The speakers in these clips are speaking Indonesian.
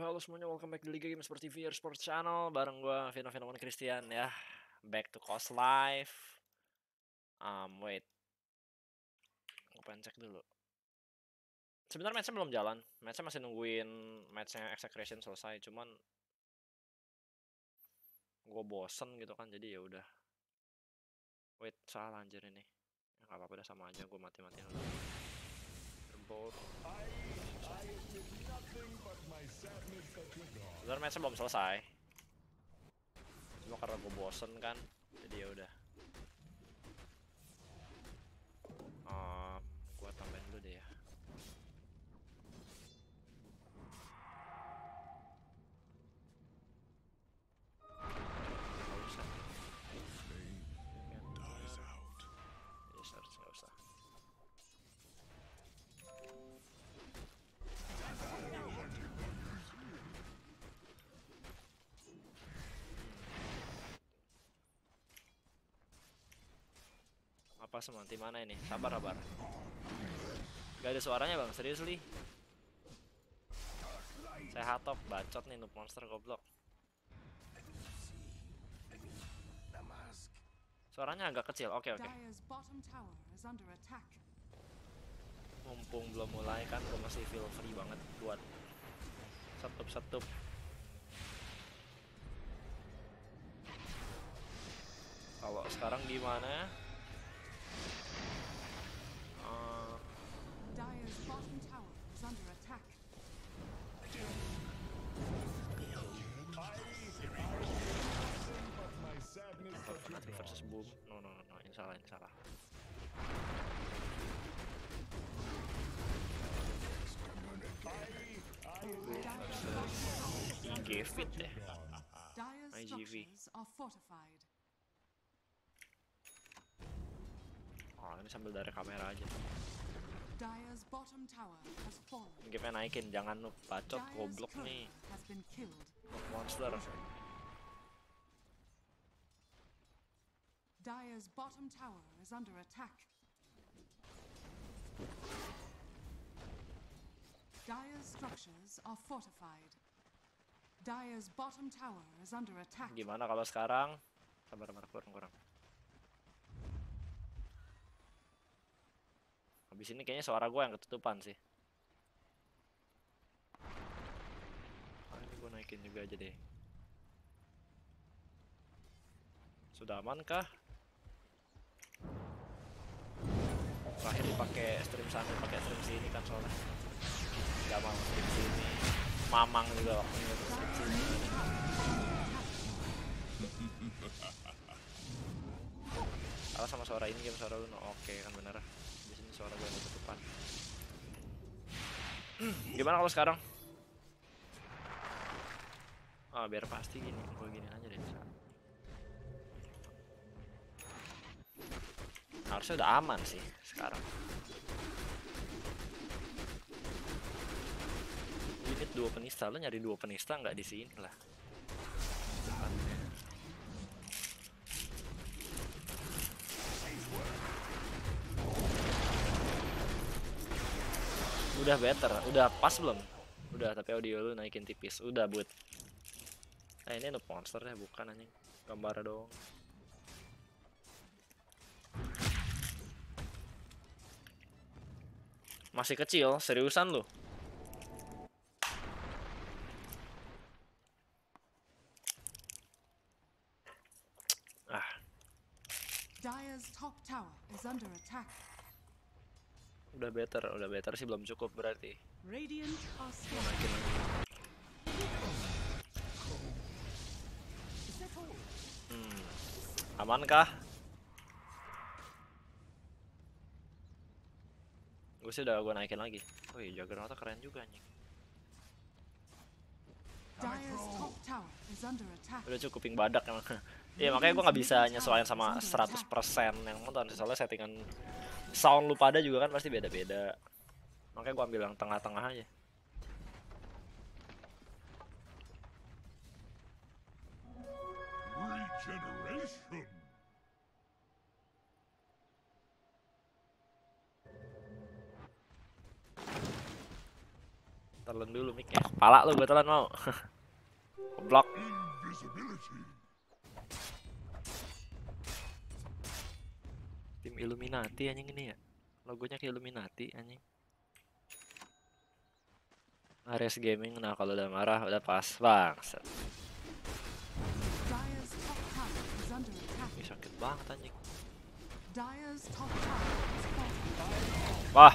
Halo semuanya, welcome back di Liga Games Sport TV, Ares Sports Channel. Bareng gue, Vino Christian ya. Back to Coast Life. Wait, gue pengen cek dulu. Sebenarnya matchnya belum jalan. Matchnya masih nungguin matchnya execution selesai. Cuman gue bosen gitu kan, jadi ya udah. Wait, salah anjir ini. Ya, gak apa-apa, udah sama aja, gue mati-matiin dulu. Sebenernya matchnya belum selesai, cuma karena gue bosen kan, jadi ya udah. Gue tambahin dulu deh ya. Gak usah. Apa semanti mana ini? Sabar. Gak ada suaranya bang, serius li? Sehat top, bacot nih noob monster goblok. Suaranya agak kecil, oke. Mumpung belum mulai kan, gue masih feel free banget buat setup. Kalau sekarang gimana? Dire's bottom tower is under attack. Versus BOOM. No, ini salah. IG Fit deh. IGV. Oh, ini sambil dari kamera aja. Game-nya naikin, jangan noob, bacot, goblok nih. Monster. Dire's bottom tower is under attack. Dire's structures are fortified. Dire's bottom tower is under attack. Gimana kalau sekarang? Sabar, kurang. Habis ini kayaknya suara gue yang ketutupan sih. Ini gue naikin juga aja deh. Sudah aman kah? Terakhir dipakai stream sana, pakai stream sini kan soalnya. Gak mau stream sini. Mamang juga waktu itu stream sini. Kalau sama suara ini game suara lu, oke kan bener. Di sini suara gue yang ketutupan. Gimana kalau sekarang? Biar pasti gini, gue gini aja deh. Harusnya udah aman sih sekarang. Unit 2 penista, lo nyari 2 penista nggak di sini lah. Udah better, udah pas belum? Udah, tapi audio lu naikin tipis. Udah buat. Ini noob monster ya, bukan anjing. Gambar doang. Masih kecil, seriusan lu. Dire's top tower is under attack. Udah better sih, belum cukup berarti. Radiant are strong. Amankah? Gue sih udah gue naikin lagi. Wih, Juggernaut keren juga anjing. Udah cukup ping badak emang. Ya makanya gue gak bisa nyesuaiin sama 100% yang nonton. Soalnya settingan sound lu pada juga kan pasti beda-beda. Makanya gue ambil yang tengah-tengah aja. Regeneration. telan dulu mic-nya. Kepala lu gue telan mau. Blok. Tim Illuminati anjing ini ya. Logonya kayak Illuminati anjing. Ares Gaming. Nah, kalau udah marah udah pas, Bang. Ini sakit banget anjing. Wah.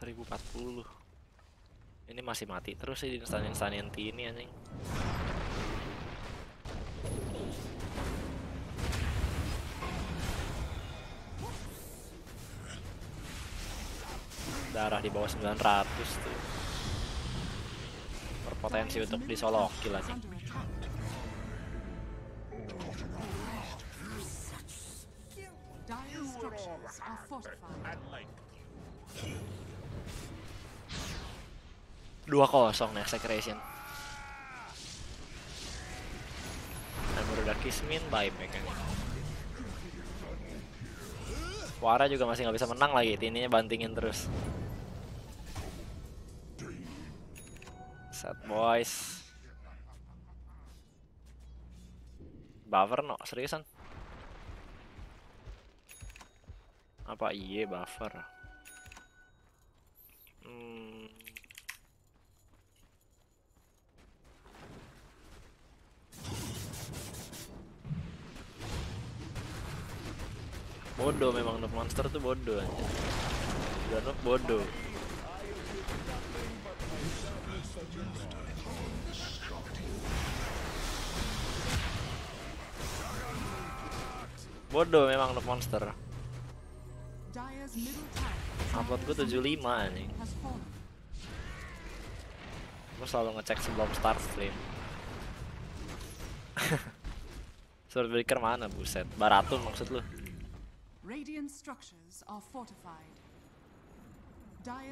Seribu 40. Ini masih mati terus sih di instan-instan ini anjing. Darah di bawah 900 tuh. Berpotensi untuk disolokin anjing. Dire 2-0 next creation. Dan baru udah kismin bye back kan. Wara juga masih nggak bisa menang lagi, tininya bantingin terus. Sad boys. Buffer no, seriusan. Apa iye buffer? Bodoh memang noob monster tuh bodoh aja. Dan noob bodoh. Bodoh memang noob monster. Upload gue 75 anjing. Gue selalu ngecek sebelum start stream. Swordbreaker mana buset? Baratun maksud lu? Radiant structures are fortified.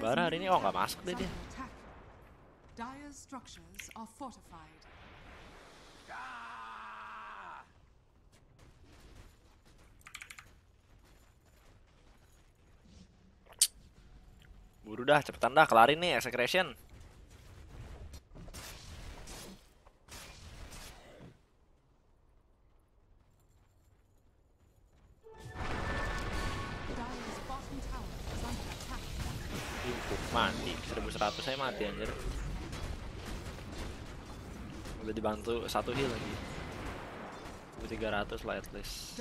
Bara hari ini oh nggak masuk deh dia. Dire structures are fortified. Buru dah, cepetan dah, kelarin nih execution. Mati, 1100 saya mati anjir. Udah dibantu satu heal lagi. 1300 lah at least.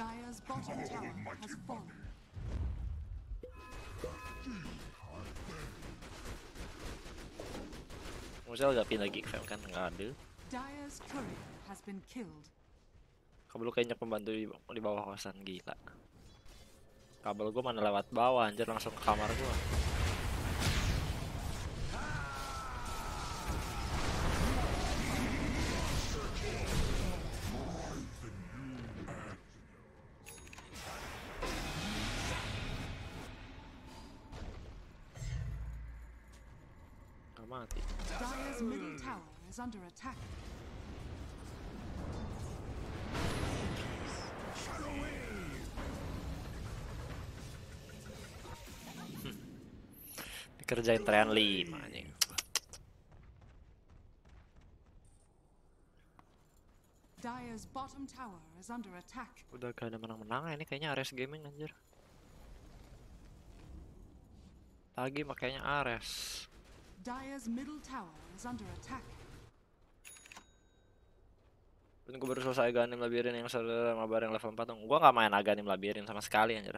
Musel gak pindah lagi fam kan nggak ada. Kabel kayaknya pembantu di bawah kosan gila. Kabel gua mana lewat bawah anjir langsung ke kamar gua. Mati. Dire's middle tower is under attack. Dikerjain trean 5 anjing. Dire's bottom tower is under attack. Udah gak ada menang-menang ini kayaknya Ares Gaming anjir. Lagi makanya Ares. Dire's middle tower is under attack. Gue baru selesai Aghanim Labirin yang saudara sama bareng level 4. Gue gak main Aghanim Labirin sama sekali anjir.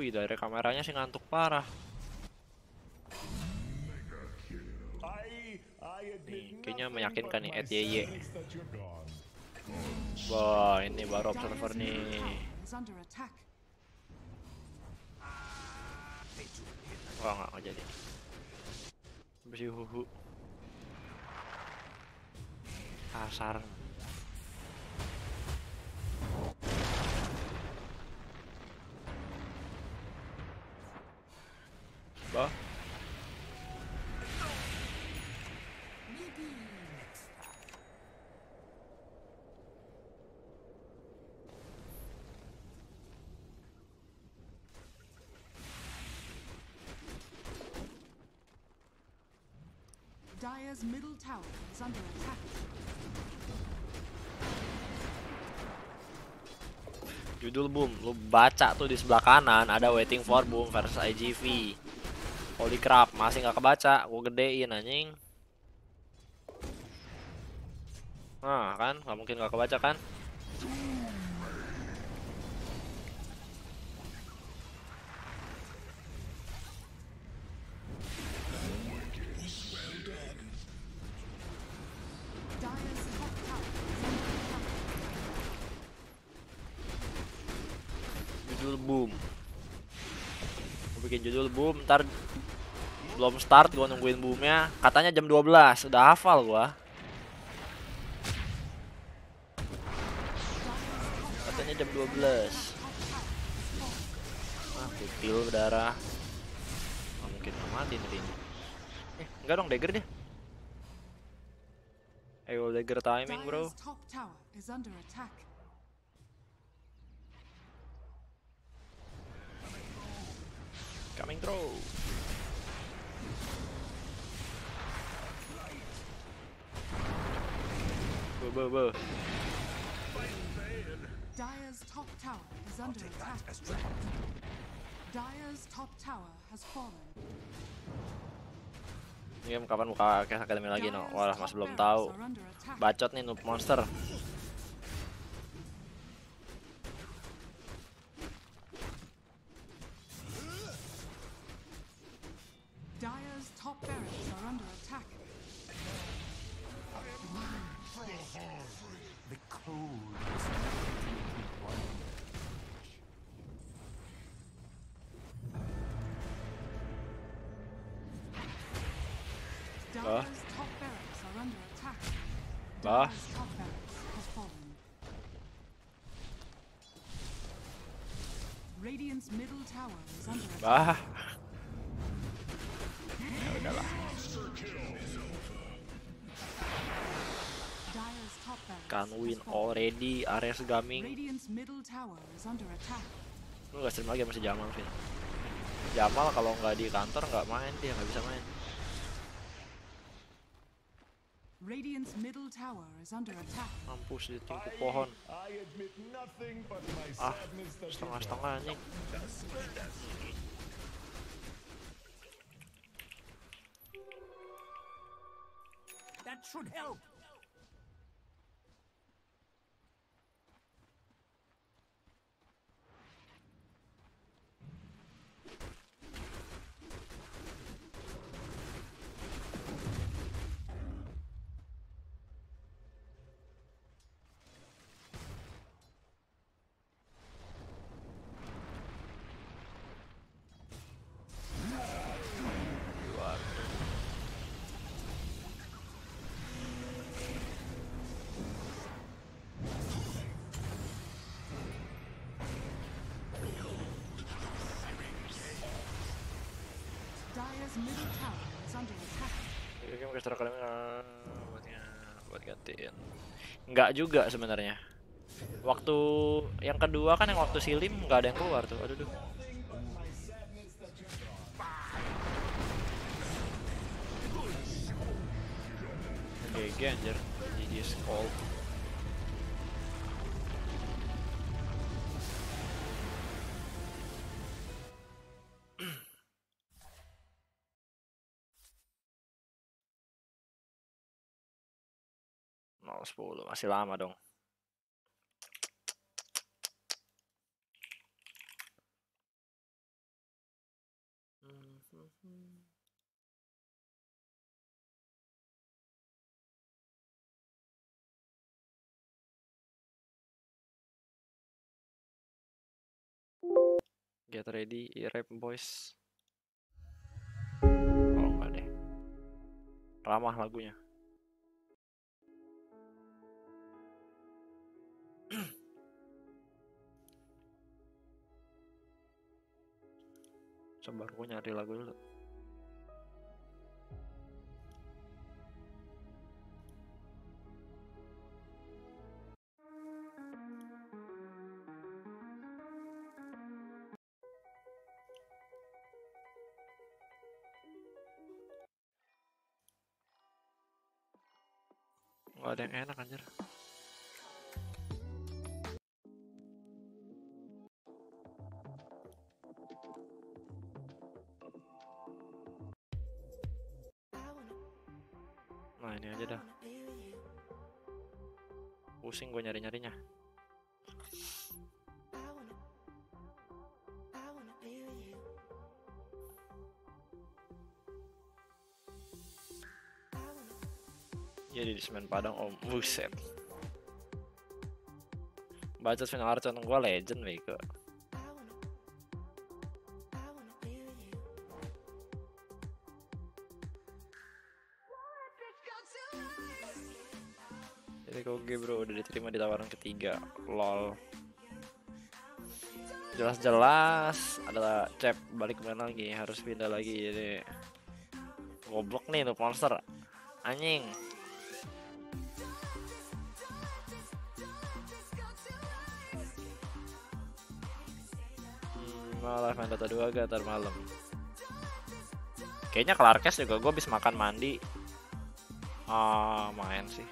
Wih, dari kameranya sih ngantuk parah. Nih, kayaknya meyakinkan nih ETY. Wah, ini baru observer nih. Wah, nggak jadi. Bersih huhu. Kasar. Bah. Dire's middle tower is under attack. Judul Boom, lu baca tuh di sebelah kanan ada Waiting for Boom versus IGV. Holy crap, masih nggak kebaca, gua gedein anjing. Nah kan, nggak mungkin nggak kebaca kan? Judul Boom, ntar belum start gua nungguin boomnya, katanya jam 12, udah hafal gua. Katanya jam 12. Ah, kutil berdarah. Oh, mungkin mati nanti. Enggak dong, dagger deh. Ayo dagger timing, bro. Coming through. Bo. Dire's top tower is under attack. Dire's top tower has fallen. Ini kapan buka akademi lagi no? Walah masih belum tahu. Bacot nih noob monster. Bah. Ya udahlah. Can't win already Ares Gaming. Lu gak stream lagi masih Jamal sih. Jamal kalau nggak di kantor nggak main, dia nggak bisa main. Mampus ditingkuk pohon. Ah, setengah-setengah anjing. That should help. Buat gantiin. Enggak juga sebenarnya. Waktu yang kedua kan yang waktu silim nggak ada yang keluar tuh. Aduh. GG anjir. GG skull. Masih lama dong. Get ready, rap boys. Oh enggak deh. Ramah lagunya. Sabar, gue nyari lagu dulu. Gak ada yang enak anjir. Nah ini aja dah. Pusing gue nyari-nyarinya. Jadi di semen Padang om, buset. Baca semen Arcon gue legend bego. Jadi koge bro, udah diterima di tawaran ketiga, lol. Jelas-jelas ada cep balik kemana lagi, harus pindah lagi jadi. Goblok nih tuh monster, anjing. Malah main Dota 2 agak ntar malam. Kayaknya Clarkes juga gue habis makan mandi main sih.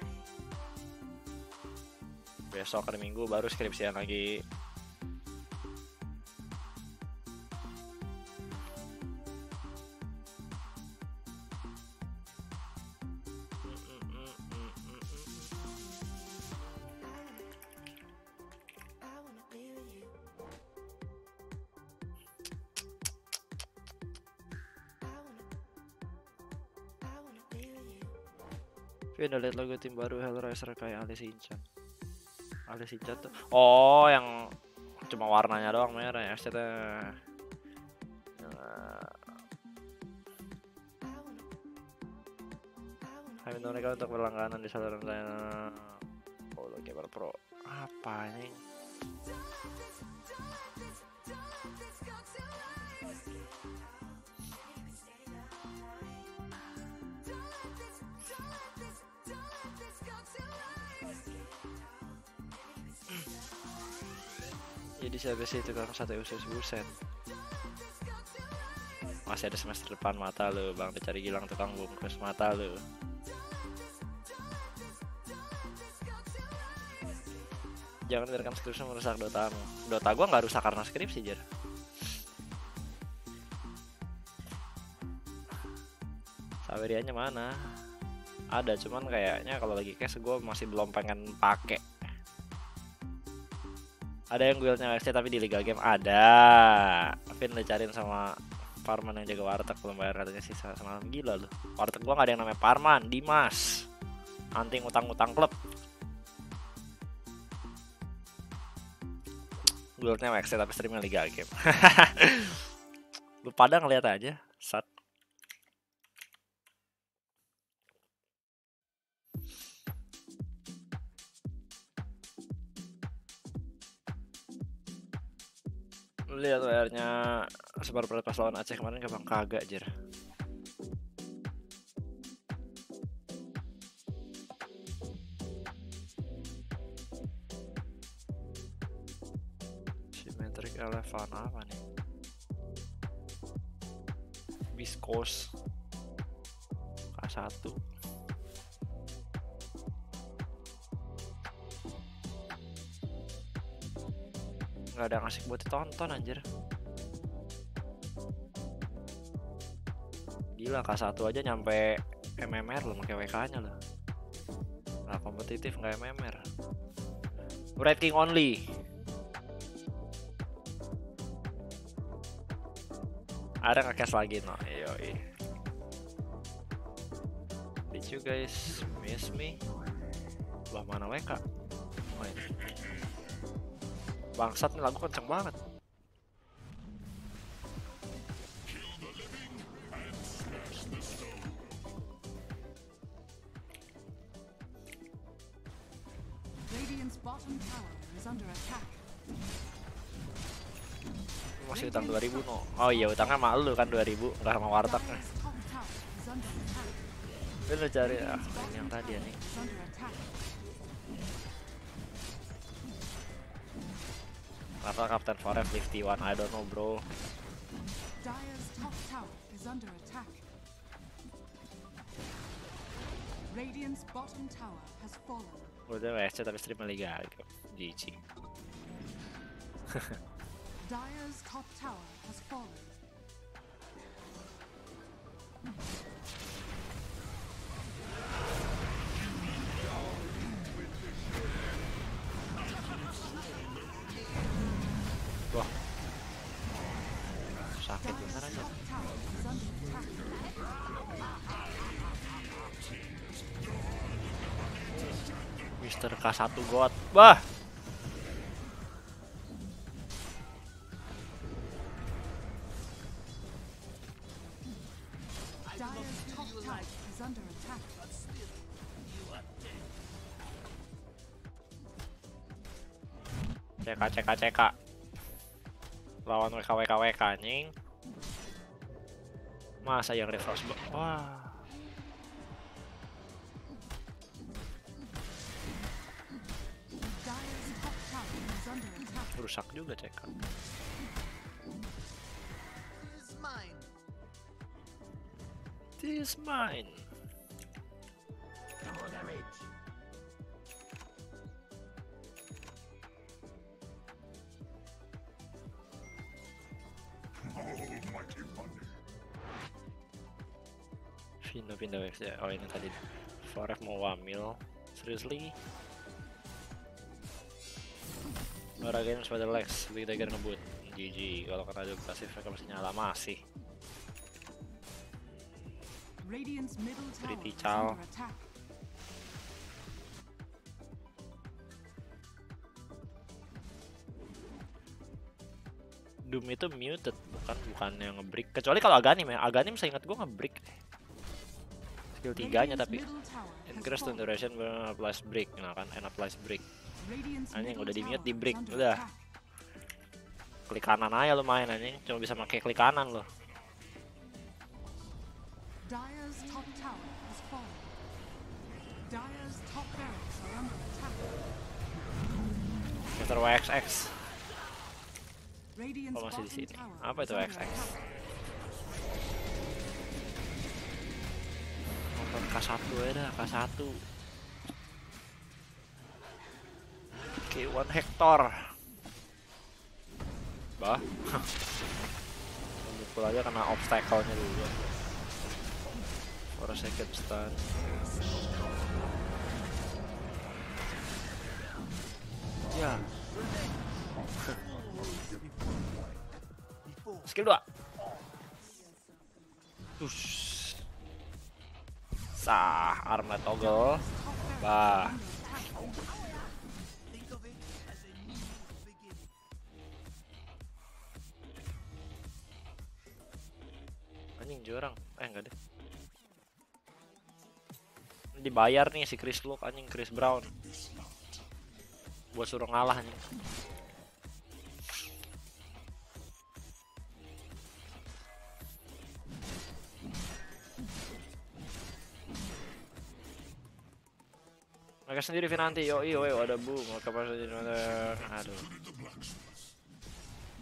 Besok hari Minggu baru skripsian lagi. Udah lihat logo tim baru Hellraiser kayak Ares Incan. Ares Incan tuh. Oh, yang cuma warnanya doang merah ya. Setelah kami menawarkan untuk berlangganan di saluran layanan Polo Gamer Pro. Apa ini? Jadi siapa sih itu kan satu usus buset. Masih ada semester depan mata lo, bang. Dicari Gilang tukang bungkus mata lo. Jangan biarkan skripsi merusak dotamu. Dota gua nggak rusak karena skripsi jer. Saveriannya mana? Ada, cuman kayaknya kalau lagi cash gua masih belum pengen pakai. Ada yang guildnya WST tapi di Liga Game ada. Vin udah cariin sama Parman yang jaga warteg, belum bayar katanya sisa semalam. Gila loh, warteg gua gak ada yang namanya Parman, Dimas. Anting utang-utang klub. Guildnya WST tapi streaming Liga Game. Lu pada ngeliat aja, sat. Lihat WR-nya sebar berat pas lawan Aceh kemarin ke bang, kagak jer. Symmetric eleven apa nih? Viscose K1. Gak ada yang asik buat ditonton anjir. Gila K1 aja nyampe MMR loh, pake WK nya loh. Nah kompetitif gak MMR. Red King only. Ada nge-cash lagi no. Yoi. Did you guys miss me? Loh mana WK? Oh ini. Bangsat nih lagu kenceng banget. Radiant's bottom tower Masih utang 2000 no. Oh iya utangnya malu kan 2000, nggak sama wartegnya. Lu cari ah, ini yang tadi ya nih. Kata Kapten Forever 51, I don't know bro. Dire's top tower is under attack. Radiant's bottom tower has fallen. Udah WC tapi stream Liga GG. Dire's top tower has fallen. Wah. Sakit benar aja. Mister K1 God. Wah. CK lawan WKWKWK anjing. Masa yang reverse. Wah. Rusak juga CK. This is mine. Pindah wave ya. Oh ini tadi Foref mau wamil. Seriously? Nora games pada Lex, Blink Dagger ngebut. GG. Kalau kena ada pasif mereka masih nyala masih. Pretty Chow. Doom itu muted, bukan yang ngebreak. Kecuali kalau Aghanim ya, Aghanim saya ingat gua ngebreak. Skill 3-nya tapi increase duration plus break, nah kan enak plus break. Anjing udah di mute di break, udah. Klik kanan aja lo main anjing, cuma bisa pakai klik kanan lo. Meter WXX. Oh masih di sini. Apa itu WXX? K1 ya dah, K1 K1 Hector. Bah mukul aja kena obstacle-nya dulu. For a second stun. Ya skill 2. Ush. Sah, armnya toggle. Bah. Anjing jurang. Enggak deh. Dibayar nih si Chris Luke anjing, Chris Brown. Buat suruh ngalah anjing. Mereka sendiri Vinanti, yoi yoi ada boom, mereka pasti bener. Aduh.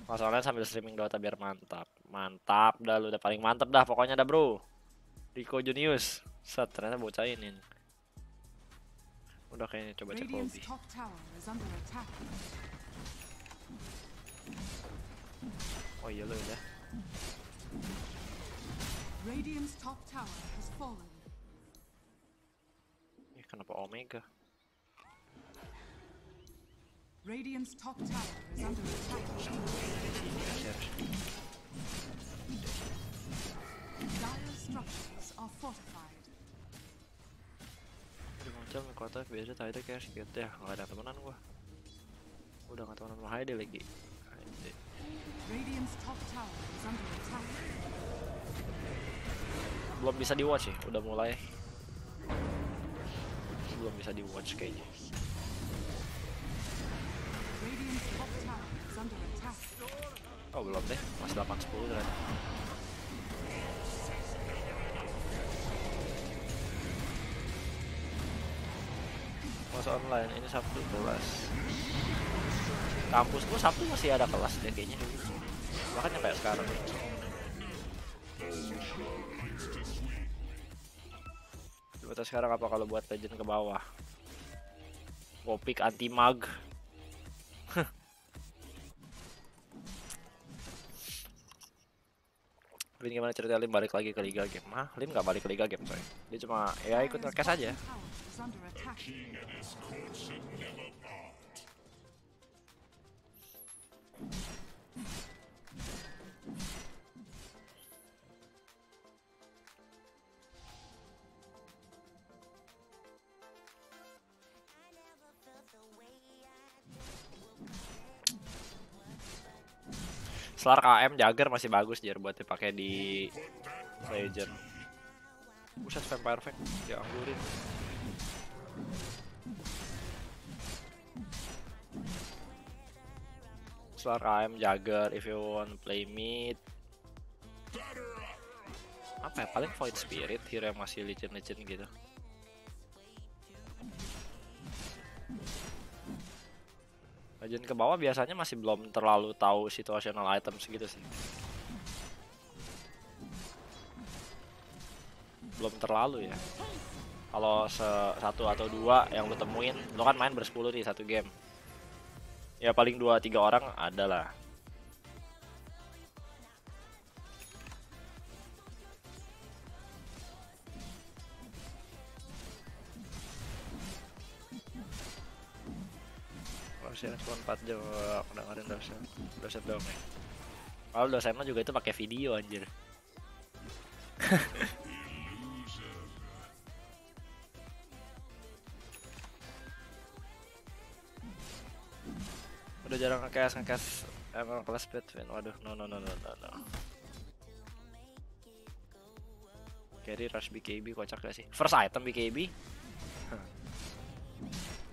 Masalahnya sambil streaming Dota biar mantap. Mantap dah lu, udah paling mantap dah pokoknya dah bro. Rico Junius. Set, ternyata bocah ini. Udah kayaknya coba cek lobby. Oh iya lu udah. Radiant's top tower has fallen. Ya kenapa Omega? Radiant's top tower is under attack. Dire structures are fortified. Macam kota biasa tadi kayak sikit ya, nggak ada temenan gua. Udah nggak temenan sama Haide lagi. Radiant's top tower is under attack. Belum bisa di watch ya, udah mulai. Belum bisa di watch kayaknya. Oh belum deh, masih 8-10 kan. Masa online, ini Sabtu kelas. Kampus gua Sabtu masih ada kelas deh kayaknya. Makanya kayak sekarang nih. Coba sekarang apa kalau buat legend ke bawah? Kopik anti-mage. Lin gimana cerita Lin balik lagi ke Liga Game? Hah? Lin gak balik ke Liga Game coy. Dia cuma ya ikut nge-cash aja. Slar KM Jagger masih bagus Jer buat dipakai di Legend. Buset Vampire Fang, ya anggurin. Slar KM Jagger if you want play mid. Apa ya paling Void Spirit hero yang masih licin-licin gitu. Legend ke bawah biasanya masih belum terlalu tahu situational item segitu sih. Belum terlalu ya. Kalau satu atau dua yang lu temuin, lu kan main bersepuluh nih satu game. Ya paling 2-3 orang ada lah. Saya cuma 4 jam dengerin dosen doang ya. Kalau dosennya juga itu pakai video anjir. Udah jarang nge-cast emang kelas Batman. Waduh, no. Carry rush BKB kocak gak sih? First item BKB?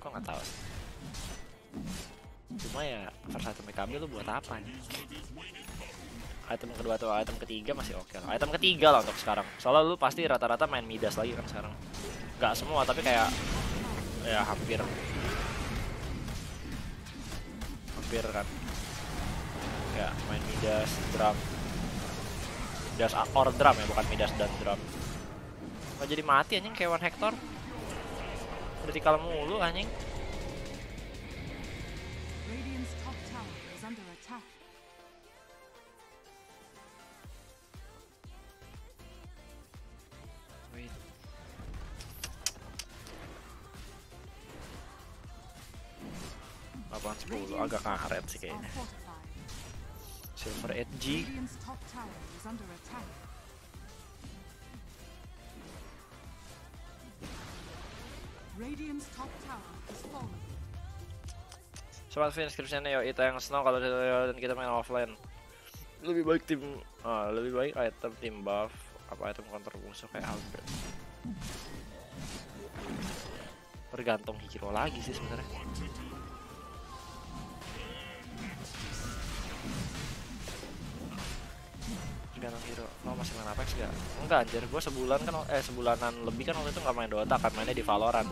Kok nggak tahu sih? Cuma ya first item BKB lu buat apa nih? Item kedua atau item ketiga masih oke lah. Item ketiga lah untuk sekarang. Soalnya lu pasti rata-rata main Midas lagi kan sekarang. Gak semua tapi kayak ya hampir kan. Ya main Midas drum. Midas or drum ya bukan Midas dan drum. Kok jadi mati anjing kayak one Hector? Vertikal mulu anjing. Agak ngaret sih kayaknya. Silver Edgy. Sobat Phoenix Christian yo itu yang snow kalau dan kita main offline. Lebih baik item tim buff apa item counter musuh kayak Albert. Tergantung hero lagi sih sebenarnya. Hero. Lo masih main Apex gak? Enggak anjir, gue sebulanan lebih kan waktu itu gak main Dota kan, mainnya di Valorant.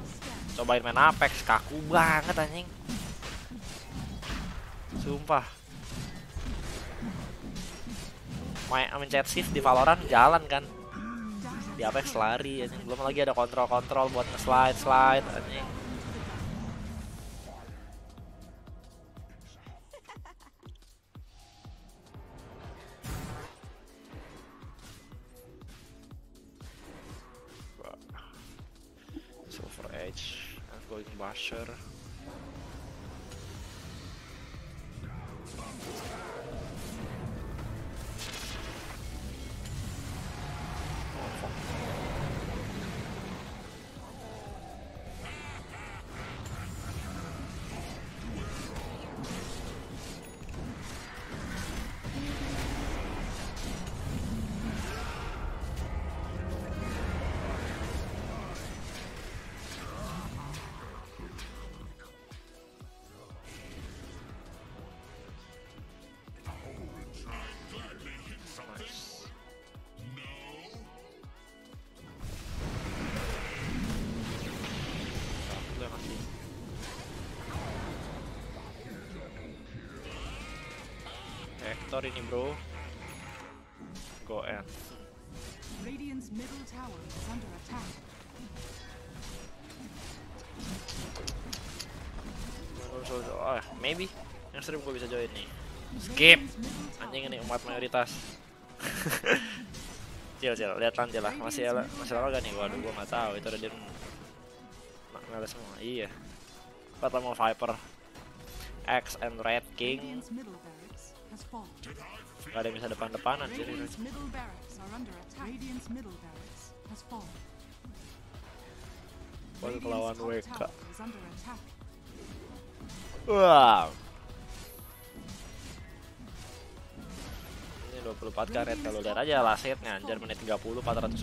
Cobain main Apex, kaku banget anjing. Sumpah. Main chat shift di Valorant jalan kan. Di Apex lari anjing, belum lagi ada kontrol-kontrol buat nge-slide anjing. Basher. Specter ini, bro. Go end. Radiant's middle tower is under attack. Oh, maybe yang sering gue bisa join nih. Skip. Anjing ini umat mayoritas. Cil, lihat lantai lah. Masih lama gak nih? Waduh, gue gak tahu. Itu ada di makna semua. Iya. Pertama Viper, X and Red King. Gak ada yang bisa depan-depanan sih. Waduh, lawan WK. Wow. Ini 24 karet kalau lihat aja lah setnya anjir, menit 30 409.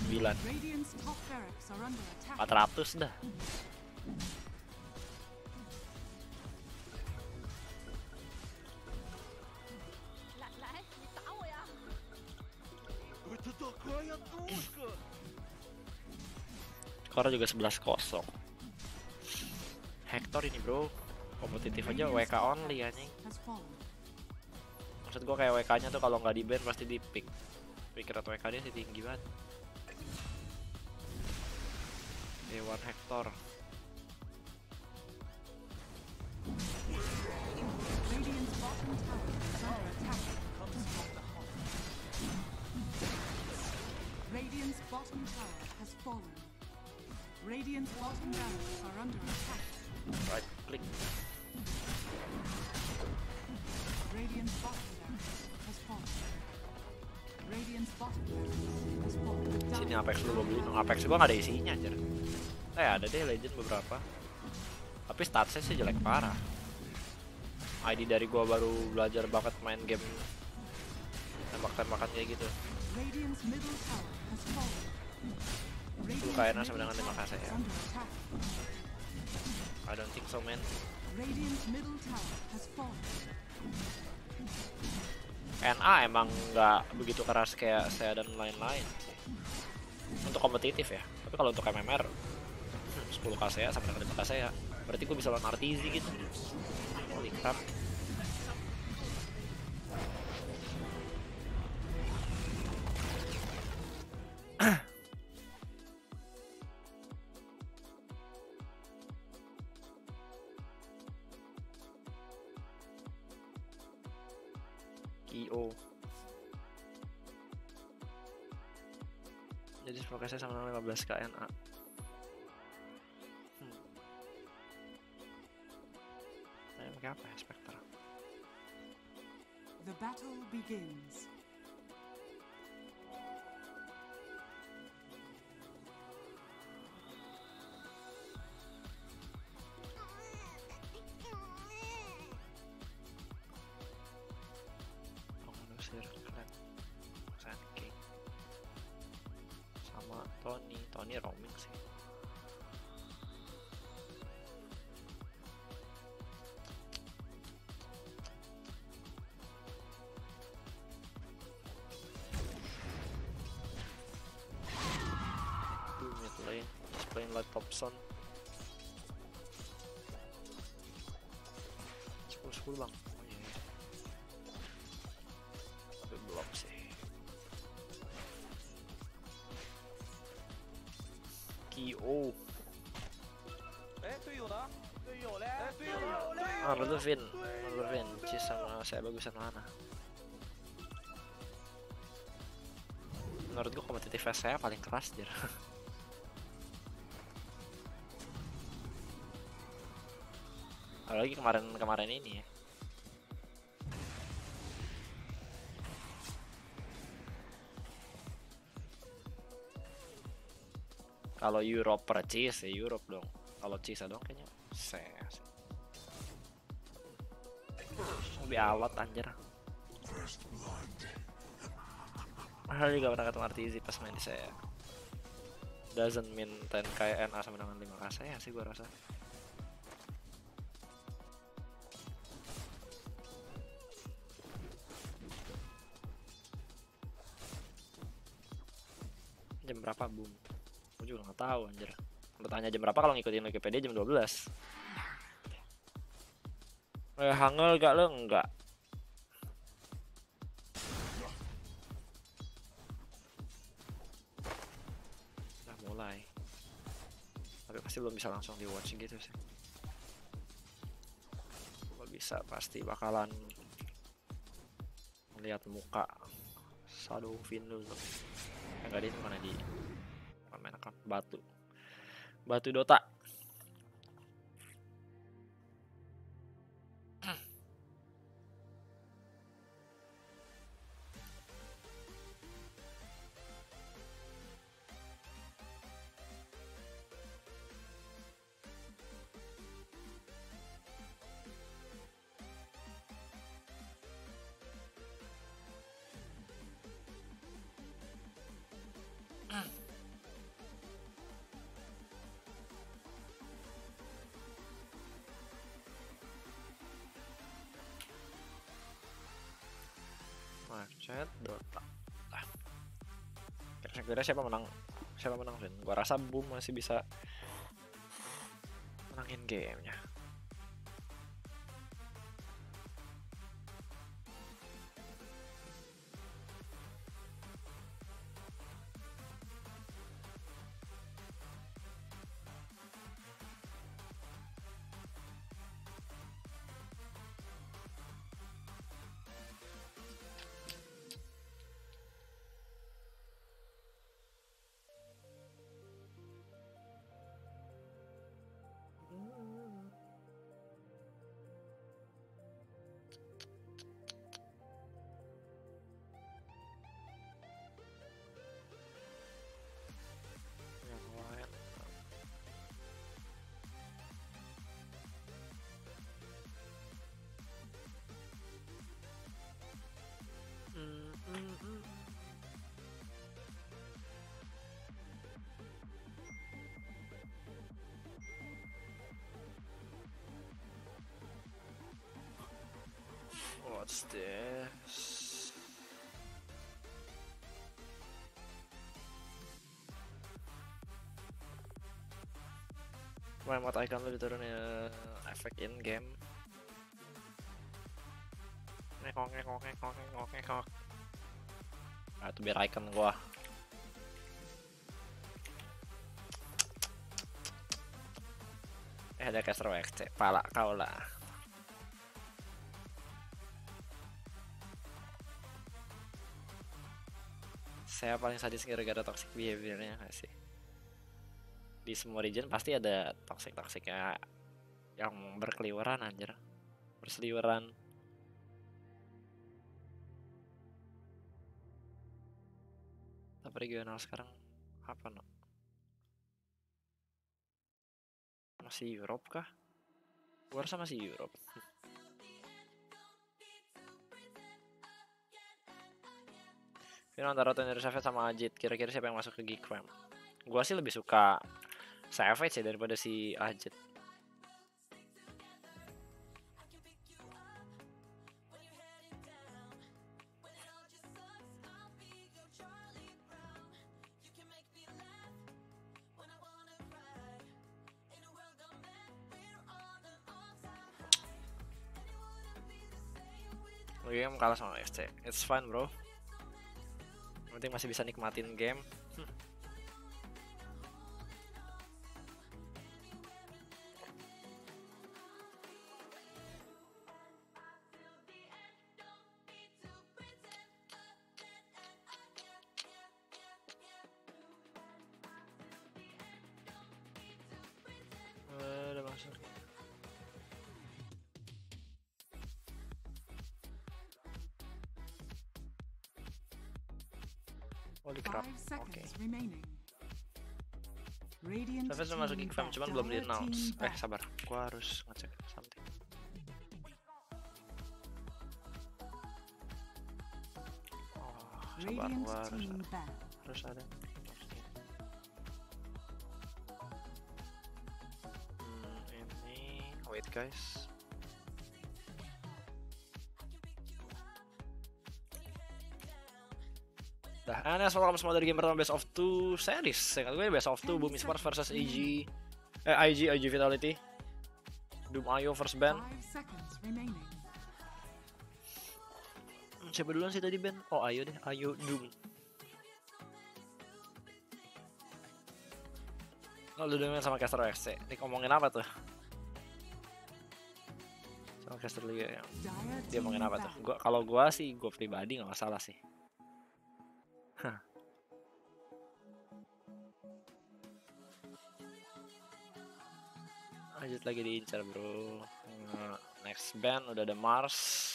400 dah. Skor juga 11-0. Hector ini, bro. Kompetitif aja WK only anjing. Maksud gua kayak WK nya tuh kalau nggak di ban pasti di pick. Pikiran WK dia sih tinggi banget. Dewan Hector. Radiant's bottom tower has fallen. Radiant's bottom barracks are under attack. Right click. Radiant's bottom barracks has fallen. Radiant's bottom barracks has fallen. Sini Apex lu gua beli, Apex gua nggak ada isinya aja. Ada deh legend beberapa. Tapi statsnya sih jelek parah. ID dari gua baru belajar banget main game tembak-tembakan kayak gitu. Radiant's middle tower has fallen. Radiant's middle tower is under attack. I don't think so, man. Radiant's middle tower has fallen. NA emang nggak begitu keras kayak saya dan lain-lain untuk kompetitif ya. Tapi kalau untuk MMR 10k saya sampai 5k saya, berarti gue bisa lawan RTZ gitu. Holy crap. Jadi progresnya sama 15 KNA. Saya pakai apa ya, Specter? The battle begins. Playing like Popson. 10-10 bang. Oh iya. Tapi blok sih. KO. Ah, Vin. Cheese sama saya bagusan mana? Menurut gua kompetitif saya paling keras dia. Apalagi kemarin ini ya. Kalau Europe per cheese ya Europe dong. Kalau cheese dong kayaknya saya sih. Lebih alot anjir. Padahal juga pernah ketemu RTZ pas main di saya. Doesn't mean 10k NA sama dengan 5k saya sih gua rasa. Jam berapa Boom? Gue juga nggak tahu anjir. Bertanya jam berapa kalau ngikutin Wikipedia jam 12. Hangul gak lo? Enggak. mulai. Tapi pasti belum bisa langsung di watching gitu sih. Kalau bisa pasti bakalan melihat muka Shadow Venus dulu. Enggak, dia itu mana di main akun batu. Batu Dota. Dota. Kira-kira siapa menang? Siapa menang, Chen? Gua rasa Boom masih bisa menangin gamenya. What's this? Wah, mata icon lu diturunin ya, efek in game. Ngekong ngekong ngekong ngekong ngekong. Ah, itu biar icon gua. Eh, ada caster WC, pala kau lah. Saya paling sadis gara-gara toxic behaviornya gak sih? Di semua region pasti ada toxic-toxicnya yang berkeliweran anjir. Berseliweran. Tapi regional sekarang apa no? Masih Europe kah? Gua rasa masih Europe. Antara Nature's Prophet sama Ajit, kira-kira siapa yang masuk ke Geek Camp? Gua sih lebih suka Savage ya daripada si Ajit. Oke, kamu kalah sama SC. It's fine, bro. Penting masih bisa nikmatin game. Udah masuk. Holy crap, oke. Tapi sudah masuk Geek Camp, cuman belum di announce. Sabar, gua harus ngecek something. Oh, sabar, gua harus ada. Ini, wait guys. Nah, selamat malam semua dari game pertama Best of 2 series. Seingat gue Best of 2 BOOM Esports versus IG Vitality. Doom IO versus Ben. Siapa duluan sih tadi Ben? Oh, IO deh, IO Doom. Lu demen sama caster WSC. Ini ngomongin apa tuh? Sama caster Liga ya. Dia ngomongin apa tuh? Gua, kalau gua sih, gua pribadi nggak masalah sih. Hah. Lanjut lagi diincar bro. Next band udah ada Mars.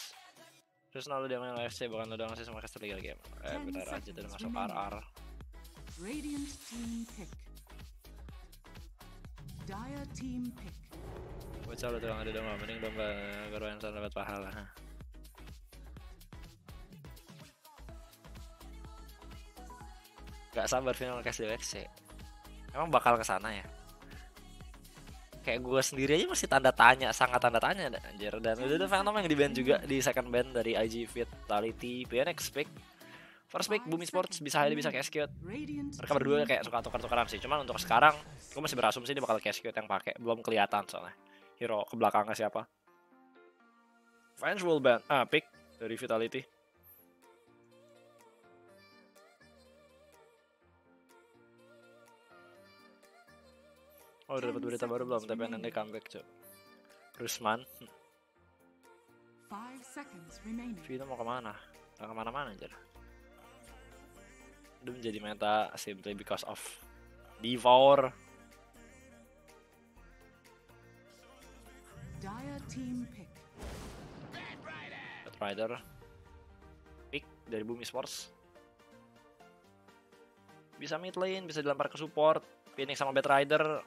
Terus lalu dia main LFC, bahkan udah ngasih sama caster legal game. Bener aja udah masuk RR. Radiant team pick. Dire team pick. Bocah lu tulang ada domba, mending domba garwain sana dapat pahala. Gak sabar final kasih LFC. Emang bakal kesana ya? Kayak gue sendiri aja masih tanda tanya, sangat tanda tanya anjir. Dan udah Venom yang di band juga, di second band dari IG Vitality, Phoenix pick, first pick BOOM Esports, bisa highlight bisa cash cute. Mereka berdua kayak suka tukar-tukaran sih, cuman untuk sekarang gue masih berasumsi dia bakal cash cute yang pakai, belum kelihatan soalnya hero ke belakangnya siapa. Vengeful band, pick dari Vitality. Oh, udah dapat berita baru belum? TPN nanti comeback cok. Rusman. Vino mau kemana? Gak kemana-mana aja. Udah menjadi meta simply because of Devour. Batrider. Pick dari BOOM Esports. Bisa mid lane, bisa dilempar ke support. Phoenix sama Batrider.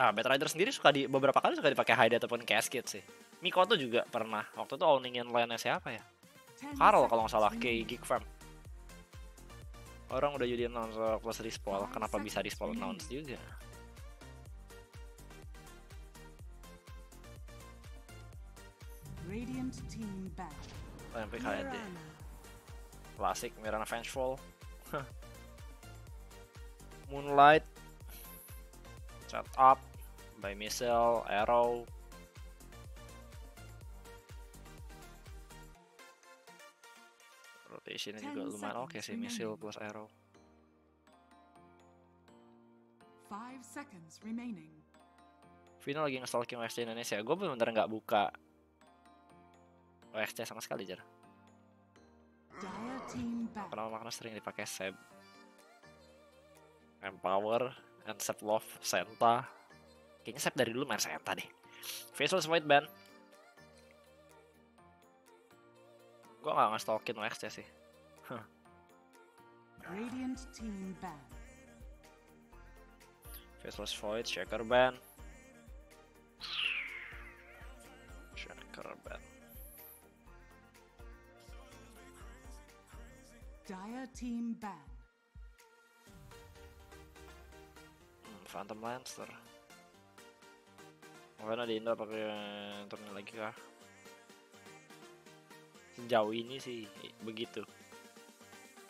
Batrider sendiri suka di beberapa kali suka dipakai hide ataupun casket sih. Miko tuh juga pernah. Waktu itu owning lane-nya siapa ya? Carl kalau nggak salah, K Geek Farm. Orang udah jadi announce plus respawn, kenapa bisa respawn announce juga? Radiant team back. Sampai KD. Klasik Mirana Vengeful. Moonlight set up by missile, arrow. Rotation juga lumayan oke sih, missile plus arrow. 5 seconds remaining. Vino lagi ngestalking WSC Indonesia. Gue bener-bener nggak buka WSC sama sekali jar. Kenapa makna sering dipakai Seb? Empower and Seb Love, Senta. Kayaknya Seb dari dulu main Senta deh. Faceless Void Band. Gue gak nge-stalkin WXC sih. Radiant Team Band. Faceless Void, Shaker Band. Shaker Band. Dire Team Band. Phantom Lancer. Makanya di Indo pakai turun lagi kah? Sejauh ini sih begitu.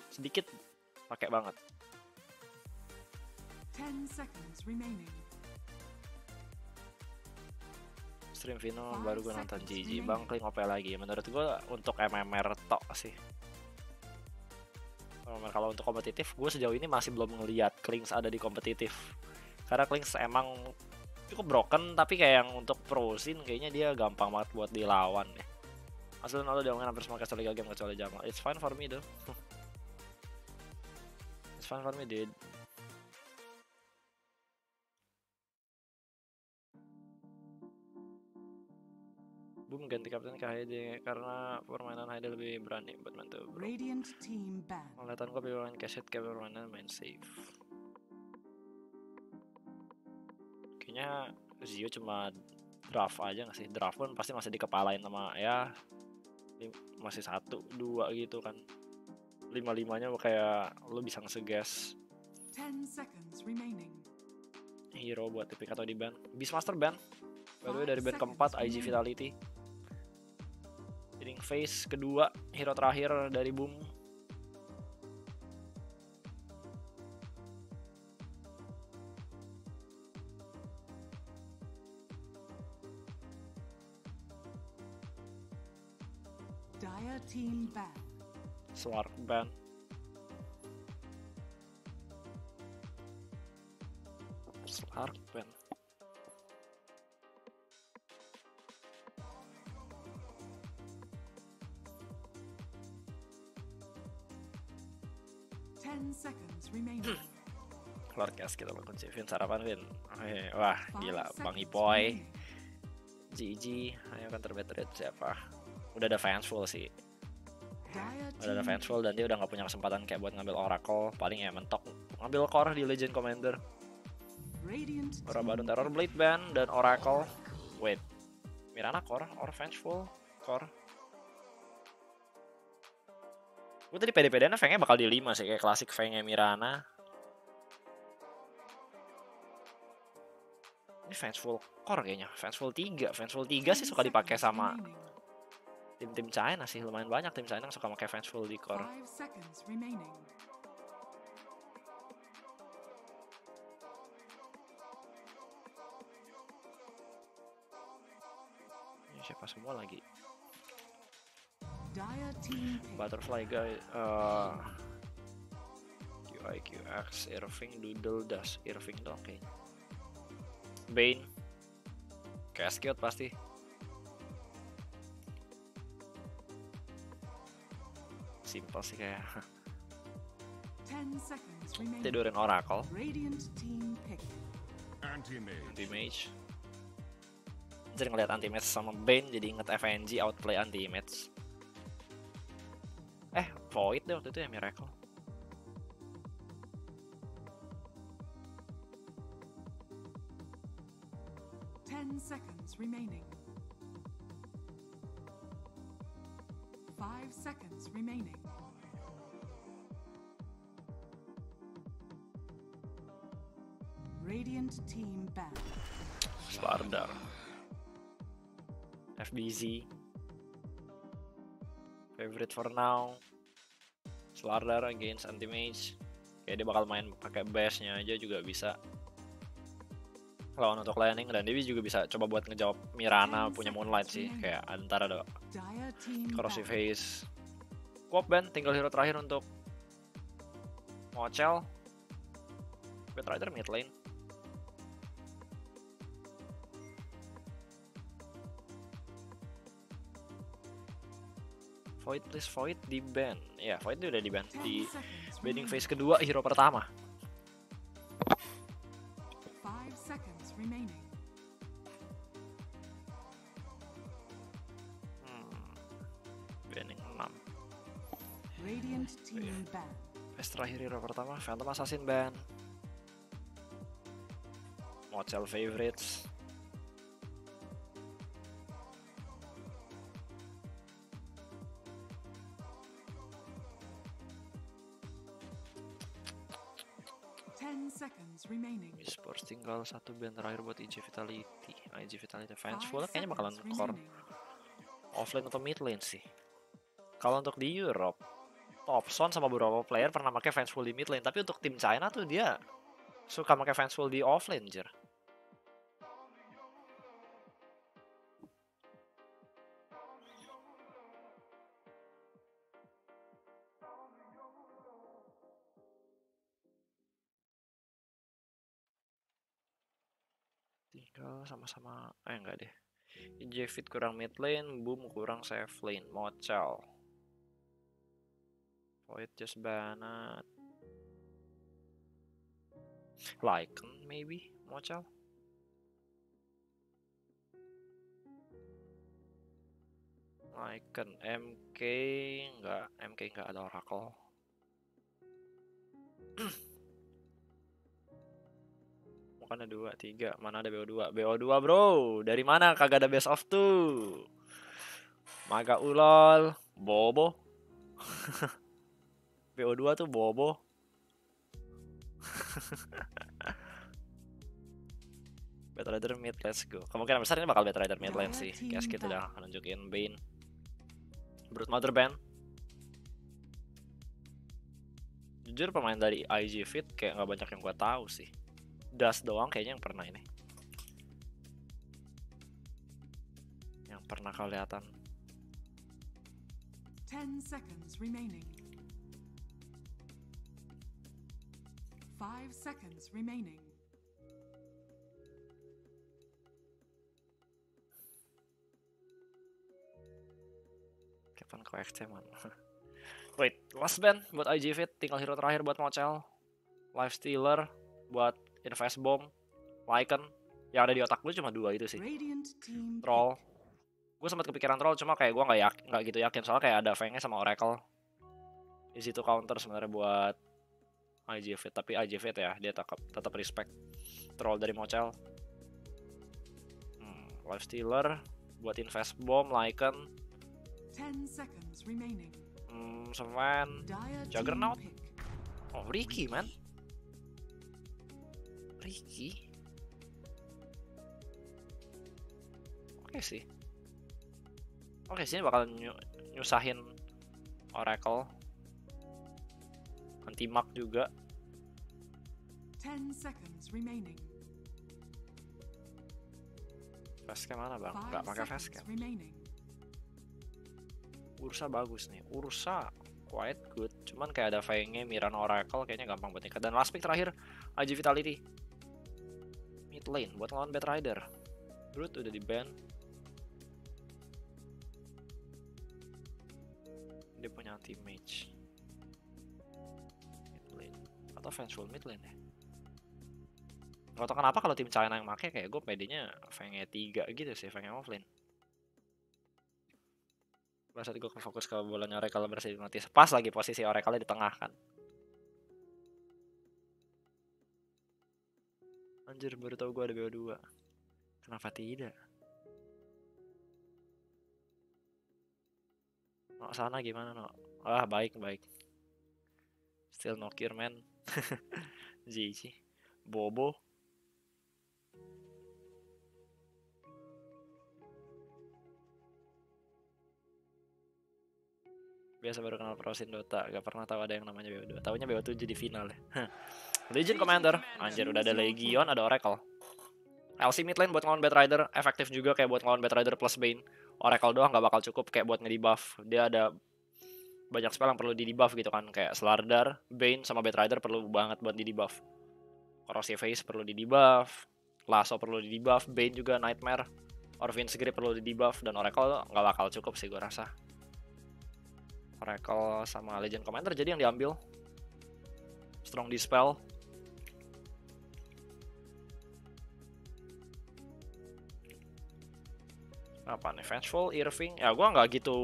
Sedikit pakai banget. 10 seconds remaining. Stream Vino baru gue nonton GG Bang Kling OP lagi. Menurut gue untuk MMR tok sih. Kalau untuk kompetitif gue sejauh ini masih belum ngelihat Klings ada di kompetitif. Karena Klings emang cukup broken, tapi kayak yang untuk pro scene kayaknya dia gampang banget buat dilawan ya. Aslinya lo udah ngomongin hampir semua caster legal game kecuali Jamal. It's fine for me though. It's fine for me dude. Boom ganti kapten ke HID karena permainan HID lebih berani buat mantu bro. Kelihatan gue pilih main caset ke permainan main safe. Kayaknya Zio cuma draft aja gak sih? Draft pun pasti masih dikepalain sama ya masih 1, 2 gitu kan. 5-5-nya kayak lo bisa nge-suggest. 10 seconds remaining. Hero buat TPK atau di ban. Beastmaster ban. Baru dari ban keempat IG Vitality. Healing Face kedua, hero terakhir dari BOOM. Sword ban. Slardar. Keluar gas kita lakukan si Vin, sarapan Vin. Wah gila Bang Ipoy, GG. Ayo kan terbeterit siapa? Udah ada fansful sih. Udah ada fansful dan dia udah gak punya kesempatan kayak buat ngambil Oracle. Paling ya mentok ngambil core di Legend Commander. Ora Badun Terrorblade Ban dan Oracle. Wait, Mirana core or fansful core? Gue tadi PD-PD-nya Fengnya bakal di 5 sih, kayak klasik Fengnya Mirana. Ini fansful core kayaknya, fansful 3 sih suka dipakai sama tim-tim China sih, lumayan banyak tim China yang suka pakai fansful di core. Ini siapa semua lagi? Butterfly guy, QIQX, Irving, Doodle, Dash, Irving dong kayaknya. Bane, Cascade pasti. Simple sih kayak. Tidurin Oracle. Anti-Mage. Sering ngeliat Anti-Mage sama Bane jadi inget FNG outplay Anti-Mage. Void deh waktu itu ya, Miracle. Ten seconds remaining. 5 seconds remaining. Radiant team back. Slardar. FBZ. Favorite for now. Slardar against Anti-Mage. Kayak dia bakal main pakai base-nya aja juga bisa. Lawan untuk laning dan dia juga bisa coba buat ngejawab Mirana punya Moonlight sih. Kayak antara ada Corrosive Haze. Kuop Ben, tinggal hero terakhir untuk Mocel. Batrider mid lane. Void please, Void di ban. Ya, Void udah di ban di banning phase kedua hero pertama. 5 seconds remaining. Banning 6. Radiant team ban. Phase terakhir hero pertama Phantom Assassin ban. Mocel favorites. Esports tinggal satu band terakhir buat IG Vitality. IG Vitality fansful kayaknya bakalan core offlane atau mid lane sih. Kalau untuk di Europe, Topson sama beberapa player pernah pakai fansful di mid lane, tapi untuk tim China tuh dia suka pakai fansful di offlane, jer. Sama-sama, enggak deh. Jevit kurang mid lane, Boom kurang safe lane, Mocel. Void just banget. Lycan maybe, Mocel. Lycan, MK enggak, MK enggak ada Oracle. Mana 2, 3, mana ada BO2? BO2 bro, dari mana kagak ada best of tuh? Maga ulol, bobo. BO2 tuh bobo. Batrider mid, let's go. Kemungkinan besar ini bakal Batrider mid lane sih. Guys kita udah nunjukin Bane. Brute Mother Band. Jujur pemain dari IG Fit kayak nggak banyak yang gua tahu sih. Das doang kayaknya yang pernah ini. Yang pernah kelihatan. 10 seconds remaining. 5 seconds remaining. QRC man. Wait, last ban buat IG Fit, tinggal hero terakhir buat Mocel, Life Stealer buat Invest Bomb, Lycan. Yang ada di otak gue cuma dua itu sih, Troll. Gue sempat kepikiran Troll, cuma kayak gue nggak gitu yakin, soalnya kayak ada Fangnya sama Oracle di situ counter sebenarnya buat IG Fit, tapi IG Fit ya dia tetap respect Troll dari Mocel. Life Stealer buat Invest Bomb, Lycan, Semen, Juggernaut. Oh, Riki man, Riki. Oke sih. Oke sih, ini bakal nyusahin Oracle. Anti-Mage juga. 10 seconds remaining. Facecam mana, Bang? Enggak pakai facecam. Ursa bagus nih. Ursa quite good. Cuman kayak ada Fangnya, Miran, Oracle kayaknya gampang buat nikah. Dan last pick terakhir IG Vitality. Mid lane buat lawan Batrider. Brut udah di ban. Dia punya anti-mage mid lane atau vengeful mid lane ya. Gak tau kenapa kalau tim China yang make kayak gue PD-nya Fengnya 3 gitu sih, Fengnya offlane. Pas saat gue fokus ke bolanya Oracle bersih mati, pas lagi posisi Oracle di tengah kan. Anjir, baru tau gue ada BO2. Kenapa tidak? No sana gimana no? Ah baik baik. Still no cure man. GG. Bobo. Biasa baru kenal prosin Dota, gak pernah tahu ada yang namanya BO2. Tahunya BO7 di final ya. Legend Commander. Anjir udah ada Legion, ada Oracle. LC mid lane buat ngelawan Batrider, efektif juga kayak buat ngelawan Batrider plus Bane. Oracle doang gak bakal cukup kayak buat nge-debuff. Dia ada banyak spell yang perlu di-debuff gitu kan. Kayak Slardar, Bane, sama Batrider perlu banget buat di-debuff. Corrosive Haze perlu di-debuff. Lasso perlu di-debuff. Bane juga Nightmare. Orphan's Grip perlu di-debuff. Dan Oracle gak bakal cukup sih gue rasa. Oracle sama Legend Commander jadi yang diambil. Strong Dispel. Apa nih, Vengeful, Irving, ya gue nggak gitu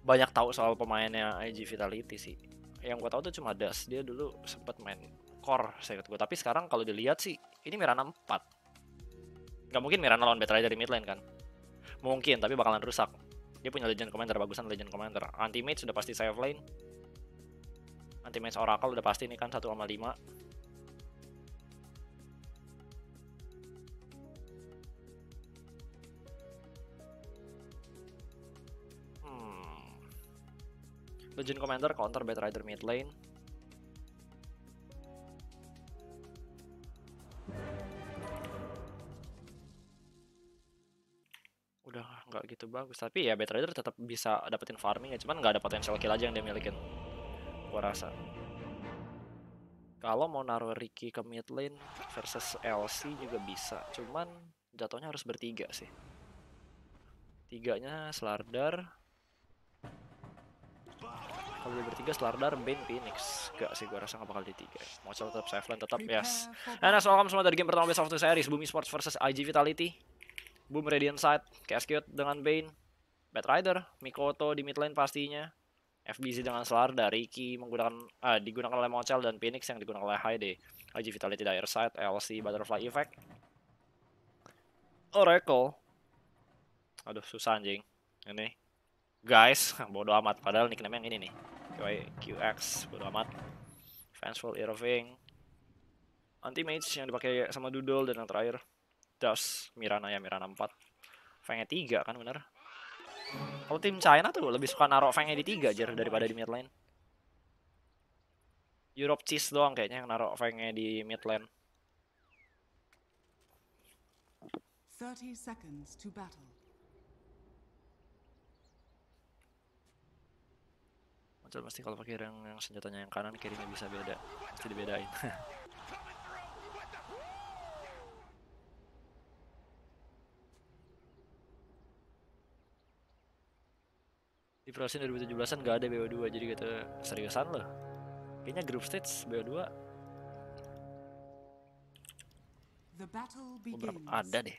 banyak tahu soal pemainnya IG Vitality sih. Yang gue tahu tuh cuma Das, dia dulu sempet main core seingat gue, tapi sekarang kalau dilihat sih ini Mirana 4. Nggak mungkin Mirana lawan Batrider dari mid lane kan, mungkin tapi bakalan rusak. Dia punya Legend Commander, bagusan Legend Commander. Anti-Mage sudah pasti save lane, Anti-Mage Oracle udah pasti nih kan 1,5. Legend Commander counter Batrider mid lane. Udah nggak gitu bagus, tapi ya Batrider tetap bisa dapetin farming ya, cuman nggak ada potensial kill aja yang dia milikin. Gua rasa. Kalau mau naruh Riki ke mid lane versus LC juga bisa, cuman jatuhnya harus bertiga sih. Tiganya Slardar. Kalau dia bertiga Slardar, Bane, Phoenix. Gak sih, gue rasa gak bakal di tiga. Mocel tetap safe lane, tetap yes. Nah, welcome semua dari game pertama Best of Two Series BOOM Esports versus IG Vitality. BOOM Radiant side, KSQ dengan Bane, Batrider, Mikoto di mid lane pastinya, FBZ dengan Slardar, Riki digunakan oleh Mocel, dan Phoenix yang digunakan oleh HD. IG Vitality Dire side, LC Butterfly Effect, Oracle. Aduh susah anjing ini guys, bodo amat, padahal nickname yang ini nih QX, bodo amat. Vengeful, Irving, Anti-Mage yang dipakai sama Doodle, dan yang terakhir Das, Mirana ya, Mirana 4. Fangnya 3 kan bener. Kalau tim China tuh lebih suka naruh Fangnya di 3 aja daripada di mid lane. Europe Cheese doang kayaknya yang naruh Fangnya di mid lane. 30 seconds to battle. Pasti kalau pakai yang senjatanya yang kanan kirinya bisa beda, mesti dibedain. Di Prosin 2017an nggak ada BO2, jadi kata seriusan loh. Kayaknya group stage BO2 beberapa ada deh.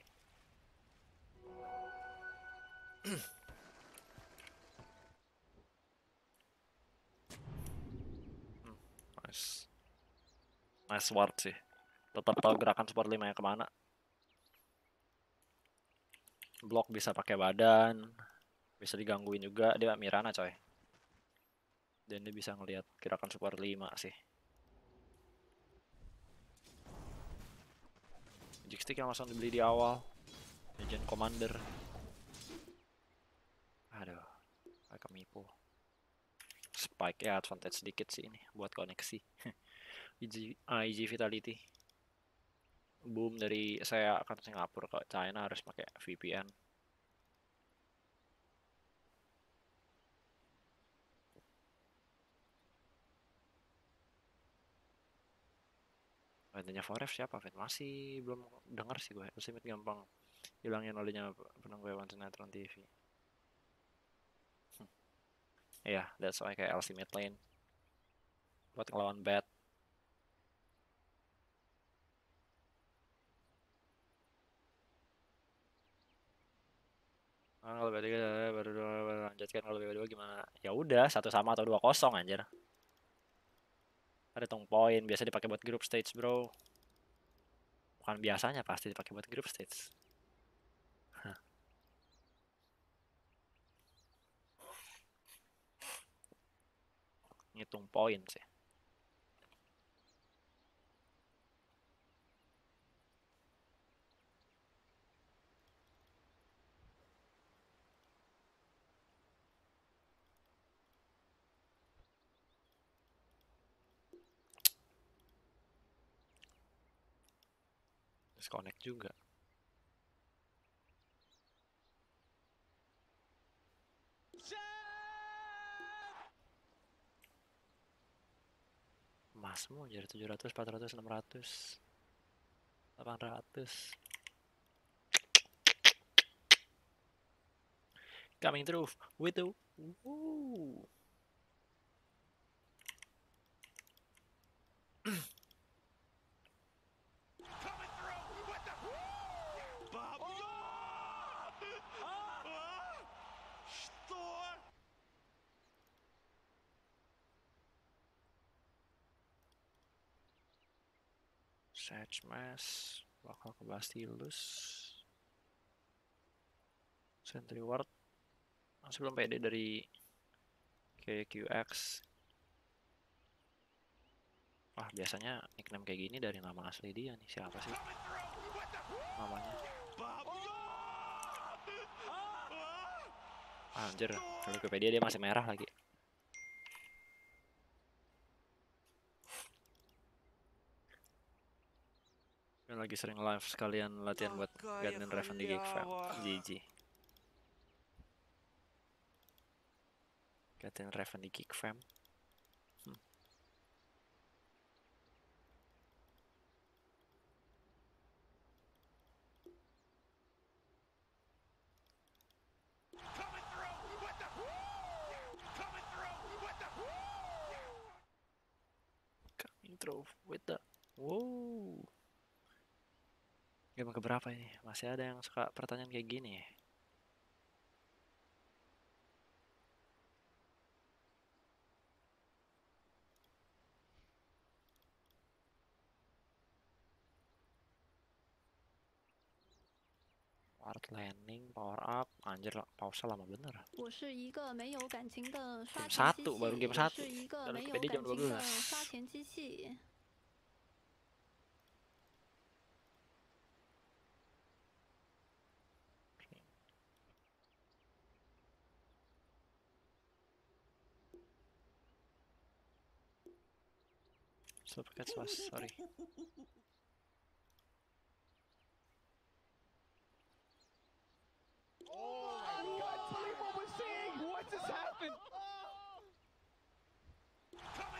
Nice, nice ward sih. Tetap tahu gerakan support 5 nya kemana. Blok bisa pakai badan, bisa digangguin juga. Dia Mirana coy, dan dia bisa ngelihat gerakan support 5 sih. Magic stick yang langsung dibeli di awal. Legend Commander. Aduh, agak mipo. Spike ya advantage sedikit sih ini buat koneksi. IG Vitality. Boom dari saya akan Singapura ke China harus pakai VPN. Bandanya Foref siapa? Vin masih belum denger sih gue. Simit gampang hilangin olehnya penang gue Sinetron TV. Iya, that's why kayak LC mid lane buat ngelawan Bat. Kalau BO3 baru lanjutkan, kalau BO2 gimana? Ya udah, 1-1 atau 2-0 anjir. Ada tong poin, biasa dipakai buat group stage, bro. Bukan biasanya, pasti dipakai buat group stage. Hah. Ngitung poin sih. Disconnect juga. Masmu jadi 700, 400, 600, 800. Coming through with the woo. Sage Mass bakal ke Bastilus. Sentry Ward masih belum pede dari KQX. Wah, biasanya nickname kayak gini dari nama asli dia nih. Siapa sih namanya? Anjir, kalau Wikipedia dia masih merah lagi. Lagi sering live sekalian latihan buat Garden Raven di Geekfam. GG. Garden Raven di Geekfam. Coming through with the wow. Game keberapa ini? Masih ada yang suka pertanyaan kayak gini ya? Ward landing, power up. Anjir, pause lama bener. Game 1, baru game 1. Dan PD jam 12. Paket swash, sorry. Oh my god, believe what we're seeing. What just happened?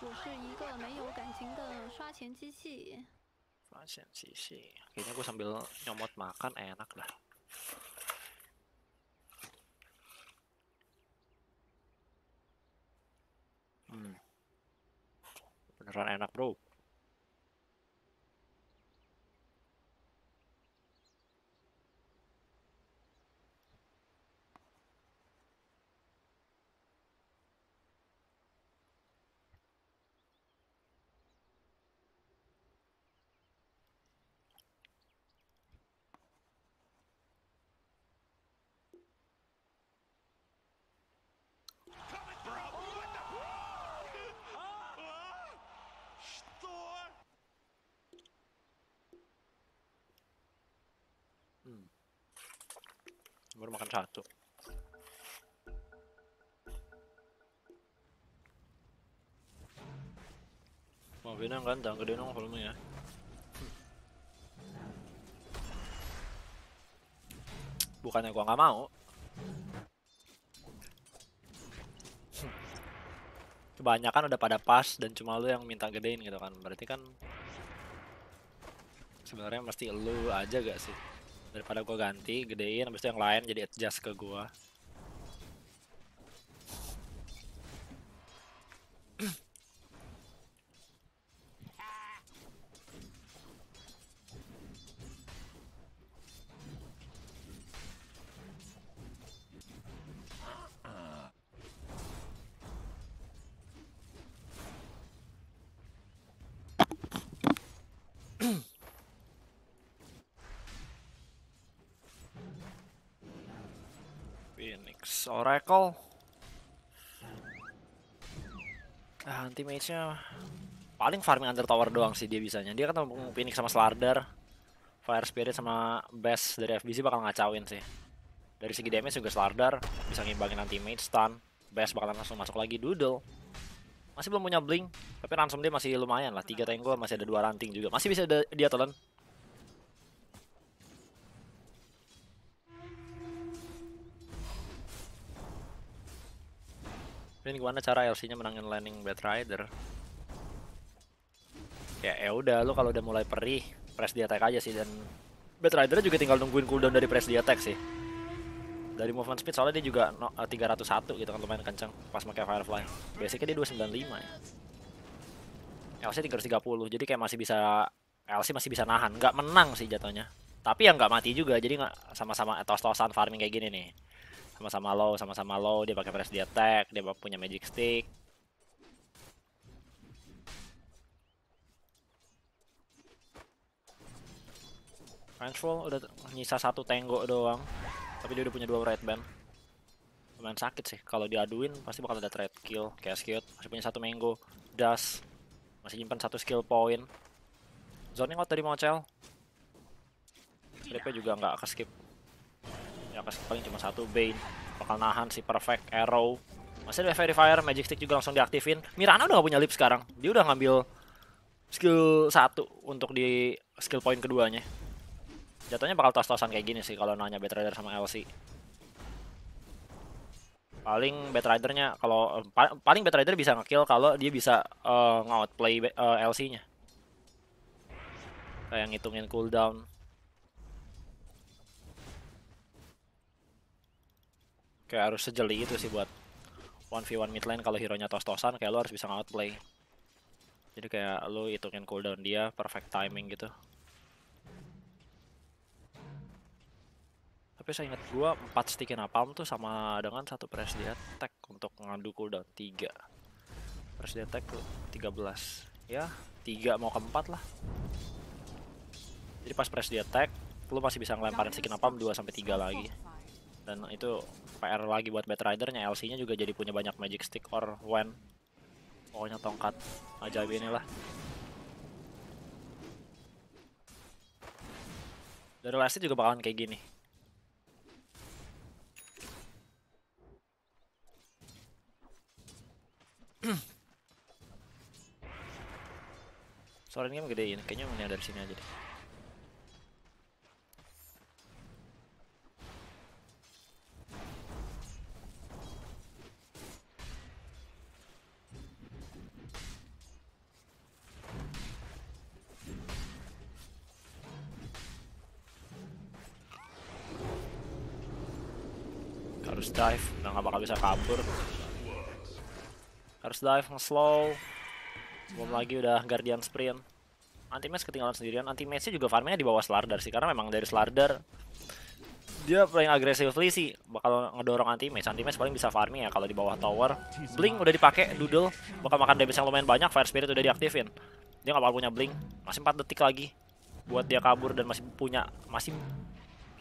我是一个没有感情的刷钱机器. Kayaknya gue sambil nyomot makan enak lah. Beneran enak, bro. Baru makan satu. Mau benang kan, jangan gede dong volume ya. Bukannya gua nggak mau. Kebanyakan udah pada pas dan cuma lu yang minta gedein gitu kan. Berarti kan sebenarnya mesti lu aja gak sih? Daripada gua ganti, gedein, habis itu yang lain jadi adjust ke gua. Oracle, nah, anti-mage-nya paling farming under tower doang sih dia bisanya. Dia kan mau Phoenix sama Slardar, Fire Spirit sama Bass dari FBC bakal ngacauin sih. Dari segi damage juga Slardar bisa ngimbangin anti-mage, stun, Bass bakalan langsung masuk lagi, Doodle. Masih belum punya Blink, tapi ransom dia masih lumayan lah, 3 tank gua masih ada 2 ranting juga. Masih bisa dia telan. Ini gimana cara LC-nya menangin landing Batrider? Ya udah, lo kalau udah mulai perih, press di attack aja sih, dan Batrider juga tinggal nungguin cooldown dari press di attack sih. Dari movement speed soalnya dia juga 301 gitu kan, lumayan kenceng pas pakai Firefly. Basicnya dia 295 ya. LC 330, jadi kayak masih bisa, LC masih bisa nahan, nggak menang sih jatuhnya. Tapi yang nggak mati juga, jadi nggak sama-sama tos-tosan farming kayak gini nih. Sama-sama low, dia pakai press di attack, dia punya magic stick. Ranchful udah nyisa 1 tenggo doang, tapi dia udah punya 2 red band. Lumayan sakit sih, kalau diaduin pasti bakal ada trade kill, kayak cute. Masih punya 1 mango, dust, masih nyimpan 1 skill point. Zoning out dari Mocel. DP juga nggak keskip. Ya paling cuma 1 Bane, bakal nahan si perfect arrow. Masih ada verifier, magic stick juga langsung diaktifin. Mirana udah gak punya lip sekarang, dia udah ngambil skill 1 untuk di skill point keduanya. Jatuhnya bakal tos-tosan kayak gini sih kalau nanya Batrider sama LC. Paling Batridernya kalau paling Batrider bisa ngekill kalau dia bisa nge-outplay LC-nya. Kayak ngitungin cooldown. Kayak harus sejeli itu sih buat 1v1 mid lane. Kalau hero nya tos-tosan kayak lo harus bisa outplay. Jadi kayak lo hitungin cooldown dia, perfect timing gitu. Tapi saya ingat gua 4 stick napalm tuh sama dengan 1 press di attack untuk ngadu cooldown 3. Press di attack 13. Ya, 3 mau ke 4 lah. Jadi pas press di attack lo masih bisa ngelemparin stick napalm 2 sampai 3 lagi. Dan itu PR lagi buat Batridernya, LC-nya juga jadi punya banyak magic stick or when. Pokoknya tongkat ajaib inilah. Dari LC juga bakalan kayak gini. Suara ini kan gede ini, kayaknya ini dari sini aja deh. Harus dive, udah nggak bakal bisa kabur. Harus harus dive, nge-slow. Belum lagi udah Guardian Sprint. Anti-Mage ketinggalan sendirian. Anti-Mage-nya juga farmnya di bawah Slardar sih, karena memang dari Slardar dia paling agresif sih, bakal ngedorong Anti-Mage. Anti-Mage paling bisa farming ya kalau di bawah tower. Blink udah dipakai, Doodle bakal makan damage yang lumayan banyak. Fire Spirit udah diaktifin. Dia nggak bakal punya Blink. Masih 4 detik lagi buat dia kabur dan masih punya, masih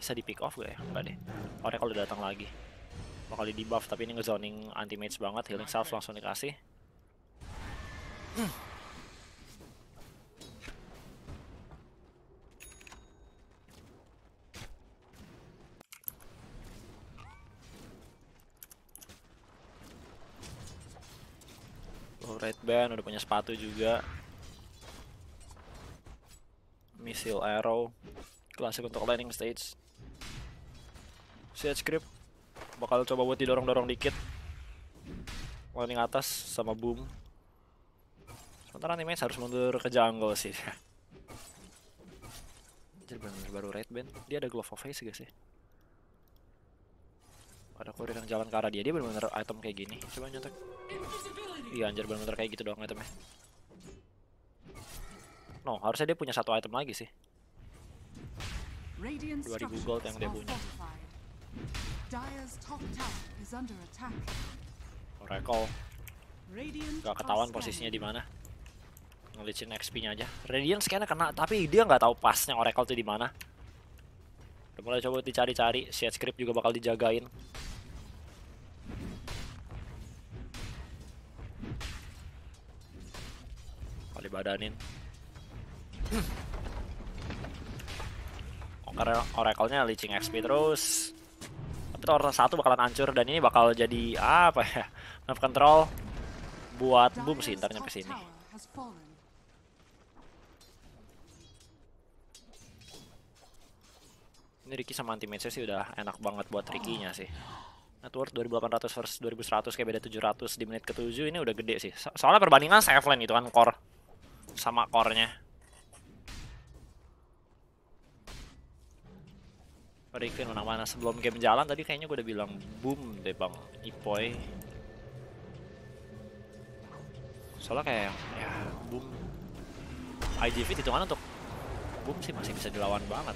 bisa di pick off gak ya? Enggak deh. Orangnya kalau datang lagi bakal di debuff, tapi ini ngezoning Anti-Mage banget. Healing self langsung dikasih. Red band udah punya sepatu juga. Missile arrow klasik untuk landing stage. Siege grip bakal coba buat didorong-dorong dikit. Landing atas sama boom. Sementara Anti-Mage harus mundur ke jungle sih. Jadi bener-bener baru red band. Dia ada glove of face gak sih? Ada kurir yang jalan ke arah dia. Dia bener-bener item kayak gini. Coba nyetek. Iya anjir, bener-bener kayak gitu doang itemnya. No, harusnya dia punya satu item lagi sih. 2000 gold yang dia punya. Oracle gak ketahuan posisinya di mana. Ngelicin XP-nya aja. Radiant scan-nya kena, tapi dia nggak tahu pasnya Oracle itu di mana. Udah mulai coba dicari-cari. Shade script juga bakal dijagain. Kali badanin. Oracle-nya leeching XP terus. Tapi tower 1 bakalan hancur dan ini bakal jadi apa ya? Nerf control buat boom sih entarnya ke sini. Ini Riki sama anti-mage sih udah enak banget buat Riki-nya sih. Net worth 2800 versus 2100 kayak beda 700 di menit ke-7 ini udah gede sih. Soalnya perbandingan save lane itu kan core sama core-nya. Riki mana-mana sebelum game jalan tadi kayaknya gue udah bilang boom deh bang Ipoy. Soalnya kayak ya boom IGV hitungan untuk boom sih masih bisa dilawan banget.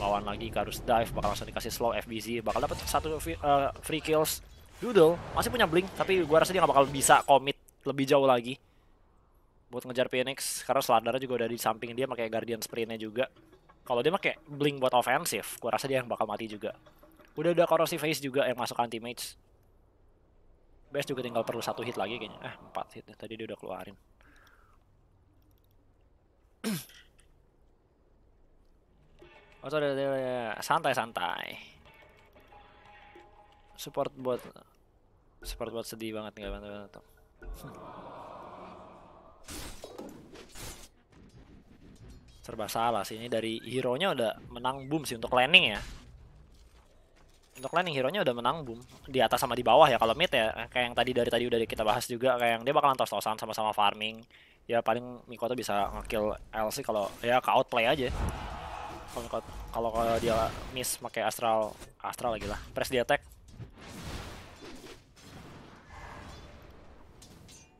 Lawan lagi harus dive, bakal langsung dikasih slow FBZ, bakal dapat satu free kills. Doodle masih punya blink tapi gue rasa dia gak bakal bisa commit lebih jauh lagi buat ngejar Phoenix karena Slardar juga udah di samping dia pakai Guardian Sprint-nya juga. Kalau dia pakai blink buat ofensif, gue rasa dia yang bakal mati juga. Udah corrosive face juga yang masuk anti-mage. Base juga tinggal perlu 1 hit lagi kayaknya. 4 hit. Tadi dia udah keluarin. Oh, santai-santai. Support buat sedih banget nggak bantu-bantu. Serba salah sih, ini dari hero-nya udah menang boom sih untuk landing ya. Untuk landing hero-nya udah menang boom. Di atas sama di bawah ya, kalau mid ya. Kayak yang tadi udah kita bahas juga. Kayak yang dia bakalan tos-tosan sama-sama farming. Ya paling Mikoto bisa nge-kill LC kalau ya ke outplay aja. Kalau dia miss pakai Astral lagi lah. Press di attack.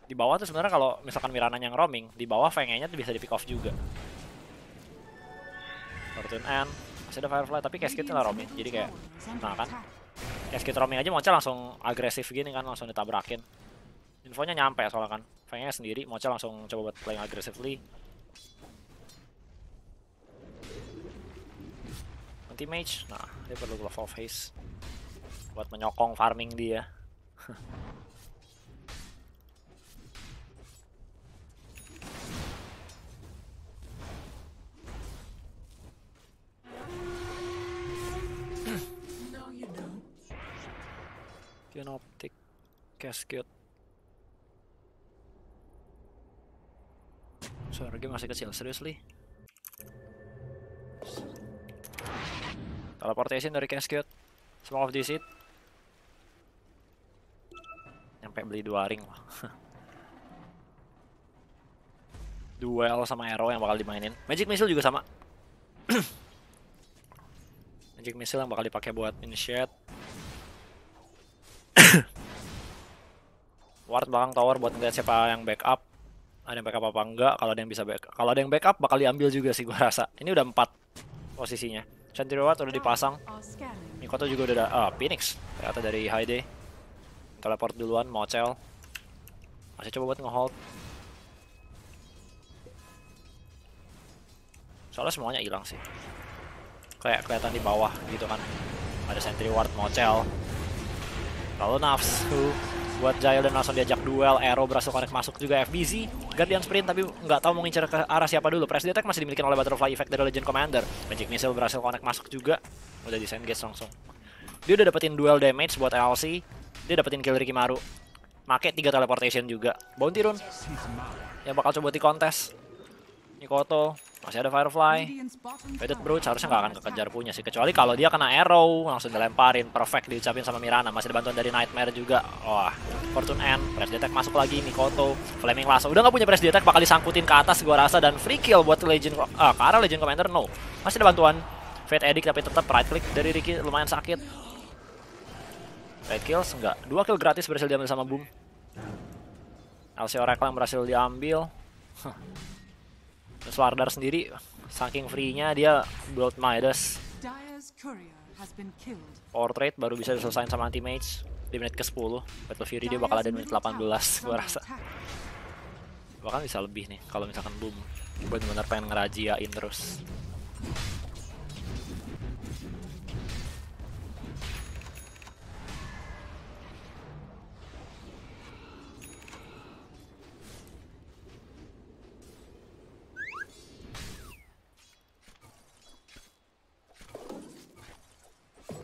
Di bawah tuh sebenarnya kalau misalkan Mirana yang roaming, di bawah Feng-nya tuh bisa di pick off juga. Fortune N masih ada Firefly tapi Cascade lah roaming, jadi kayak nah kan Cascade roaming aja Mocha langsung agresif gini kan, langsung ditabrakin. Infonya nyampe soalnya kan Fengnya sendiri, Mocha langsung coba buat playing aggressively. Anti-mage, nah dia perlu glove of haste buat menyokong farming dia. Optik casket. Suara game masih kecil, seriously. Teleportation dari casket. Smoke of Deceit. Nyampe beli 2 ring lah. Duel sama arrow yang bakal dimainin. Magic missile juga sama. Magic missile yang bakal dipakai buat initiate. ward belakang tower buat ngeliat siapa yang backup. Ada yang backup apa enggak? Kalau ada yang bisa backup, kalau ada yang backup bakal diambil juga sih gua rasa. Ini udah 4 posisinya. Sentry ward udah dipasang. Mikoto juga udah ada. Ah, Phoenix ternyata dari Hyde. Teleport duluan, Mocel. Masih coba buat ngehold. Soalnya semuanya hilang sih. Kayak kelihatan di bawah gitu kan. Ada sentry ward, Mocel. Lalu nafsu buat Jail dan langsung diajak duel. Aero berhasil connect masuk juga FBZ. Guardian sprint tapi nggak tahu mau ngincer ke arah siapa dulu. Press attack masih dimiliki oleh Butterfly Effect dari Legend Commander. Magic Missile berhasil connect masuk juga. Udah disengage langsung. Dia udah dapetin duel damage buat LC. Dia dapetin kill Rikimaru. Make 3 teleportation juga. Bounty Rune yang bakal coba di kontes. Mikoto masih ada Firefly. Bedet Brute harusnya nggak akan kekejar punya sih, kecuali kalau dia kena arrow langsung dilemparin. Perfect diucapin sama Mirana. Masih ada bantuan dari Nightmare juga. Wah, Fortune End. Press Detect masuk lagi. Mikoto Flaming Lasso udah nggak punya Press Detect, bakal disangkutin ke atas gua rasa. Dan free kill buat Legend ke arah Legend Commander. No, masih ada bantuan Fate Edict tapi tetap right click dari Riki lumayan sakit. Right kills enggak, 2 kill gratis berhasil diambil sama Boom. LC Oracle yang berhasil diambil. Slardar sendiri, saking free-nya dia build Midas. Portrait baru bisa diselesain sama Anti-Mage di menit ke-10. Battle Fury dia bakal ada di menit 18 gue rasa. Bahkan bisa lebih nih kalau misalkan Boom bener-bener pengen ngerajiain terus.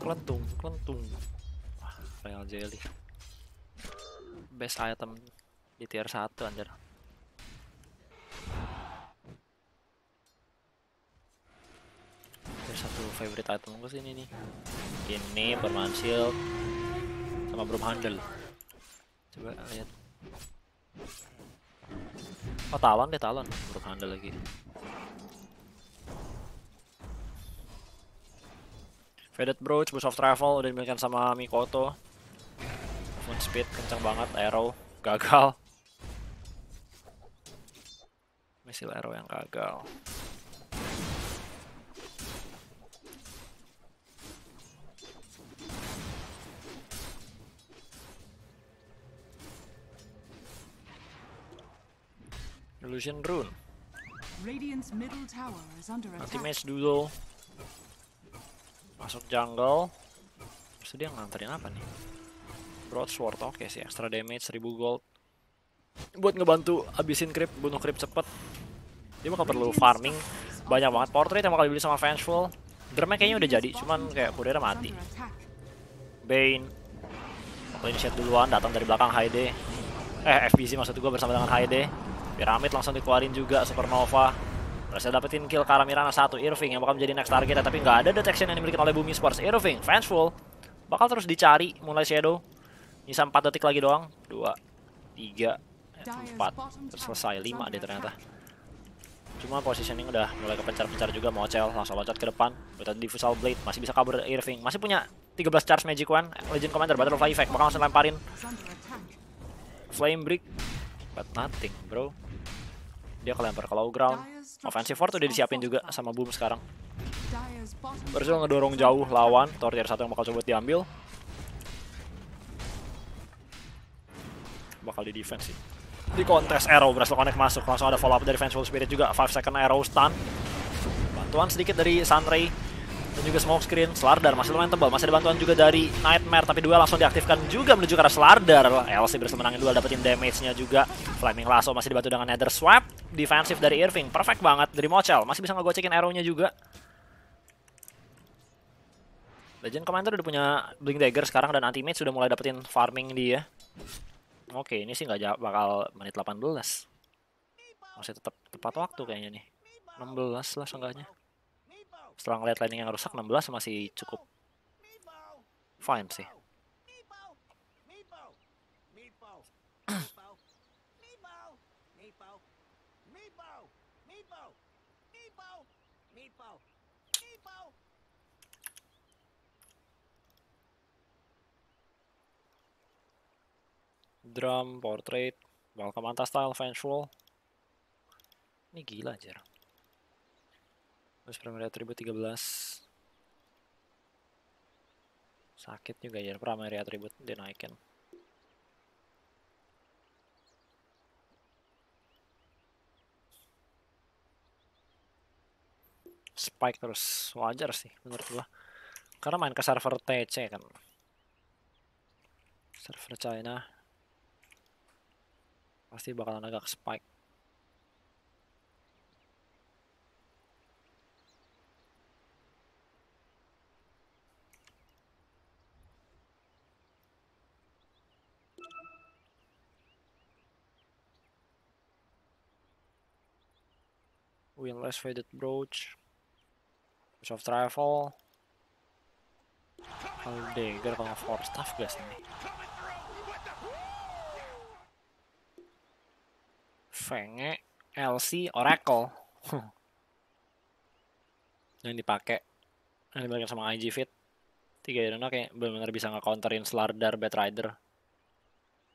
Kelentung, kelentung. Wah, Royal Jelly. Best item di tier 1 anjir. Tier 1 favorite item gue sih ini nih. Ini Perman Shield sama Broom Handle. Coba lihat. Oh, Talon deh, Talon. Broom Handle lagi. Faded Brooch, Boost of Travel udah dimiliki sama Mikoto. Movement speed kencang banget, arrow gagal. Missile arrow yang gagal. Illusion Rune. Anti-Mage dulu. Masuk jungle. Terus dia nganterin apa nih? Broadsword, oke sih, extra damage 1000 gold buat ngebantu abisin creep, bunuh creep cepet. Dia bakal perlu farming banyak banget. Portrait yang bakal dibeli sama Vengeful. Drumnya kayaknya udah jadi, cuman kayak Kudera mati. Bane atau initiate duluan, datang dari belakang Hyde. FBC maksud gue bersama dengan Hyde. Piramid langsung dikeluarin juga, Supernova. Berhasil dapetin kill Kara Mirana 1, Irving yang bakal menjadi next target, tapi nggak ada detection yang dimiliki oleh BOOM Esports. Irving, Vengeful, bakal terus dicari, mulai shadow. Nyisa 4 detik lagi doang, 2, 3, 4, selesai, 5 deh ternyata. Cuma positioning udah mulai kepencar-pencar juga, Mocel langsung loncat ke depan. Betul Diffusal Blade, masih bisa kabur Irving, masih punya 13 charge Magic Wand, Legend Commander, Butterfly Effect, bakal langsung lemparin. Flame Brick, but nothing bro. Dia kelempar ke low ground. Offensive ward udah disiapin juga sama Boom sekarang. Berhasil ngedorong jauh lawan. Tower tier 1 yang bakal coba diambil. Bakal di defense sih. Di kontes arrow berhasil connect masuk. Langsung ada follow up dari Vengeful Spirit juga. 5 second arrow stun. Bantuan sedikit dari Sunray dan juga smoke screen. Slardar masih lumayan tebal. Masih ada bantuan juga dari Nightmare tapi duel langsung diaktifkan juga menuju ke arah Slardar. LC berhasil menangin duel, dapetin damage-nya juga. Flaming Lasso masih dibantu dengan Nether Swap. Defensif dari Irving, perfect banget dari Mocel, masih bisa ngegocekin arrow-nya juga. Legend Commander udah punya Blink Dagger sekarang dan Anti-Mage sudah mulai dapetin farming dia. Oke, ini sih nggak bakal menit 18. Masih tetap tepat waktu kayaknya nih. 16 lah seenggaknya. Setelah ngeliat landing yang rusak, 16 masih cukup fine sih. Drum, Portrait, Welcome Antastyle, Vengeful. Ini gila anjir. Terus primary attribute 13. Sakit juga ya primary attribute dinaikin. Spike terus, wajar sih menurut gua. Karena main ke server TC kan. Server China pasti bakalan agak spike. Winless Faded Brooch. Of Travel, Blink Dagger kalau Force Staff guys ini. Fenge, LC, Oracle yang dipakai, yang dipakai sama IG Fit. 3 Irona kayak benar-benar bisa nge-counterin Slardar, Batrider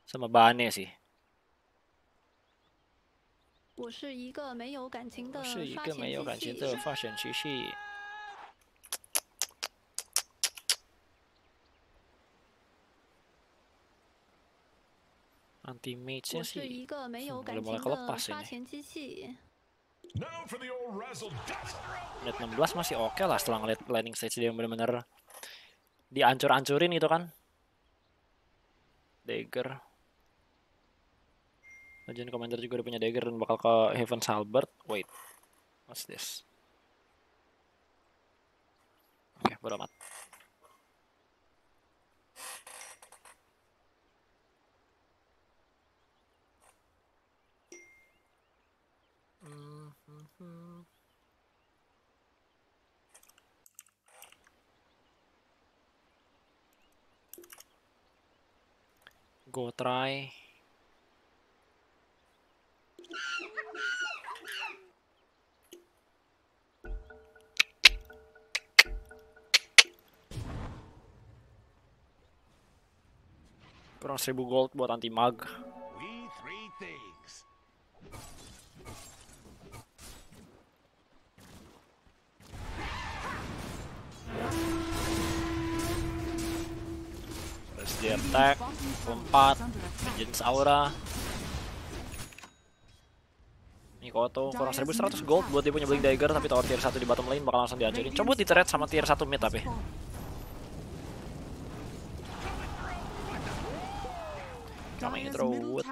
sama Bane sih. 我是一个没有感情的发现奇系。 Anti-Mage-nya sih udah mulai kelepas ini. Menit 16 masih oke lah setelah ngeliat landing stage dia bener-bener diancur-ancurin gitu kan. Dagger. Legend Commander juga udah punya Dagger dan bakal ke Heaven's Halberd. Wait, what's this? Oke, bodo amat. Go try. Kurang 1000 gold buat anti mag. Di attack, lompat, jenis aura. Mikoto kurang 1100 gold buat dia punya Blink Dagger, tapi tower tier 1 di bottom lane bakal langsung dihancurin. Coba diteret sama tier 1 mid tapi. Coming through wood.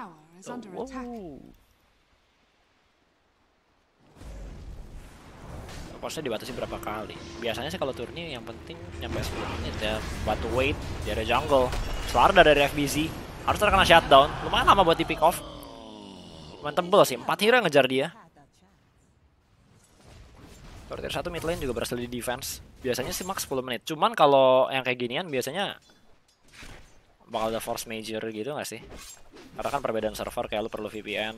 Posnya dibatasi berapa kali? Biasanya sih kalau turni yang penting nyampe 10 menit ya. Batu weight, dia ada jungle. Slardar dari FBZ, harus terkena shutdown. Lumayan lama buat di pick off. Lumayan tebel sih, 4 hero ngejar dia. Tortir 1 mid lane juga berhasil di defense. Biasanya sih max 10 menit. Cuman kalau yang kayak ginian biasanya bakal ada force major gitu gak sih? Karena kan perbedaan server kayak lu perlu VPN.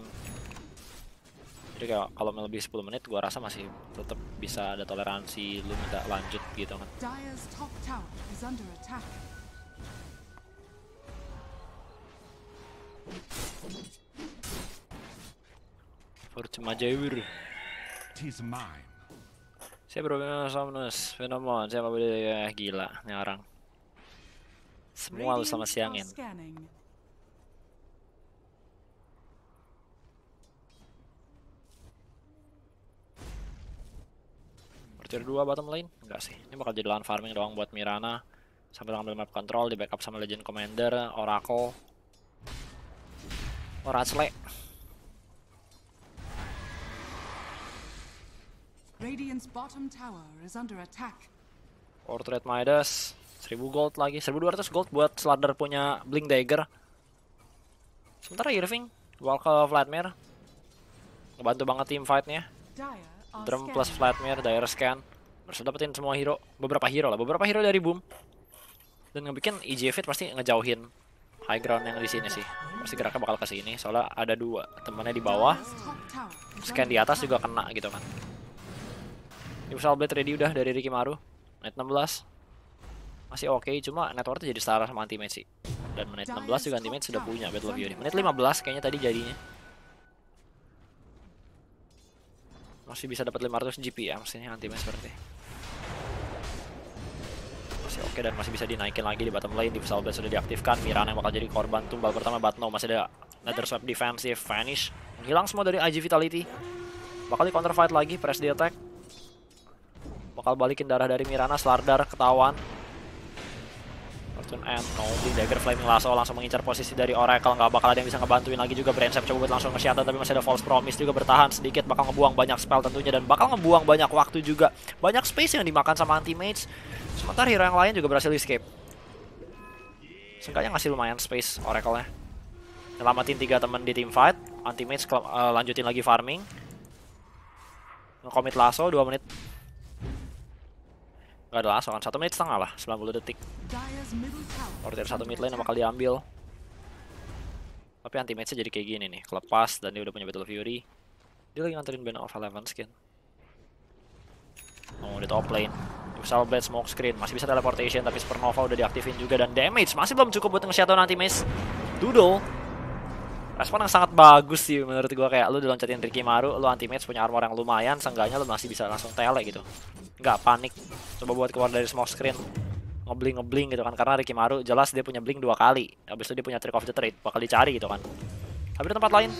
Jadi kalau lebih 10 menit gua rasa masih tetap bisa ada toleransi lu minta lanjut gitu kan. Fortuna Jawir. Saya berbeda sama Nus, Venomon, saya berbeda gila nih orang. Semua lu sama siangin. Tier 2 bottom lane? Enggak sih. Ini bakal jadi lawan farming doang buat Mirana. Sambil ngambil map control, di backup sama Legend Commander, Oracle. Oracle. Radiant's bottom tower is under attack. Portrait Midas, 1000 gold lagi. 1200 gold buat Slardar punya Blink Dagger. Sementara Irving, walk ke Vladimir. Ngebantu banget team fight-nya. Drum plus Flatmere, Dire scan. Harus dapetin semua hero, beberapa hero dari Boom. Dan ngebikin IG Fit pasti ngejauhin high ground yang di sini sih. Pasti geraknya bakal ke sini, soalnya ada dua temannya di bawah. Scan di atas juga kena gitu kan. Universal Blade ready udah dari Riki Maru. Net 16. Masih oke, cuma networknya jadi setara sama anti-mage sih. Dan menit 16 juga anti-mage sudah punya Battle Fury. Menit 15 kayaknya tadi jadinya. Masih bisa dapat 500 GP ya, maksudnya anti-mage seperti. Masih oke, dan masih bisa dinaikin lagi di bottom lane. Di Vessel Blade sudah diaktifkan. Mirana yang bakal jadi korban tumbal pertama Batno. Masih ada Nether Swipe Defensive, Vanish. Hilang semua dari IG Vitality. Bakal di counter fight lagi, press di attack. Bakal balikin darah dari Mirana, Slardar ketahuan. Fortune End, no. Blink Dagger, Flaming Lasso langsung mengincar posisi dari Oracle. Nggak bakal ada yang bisa ngebantuin lagi juga. Brainsap coba buat langsung nge-shatter, tapi masih ada False Promise juga bertahan sedikit. Bakal ngebuang banyak spell tentunya, dan bakal ngebuang banyak waktu juga. Banyak space yang dimakan sama anti-mage. Sementara hero yang lain juga berhasil escape. Seenggaknya ngasih lumayan space Oracle-nya. Nyelamatin 3 temen di team fight. Anti-mage lanjutin lagi farming. Nge-commit Lasso 2 menit. Gak ada langsung, 1 menit setengah lah, 90 detik. Order 1 mid lane yang bakal diambil. Tapi anti-mage jadi kayak gini nih, kelepas, dan dia udah punya Battle Fury. Dia lagi nganterin Bane of 11 skin. Oh, di top lane. Vessel Blade, smoke screen, masih bisa teleportation, tapi Supernova udah diaktifin juga. Dan damage masih belum cukup buat nge-shadow anti-mage. Doodle. Respon yang sangat bagus sih menurut gua, kayak lu diloncatin Riki Maru, lu anti-mage punya armor yang lumayan, seenggaknya lu masih bisa langsung tele gitu. Nggak panik, coba buat keluar dari smoke screen, ngebling gitu kan, karena Riki Maru jelas dia punya blink 2 kali, habis itu dia punya trick of the trade, bakal dicari gitu kan. Tapi di tempat lain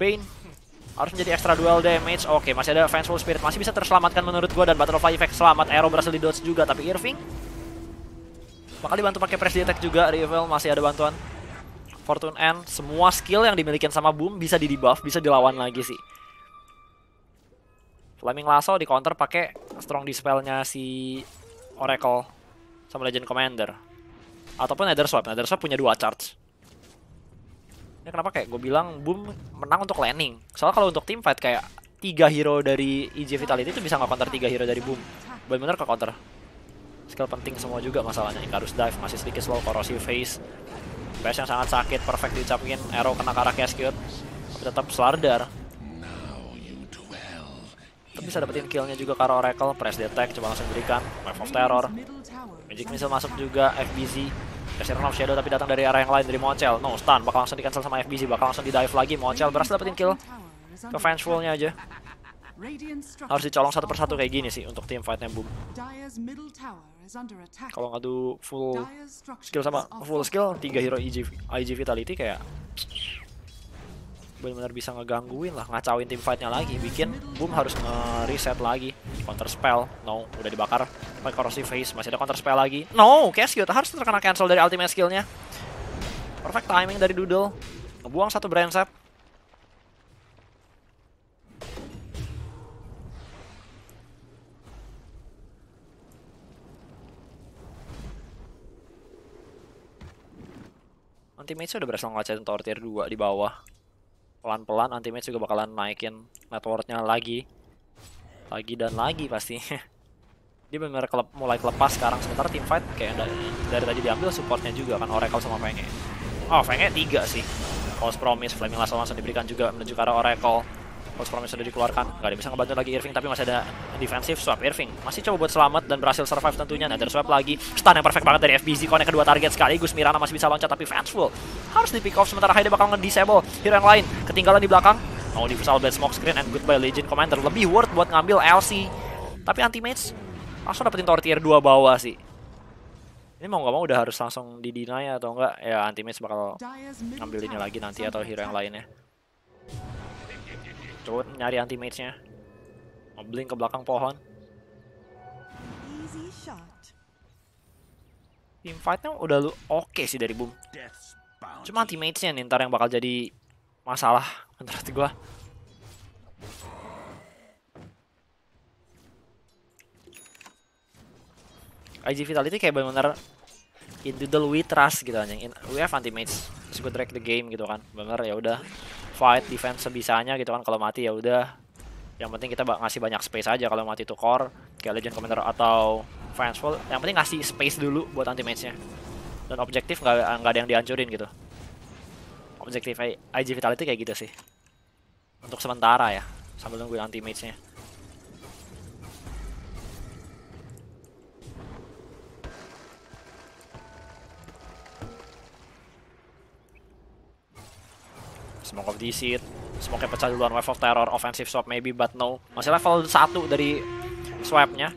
Bane harus menjadi extra duel damage. Oke, masih ada Vengeful Spirit, masih bisa terselamatkan menurut gua, dan Butterfly effect selamat, Arrow berhasil di dodge juga, tapi Irving bakal dibantu pakai press attack juga. Rival masih ada bantuan Fortune End. Semua skill yang dimiliki sama Boom bisa di debuff, bisa dilawan lagi sih. Flaming Lasso di counter pakai strong dispel-nya si Oracle sama Legend Commander ataupun Nether Swap. Nether Swap punya 2 charge. Ini kenapa kayak gue bilang Boom menang untuk laning. Soalnya kalau untuk team fight kayak 3 hero dari IG Vitality itu bisa nggak counter 3 hero dari Boom. Bener-bener ke counter. Skill penting semua juga masalahnya. Icarus Dive masih sedikit slow, Corrosive Phase. Base yang sangat sakit, perfect dicapin, arrow kena ke arah Cascade. Tapi tetap Slardar. Tapi bisa dapetin killnya juga karena Oracle. Press detect, coba langsung berikan Wave of Terror. Magic Missile masuk juga, FBZ. Kasiran of Shadow tapi datang dari arah yang lain, dari Mochel. No stun, bakal langsung di cancel sama FBZ, bakal langsung di dive lagi. Mochel berhasil dapetin kill ke Vengeful-nya aja. Harus dicolong satu persatu kayak gini sih untuk tim fight-nya Boom. Kalau ngadu full skill sama full skill 3 hero IG Vitality kayak benar-benar bisa ngegangguin lah, ngacauin tim fight-nya lagi, bikin Boom harus nge-reset lagi. Counter spell, no, udah dibakar. Pakai Corrosive Phase, masih ada counter spell lagi. No, Cascade harus terkena cancel dari ultimate skill-nya. Perfect timing dari Doodle. Ngebuang 1 Brainsap. Anti-mage udah berhasil ngelacain tower tier 2 di bawah. Pelan-pelan anti-mage juga bakalan naikin net worth-nya lagi. Lagi dan lagi pasti. Dia benar-benar mulai kelepas sekarang. Sementara tim fight kayak dari tadi diambil supportnya juga kan, Oracle sama Fenge. Oh, Fenge 3 sih. False Promise, Flaming Lasso langsung diberikan juga menuju ke arah Oracle. False Promise sudah dikeluarkan. Gak ada bisa ngebantu lagi Irving, tapi masih ada defensive swap. Irving masih coba buat selamat dan berhasil survive tentunya. Nether swap lagi. Stun yang perfect banget dari FBZ. Connect kedua target sekaligus. Mirana masih bisa loncat, tapi Vengeful harus di pick off. Sementara Hyde bakal nge-disable hero yang lain. Ketinggalan di belakang. Oh, di Vessel Blade smoke screen and goodbye Legend Commander. Lebih worth buat ngambil LC. Tapi anti-mage langsung dapetin tower tier 2 bawah sih. Ini mau gak mau udah harus langsung di-deny atau enggak. Ya anti-mage bakal ngambil ini lagi nanti atau hero yang lainnya. Coba nyari anti-mage-nya. Ngeblink ke belakang pohon. Team fight-nya udah oke sih dari Boom. Cuma anti-mage-nya nih ntar yang bakal jadi masalah menurut gua. IG Vitality kayak bener-bener in doodle we trust gitu anjing. We have anti-mage. Just go drag the game gitu kan. Bener ya udah. Fight defense sebisanya gitu kan, kalau mati ya udah, yang penting kita ngasih banyak space aja. Kalau mati itu core kayak Legend Commander atau Vengeful, yang penting ngasih space dulu buat anti-mage-nya, dan objektif nggak ada yang dihancurin gitu. Objektif IG Vitality kayak gitu sih untuk sementara ya, sambil nungguin anti-mage-nya. Smoke of Deceit, smoke yang pecah duluan, Wave of Terror, offensive swap maybe but no. Masih level 1 dari swapnya.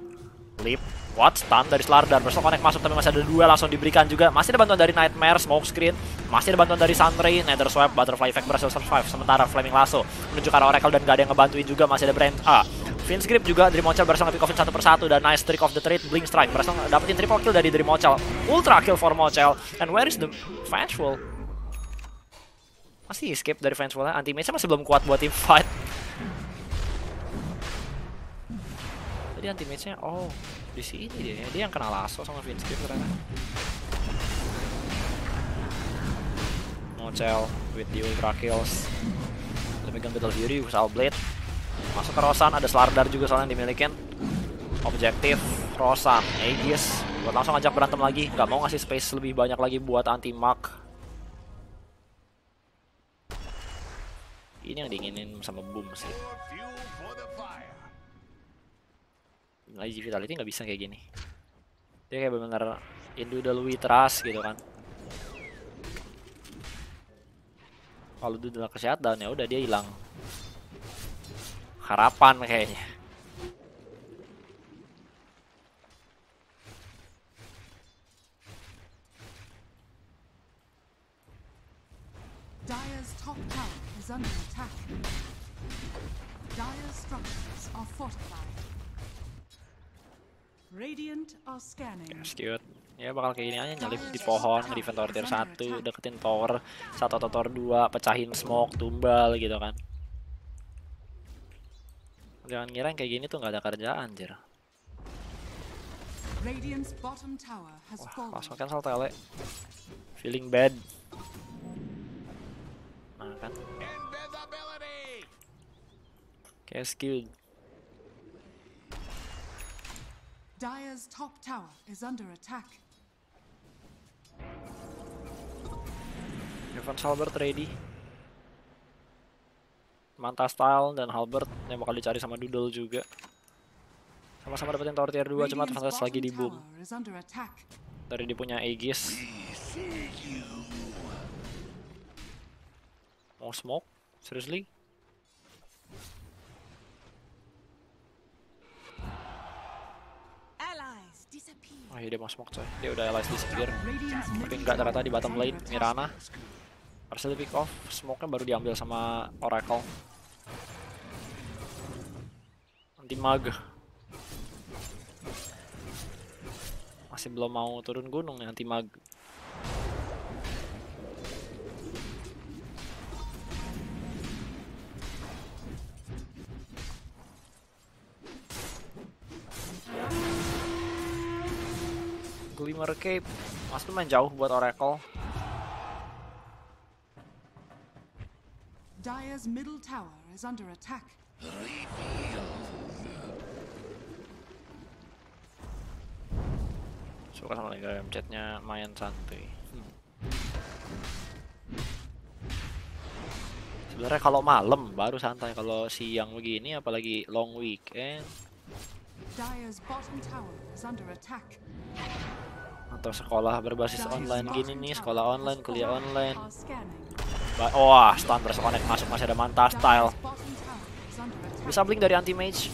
Leap, what? Stun dari Slardar, berhasil connect masuk tapi masih ada 2 langsung diberikan juga. Masih ada bantuan dari Nightmare, Smoke Screen, masih ada bantuan dari Sunray, Nether Swap, Butterfly Effect berhasil survive. Sementara Flaming Lasso menuju ke arah Oracle dan gak ada yang ngebantuin juga, masih ada Brand A. Fiend's Grip juga, Dream Ochel berhasil nge-pick offin 1 per 1. Dan nice trick of the trade, Blink Strike berhasil dapetin triple kill dari Dream Ochel. Ultra kill for Mochel. And where is the Vengeful? Masih escape dari Vengeful-nya, Anti-Mage-nya masih belum kuat buat team fight. Tadi Anti-Mage-nya, oh di sini dia, dia yang kena lasso sama Fiend's Grip ternyata. Mochel with the ultra kills. Lebih megang Battle Fury, usal Blade. Masuk ke Rosan, ada Slardar juga soalnya yang dimilikin. Objektif Rosan, Aegis buat langsung ajak berantem lagi, nggak mau ngasih space lebih banyak lagi buat Anti-Mag. Ini yang diinginin sama Boom sih. IG Vitality nggak bisa kayak gini. Dia kayak bener-bener individual trust gitu kan. Kalau itu adalah kesehatan ya udah dia hilang harapan kayaknya. Dire's top tower is under attack. Dire's structures are fortified. Radiant are scanning. Cute. Ya bakal kayak gini aja, nyelip di pohon, di event tower tier 1, deketin tower 1 atau tower 2, pecahin smoke, tumbal gitu kan. Jangan ngira kayak gini tuh nggak ada kerjaan, anjir. Wah, langsung cancel tele. Feeling bad. Nah kan. Kayak skilled. Dire's top tower is under attack. Evan Salbert ready. Manta style dan Halbert yang bakal dicari sama Doodle juga. Sama-sama dapetin tower tier 2, cuma terbatas lagi di Boom. Dari dia punya Aegis. Mau smoke? Seriously? Oh iya dia mau smoke coy, dia udah allies disappear. Tapi enggak, ternyata di bottom lane, Mirana harus di pick off, smoke-nya baru diambil sama Oracle. Anti-Mag masih belum mau turun gunung ya Anti-Mag. Glimmer Cape masih main jauh buat Oracle. Dire's middle tower is under attack. Suka sama lagi game chatnya main santuy. Sebenarnya kalau malam baru santai, kalau siang begini apalagi long weekend. Dire's bottom tower is under attack. Atau sekolah berbasis online gini nih, sekolah online, kuliah online. Wah, stun berhasil connect masuk, masih ada Manta style. Bisa blink dari Anti-Mage.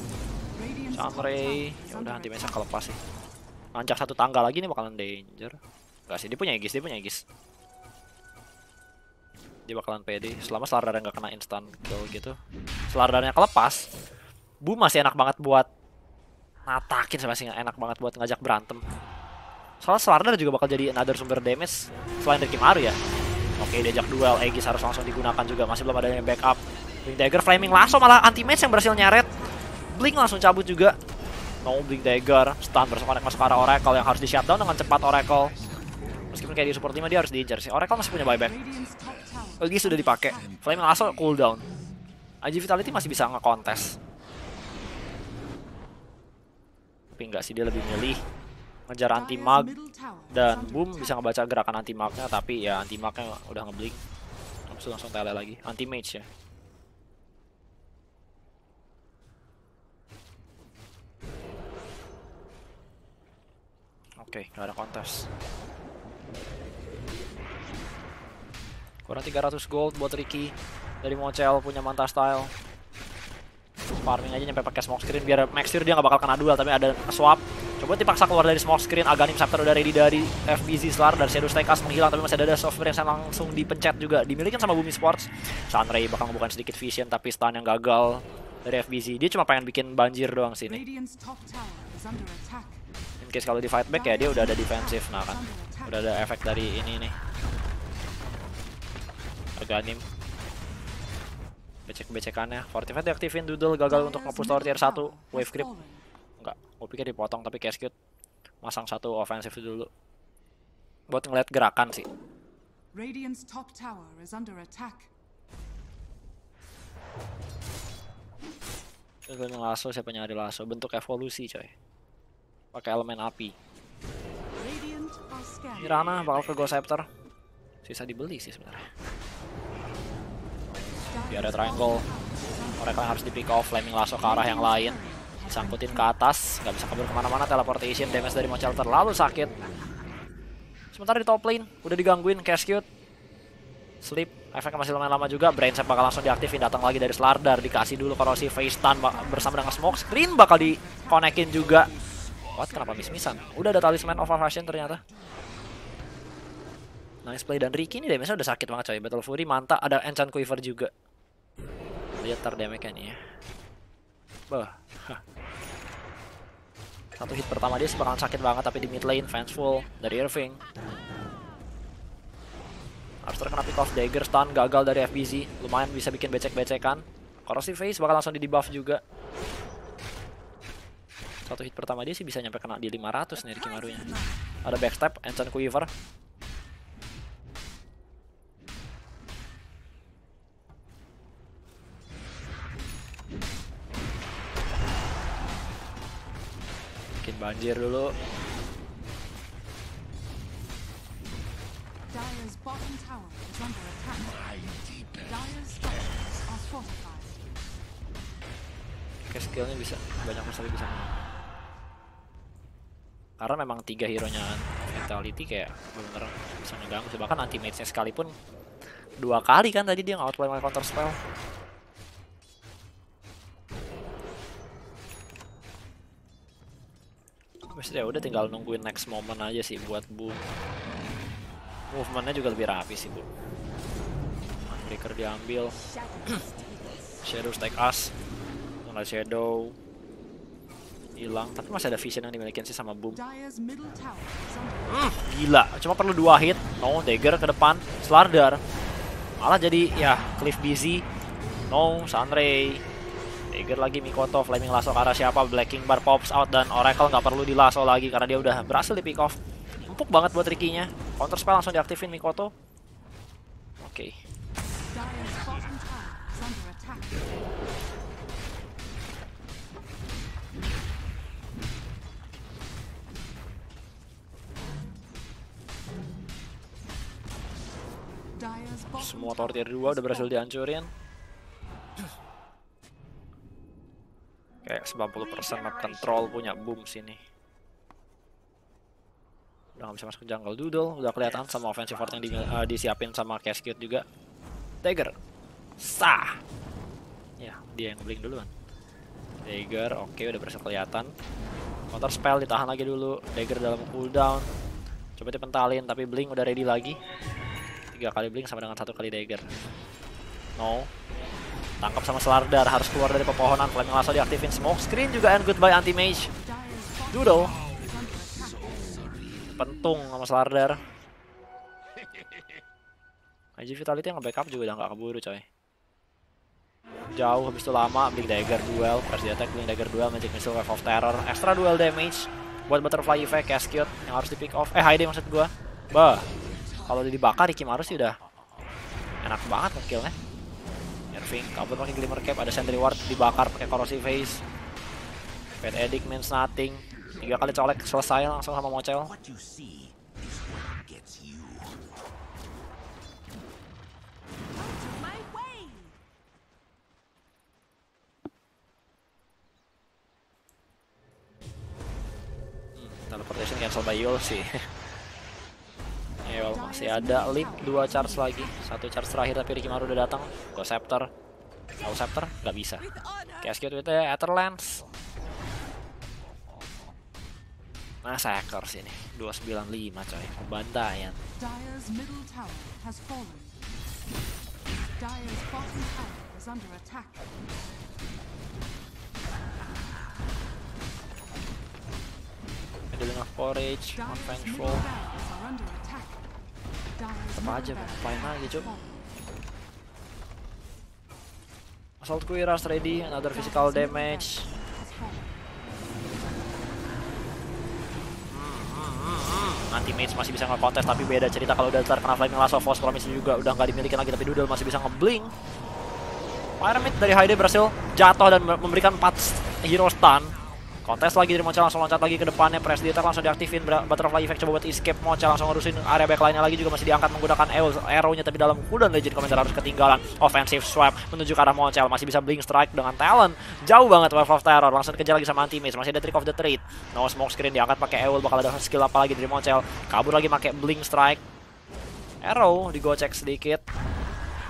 Sunray, ya udah Anti-Mage akan lepas sih. Nancak 1 tangga lagi nih bakalan danger. Gak sih, dia punya Aegis, dia punya Aegis. Dia bakalan PD selama Slardar yang gak kena instant kill gitu. Slardarnya kelepas. Bu masih enak banget buat natakin, masih enak banget buat ngajak berantem. Soalnya Slardar juga bakal jadi another sumber damage selain dari Kimaru ya. Oke, diajak duel, Aegis harus langsung digunakan juga, masih belum ada yang backup. Blink Dagger, Flaming Lasso, malah Anti-Mage yang berhasil nyaret. Blink langsung cabut juga. No Blink Dagger, stun berhasil connect masuk ke arah Oracle yang harus di shutdown dengan cepat Oracle. Meskipun kayak di support 5 dia harus diincar sih, Oracle masih punya buyback. Aegis sudah dipakai, Flaming Lasso cooldown. IG Vitality masih bisa ngekontes. Tapi enggak sih, dia lebih milih ngejar Anti-Mag, dan Boom bisa ngebaca gerakan Anti-Magnya, tapi ya Anti-Magnya udah ngeblink. Terus langsung tele lagi, Anti-Mage ya. Oke, gak ada kontes. Kurang 300 gold buat Riki. Dari Mochel punya Manta Style. Farming aja nyampe pakai smoke screen biar make sure dia nggak bakal kena duel, tapi ada swap. Coba dipaksa keluar dari smoke screen. Aghanim Scepter udah ready dari FBZ Slardar, dari Shadow Staycast menghilang, tapi masih ada software yang langsung dipencet juga. Dimiliki sama BOOM Esports. Sunray bakal bukan sedikit vision tapi stun yang gagal dari FBZ. Dia cuma pengen bikin banjir doang sini. In case kalau di fight back ya dia udah ada defensif, nah kan udah ada efek dari ini nih. Aghanim becek-becekannya, Fortify diaktifin, Doodle gagal untuk ngepush tower tier 1, wave grip. Enggak, gue pikir dipotong tapi cash cute. Masang satu offensive dulu buat ngeliat gerakan sih. Radiant's top tower is under attack. Gue ngelasso, siapa nyari lasso, bentuk evolusi coy. Pakai elemen api. Irana bakal ke Ghost Scepter. Sisa dibeli sih sebenarnya. Dia ada triangle, mereka harus di pick off, flaming lasso ke arah yang lain. Disangkutin ke atas, nggak bisa kabur kemana-mana, teleportation, damage dari Mochel terlalu sakit. Sementara di top lane, udah digangguin, cash cute. Sleep, efeknya masih lumayan lama juga, brain set bakal langsung diaktifin, datang lagi dari Slardar, dikasih dulu korosi, face stun bersama dengan smoke screen bakal dikonekin juga. What, kenapa miss-missan? Udah ada talisman of fashion ternyata. Nice play, dan Riki ini damage-nya udah sakit banget coy. Battle Fury mantap, ada Enchant Quiver juga. Lihat tar damage-nya nih ya. Bah. Satu hit pertama dia sebarang sakit banget, tapi di mid lane fans full dari Irving. After kena pick off dagger stun gagal dari FBZ, lumayan bisa bikin becek-becekan. Corrosive Face bakal langsung di debuff juga. Satu hit pertama dia sih bisa nyampe kena di 500 nih Riki Marunya. Ada backstep, Enchant Quiver. Banjir dulu. Oke, skillnya bisa banyak sekali bisa. Karena memang tiga hero-nya Vitality kayak bener bisa ngeganggu. Bahkan anti-mage-nya sekalipun dua kali kan tadi dia nge-outplay my counter spell. Ya udah tinggal nungguin next moment aja sih buat Boom. Movementnya juga lebih rapi sih Boom. Breaker diambil. Shadow stack us. Mulai shadow. Hilang, tapi masih ada vision yang dimiliki sih sama Boom. Gila, cuma perlu 2 hit. No dagger ke depan, Slardar. Malah jadi ya Cliff busy. No Sunray. Dagger lagi Mikoto, flaming lasso ke arah siapa, Black King Bar pops out, dan Oracle nggak perlu dilasso lagi karena dia udah berhasil di pick off. Empuk banget buat Rikinya. Counter spell langsung diaktifin Mikoto. Oke. Semua tower tier 2 udah berhasil dihancurin. 90% map control punya Boom sini. Udah gak bisa masuk ke jungle. Doodle udah kelihatan sama offensive ward yang disiapin sama cash cute juga. Dagger. Sah. Ya, dia yang blink duluan. Dagger, oke, udah berhasil kelihatan. Counter spell ditahan lagi dulu. Dagger dalam cooldown. Coba dipentalin tapi blink udah ready lagi. 3 kali blink sama dengan 1 kali dagger. No. Tangkap sama Slardar, harus keluar dari pepohonan. Flaming lasso diaktifin, smoke screen juga, and goodbye anti-mage. Doodle pentung sama Slardar. IG Vitality yang nge-backup juga udah gak keburu coy. Jauh, habis itu lama. Blink Dagger duel, press di attack, Blink Dagger duel, Magic Missile, Wave of Terror. Extra duel damage buat Butterfly effect, cash cute yang harus di pick off. Hide maksud gua. Bah, kalau dibakar Riki Maru sih udah enak banget nge-killnya. Irving kabur pakai Glimmer Cape, ada Sentry Ward dibakar pakai Corrosive Face. Bad Edict means nothing. 3 kali colek selesai langsung sama Mochel. Teleportation cancel by Yul sih. Ya Ayo, masih ada leap, 2 charge lagi. 1 charge terakhir tapi Riki Maru udah datang. Go Scepter. Go Scepter, nggak bisa. Cascade with Aether Lens. Masa hackers ini, 295 coy, pembantaian. Middle of forage, unvengeful. Tetep aja, main lagi cuy. Assault Cuirass ready, another physical damage. Anti-Mage masih bisa nge-contest, tapi beda cerita kalau udah terkena Flaming Lasso. Force Promise juga udah nggak dimiliki lagi, tapi Doodle masih bisa nge-blink. Pyramid dari Hyde berhasil jatuh dan memberikan 4 hero stun. Kontes lagi dari Mocha, langsung loncat lagi ke depannya. Press Dieter langsung diaktifin, Butterfly Effect coba buat escape. Mocha langsung ngurusin area back lainnya lagi, juga masih diangkat menggunakan arrow-nya, tapi dalam kudan Legend Commander harus ketinggalan. Offensive swap menuju ke arah Mocha, masih bisa blink strike dengan talent. Jauh banget Wave of Terror, langsung dikejar lagi sama Anti-Mage. Masih ada Trick of the Trade, no smoke screen, diangkat pakai Eul. Bakal ada skill apa lagi dari Mocha, kabur lagi pakai blink strike. Arrow digocek sedikit.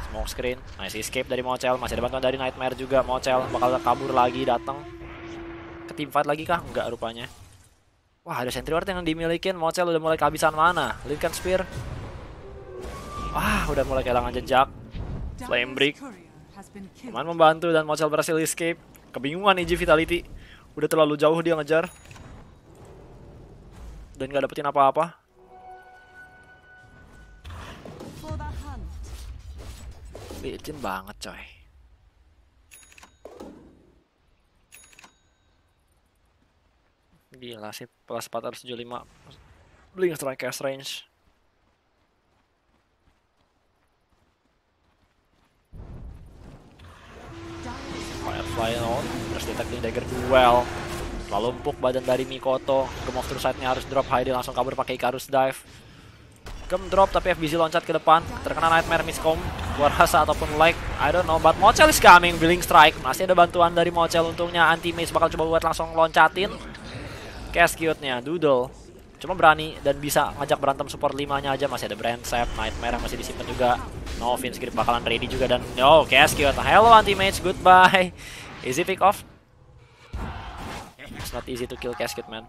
Smoke screen, nice escape dari Mocha, masih ada bantuan dari Nightmare juga. Mocha bakal kabur lagi, datang. Teamfight lagi kah? Enggak rupanya. Wah, ada sentry ward yang dimilikin. Mocel udah mulai kehabisan mana? Lincoln Spear. Wah, udah mulai kehilangan jejak. Flame Break cuman membantu dan Mocel berhasil escape. Kebingungan IG Vitality, udah terlalu jauh dia ngejar dan gak dapetin apa-apa. Licin banget coy. Gila sih, plus 475 blink strike cast range. Firefly on, terus detecting dagger duel. Lalu empuk badan dari Mikoto. Gemov through side-nya harus drop. Heidi langsung kabur pakai Icarus dive. Gem drop tapi FBZ loncat ke depan. Terkena Nightmare miscom, luar rasa ataupun like, I don't know, but Mochel is coming. Blink strike, masih ada bantuan dari Mochel. Untungnya Anti-Mage bakal coba buat langsung loncatin Cascade-nya, Doodle cuma berani dan bisa ngajak berantem support 5-nya aja. Masih ada Brandsap, Nightmare yang masih disimpan juga. Novin Grip bakalan ready juga dan yo, Cascade. Hello Anti-Mage, goodbye. Easy pick off. It's not easy to kill Cascade, man.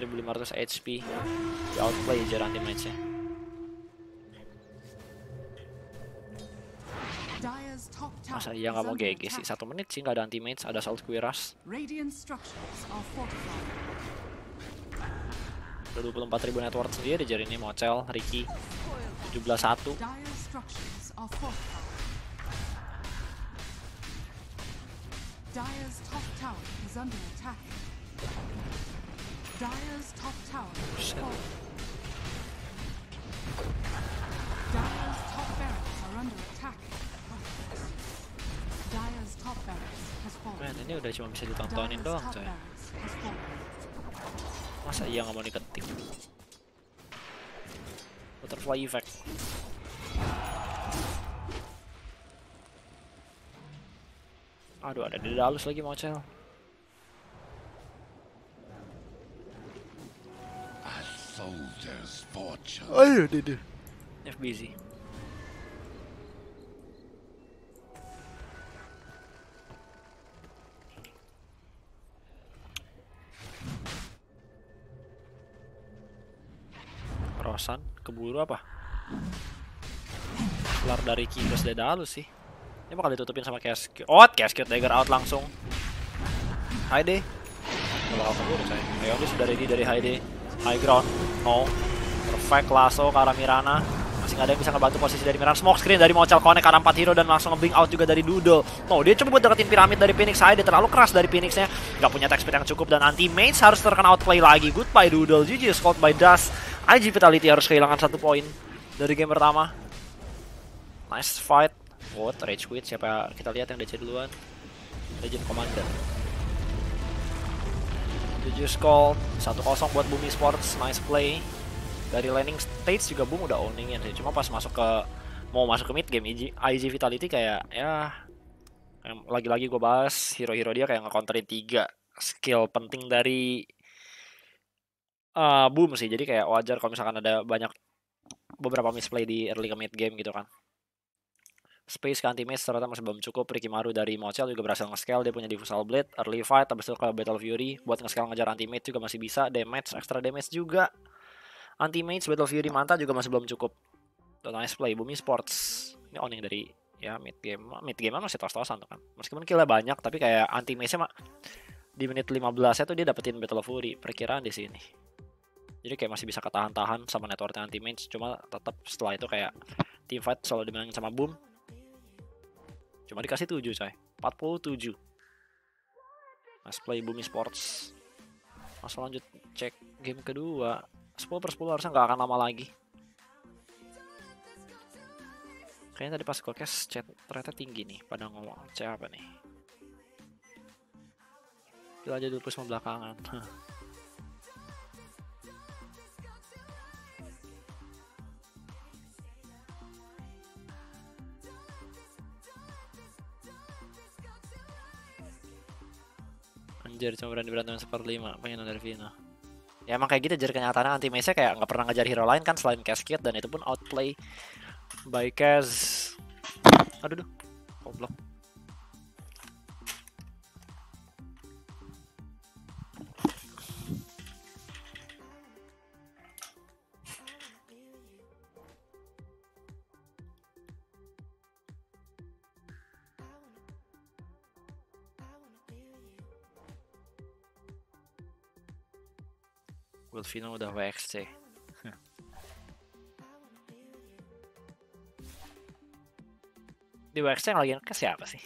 1500 HP. Di outplay aja Anti-Mage-nya. Masa iya nggak mau GG sih? 1 menit sih nggak ada Anti-Mage, ada Assault Cuirass. Udah 24.000 net worth sendiri dari ini Mochel, Riki 17.1. Man, ini udah cuma bisa ditontonin doang coy. Masa iya nggak mau diketik? Butterfly effect. Aduh, ada Dedalus lagi mau cel. Aduh, dede. FBZ. Rosan keburu apa? Kelar dari Kiros Dedalus sih. Ini bakal ditutupin sama Cascade. Oh, Cascade Dagger out langsung. Hyde. Kalau keburu saya. Ayo, ini sudah ready dari Hyde. High ground. No. Perfect lasso ke arah Mirana. Masih nggak ada yang bisa ngebantu posisi dari Mirana. Smoke screen dari Mochel connect arah 4 hero dan langsung nge-blink out juga dari Doodle. No, dia coba buat deketin piramid dari Phoenix. Dia terlalu keras dari Phoenix-nya. Nggak punya attack speed yang cukup dan Anti-Mage harus terkena outplay lagi. Goodbye Doodle. GG scored by Dust. IG Vitality harus kehilangan 1 poin dari game pertama. Nice fight. What rage quit, siapa kita lihat yang DC duluan. Legend Commander. 7 scold, 1-0 buat BOOM Esports. Nice play. Dari landing stage juga BOOM udah owning-nya sih. Cuma pas mau masuk ke mid game IG Vitality kayak ya lagi-lagi gue bahas hero-hero dia kayak nge-counterin 3 skill penting dari BOOM sih. Jadi kayak wajar kalau misalkan ada banyak beberapa misplay di early ke mid game gitu kan. Space ke anti-mage ternyata masih belum cukup. Riki Maru dari Mochel juga berhasil nge-scale. Dia punya diffusal blade, early fight, habis itu ke Battle Fury. Buat nge-scale ngejar anti-mage juga masih bisa. Damage, extra damage juga. Anti-mage, Battle Fury, Manta juga masih belum cukup. Nice play, BOOM Esports. Ini owning dari ya mid game masih tos-tosan tuh kan. Meskipun killnya banyak, tapi kayak anti-mage-nya di menit 15-nya tuh dia dapetin Battle Fury. Perkiraan di sini. Jadi kayak masih bisa ketahan-tahan sama network anti-mage. Cuma tetap setelah itu kayak team fight selalu dimenangin sama BOOM. Cuma dikasih 7 coy, 47. Nice play BOOM Esports. Langsung lanjut cek game kedua. 10/10 harusnya nggak akan lama lagi. Kayaknya tadi pas gue cash chat ternyata tinggi nih. Pada ngomong chat apa nih. Gila aja 29 belakangan. Anjir, cuma berani-berani 1/5, pengen dari Vino. Ya emang kayak gitu, jadi kenyataannya anti-mage-nya kayak nggak pernah ngejar hero lain kan selain Cascade, dan itu pun outplay by Cas. Aduh duh, goblok. Vino udah WXC. Di WXC yang lagi ke siapa sih?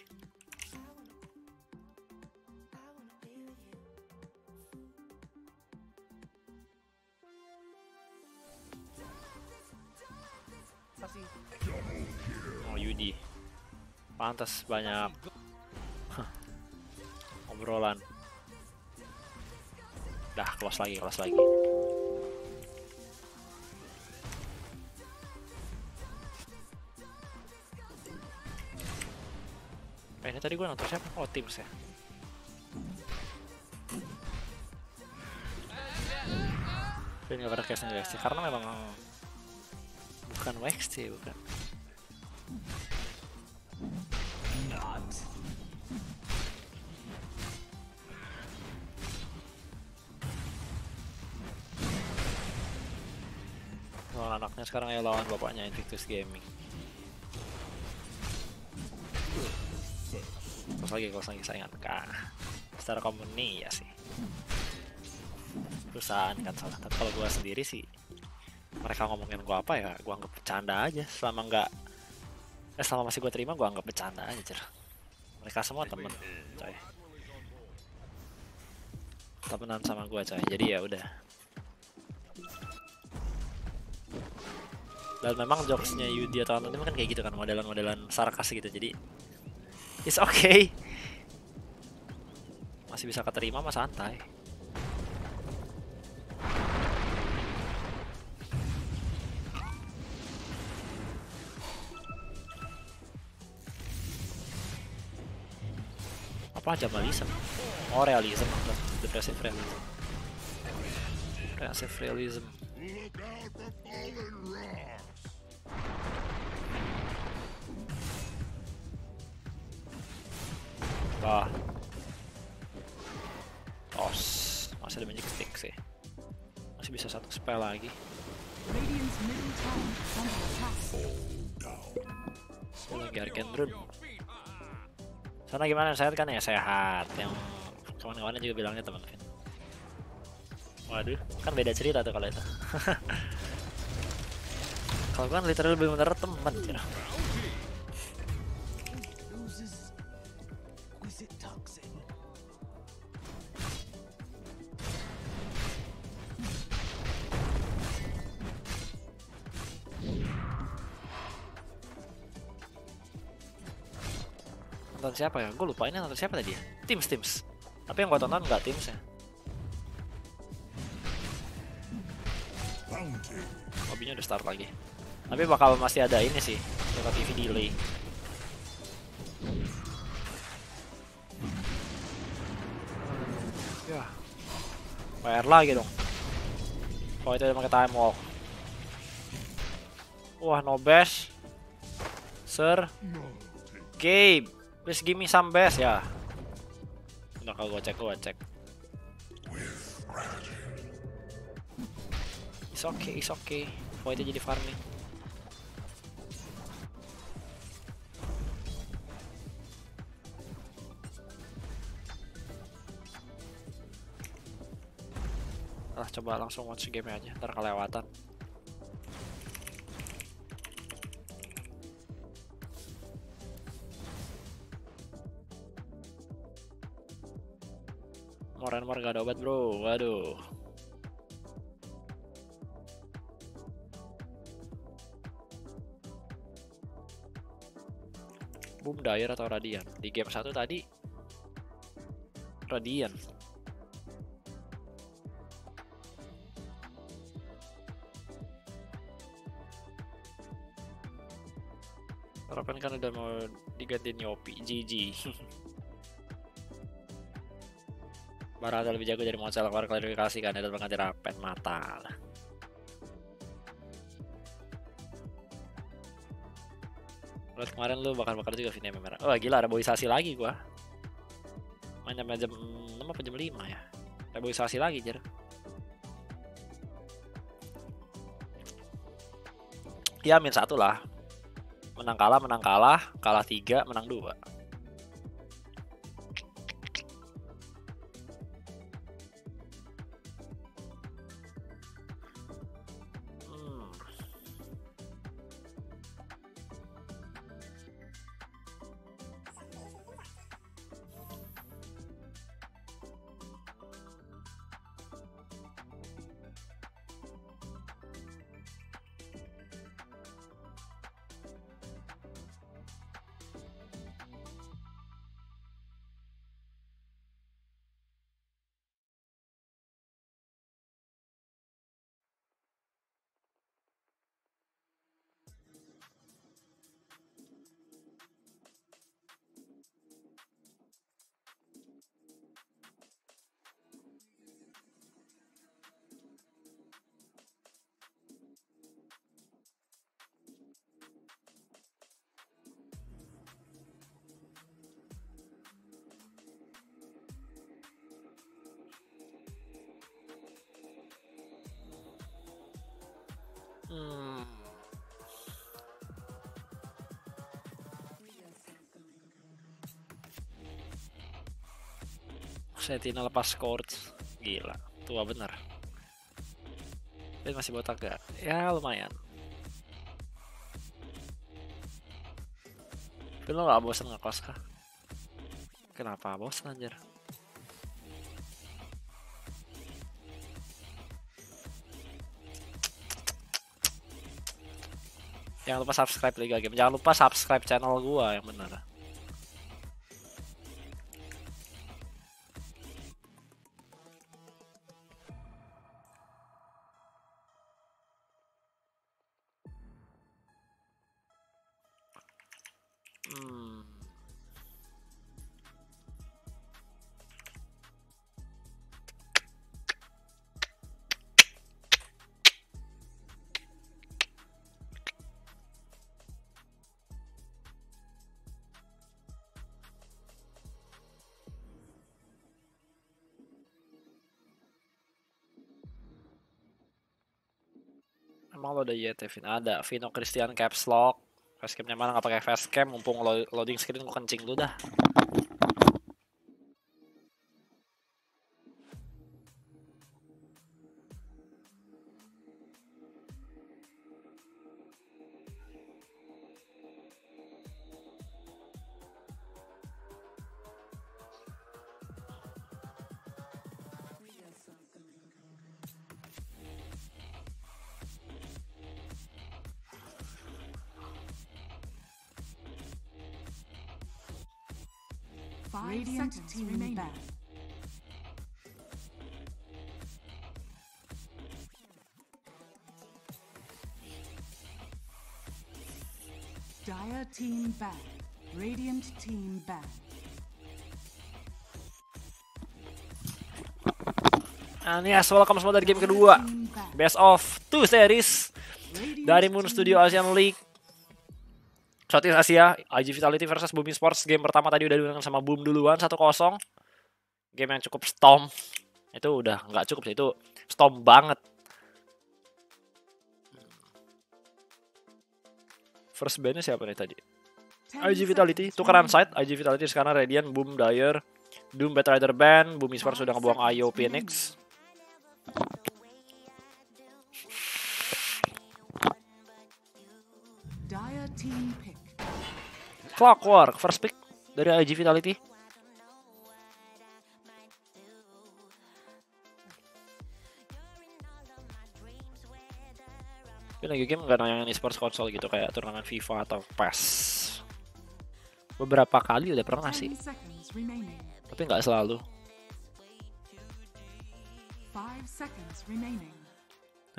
Oh Yudi, pantas banyak obrolan. Dah kelas lagi. Ini tadi gue nonton siapa? Oh, Teams ya. Tapi nggak pernah case-nya WXC, karena memang bukan WXC, bukan. Lawan anaknya sekarang ya, lawan bapaknya Invictus Gaming. Kos lagi saingan kah? Secara company ya sih. Perusahaan kan salah. Tapi kalau gue sendiri sih, mereka ngomongin gue apa ya? Gue anggap bercanda aja. Selama nggak, selama masih gue terima, gue anggap bercanda aja. Cer. Mereka semua temen, coy. Temenan sama gue, coy. Jadi ya udah. Dan memang jokesnya Yudi atau Anton kan kayak gitu kan, modelan-modelan sarkas gitu. Jadi it's okay. Masih bisa keterima, mas santai. Apa aja realism? Oh realism, depressive realism. Depressive realism. Wah, tos, masih ada magic stick sih, masih bisa satu spell lagi. Oh, lagi Arcane Rune. Sana gimana, sehat kan ya? Sehat. Yang kawan-kawannya juga bilangnya teman Vin. Waduh, kan beda cerita tuh kalau itu. Kalau kan literally bener-bener teman kira. Nonton siapa ya? Gue lupa ini nonton siapa tadi ya? Teams. Tapi yang gue tonton nggak Teams ya. Lobbynya udah start lagi. Tapi bakal masih ada ini sih, Dota TV delay. Ya, PR lagi dong. Kalau itu udah pakai time walk. Wah, no bash. Sir. Gabe, please give me some bash ya. Udah, kalau gua cek. It's okay. Voidnya jadi farming. Nah, coba langsung watch game aja, ntar kelewatan. More gak ada obat bro, waduh. Boom Dire atau Radiant? Di game 1 tadi Radiant. Harapan kan udah mau digantiin Yopi, GG. Barada lebih jago dari Monsel, keluar klarifikasi kan, ada pengganti rapet mata. Lihat kemarin lu bakar juga Vini merah. Oh gila, reboisasi lagi gua. Main sampai jam 6 apa jam 5 ya. Reboisasi lagi jer. Ya min 1 lah. Menang kalah, kalah 3, menang 2. Setina lepas scorch, gila, tua bener. Dia masih botak gak? Ya lumayan. Tapi lo gak bosan ngekos kah? Kenapa bosan anjir? Jangan lupa subscribe Liga Game. Jangan lupa subscribe channel gua yang benar. Emang lo udah YTVin? Ada Vino Christian caps lock. Facecamnya mana? Gak pakai facecam. Mumpung loading screen gue kencing dulu dah. Radiant team remaining. Dire team back. Radiant team back. And yes, welcome semua dari game kedua. Best of 2 series. dari Moon Studio Asian League Southeast Asia. IG Vitality versus BOOM Esports. Game pertama tadi udah dimenangkan sama BOOM duluan 1-0. Game yang cukup storm. Itu udah nggak cukup sih, itu storm banget. First bandnya siapa nih tadi? IG Vitality, tukeran side. IG Vitality sekarang Radiant, BOOM, Dire, Doom, Batrider Band. BOOM Esports sudah ngebuang IO Phoenix. Clockwerk, first pick dari IG Vitality. Tapi lagi game nggak nayangin esports konsol gitu, kayak turnamen FIFA atau PES. Beberapa kali udah pernah sih, tapi nggak selalu.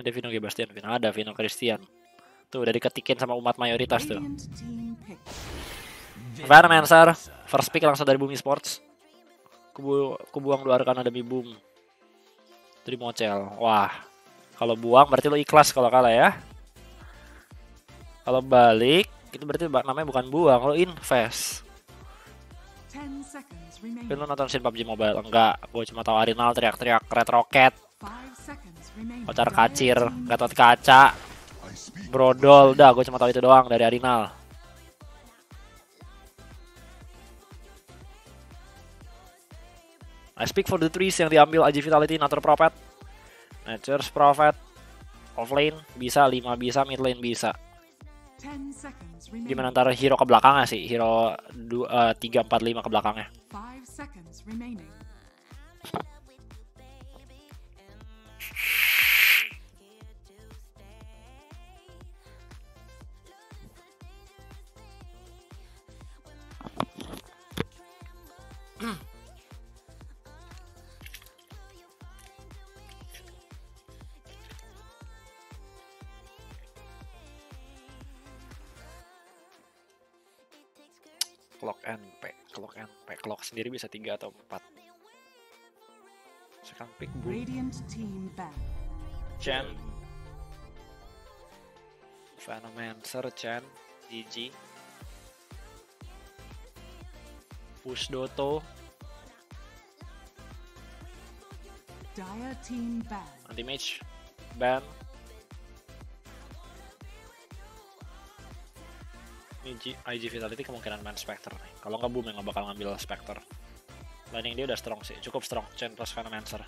Ada Vino Christian, ada Vino Christian. Tuh udah diketikin sama umat mayoritas tuh. Venomancer, first pick langsung dari BOOM Esports. Kubuang dua arkana demi BOOM. Dari Mocel, wah. Kalau buang berarti lo ikhlas kalau kalah ya. Kalau balik itu berarti namanya bukan buang, lo invest. Tapi lo nonton scene PUBG Mobile? Enggak, gue cuma tahu Arenal teriak-teriak Red Rocket, kocar kacir, Gatot Kaca, Brodol, udah gue cuma tahu itu doang dari Arenal. I speak for the trees yang diambil IG Vitality, Nature's Prophet. Nature's Prophet offlane bisa, 5 bisa, mid lane bisa. Gimana antara hero ke belakangnya sih? Hero 3, 4, 5 ke belakangnya. Clock sendiri bisa 3 atau 4. Sekarang pick Chen, Venomancer, Chen, GG, push Doto, Anti-Mage, Ban, IG Vitality kemungkinan main Specter nih. Kalau nggak BOOM yang nggak bakal ngambil Specter. Laning dia udah strong sih, cukup strong. Chen plus Venomancer.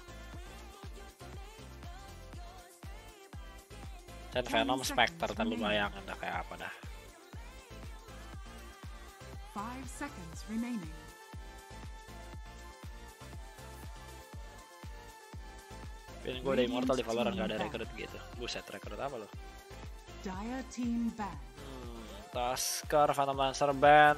Chen Venom Specter, ntar lu bayangin dah kayak apa dah. Pilih gue ada Immortal di Valorant, nggak ada rekrut gitu. Buset, rekrut apa lo? Tasker, Venomancer, Ban,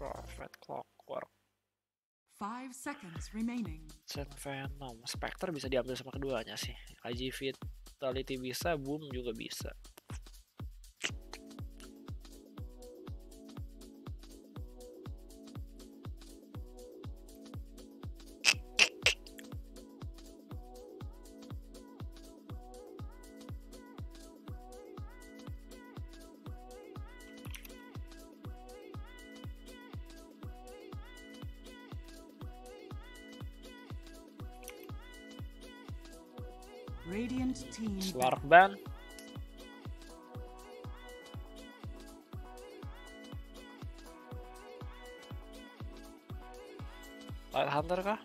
Prophet, Clockwerk, Chen, Venom, Specter bisa diambil sama keduanya sih. IG Vitality bisa, BOOM juga bisa. Slardar, Light Hunter kah?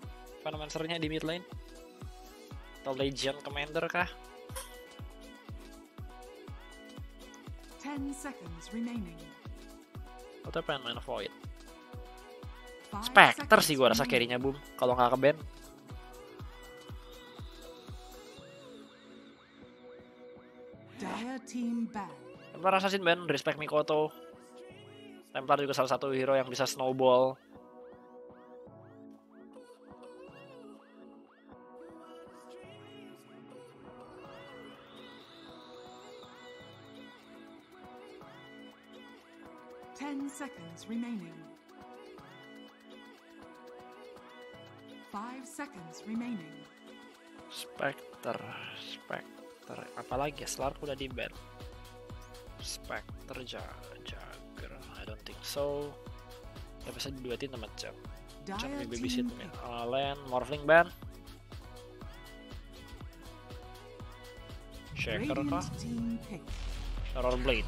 Venomancer-nya di mid lane? Atau Legend Commander kah? 10 seconds remaining. Atau pengen main Void Specter sih gua rasa carry-nya BOOM kalau nggak ke ban. Templar Assassin Band, respect Mikoto. Templar juga salah satu hero yang bisa snowball. 10 seconds remaining. 5 seconds remaining. Specter. Apalagi ya, Slardar udah di ban. Specter Jagger. I don't think so. Ya bisa diduetin sama Chen. Chen yang babysit nih. Alan, Morphling ban. Shaker kah? Terrorblade.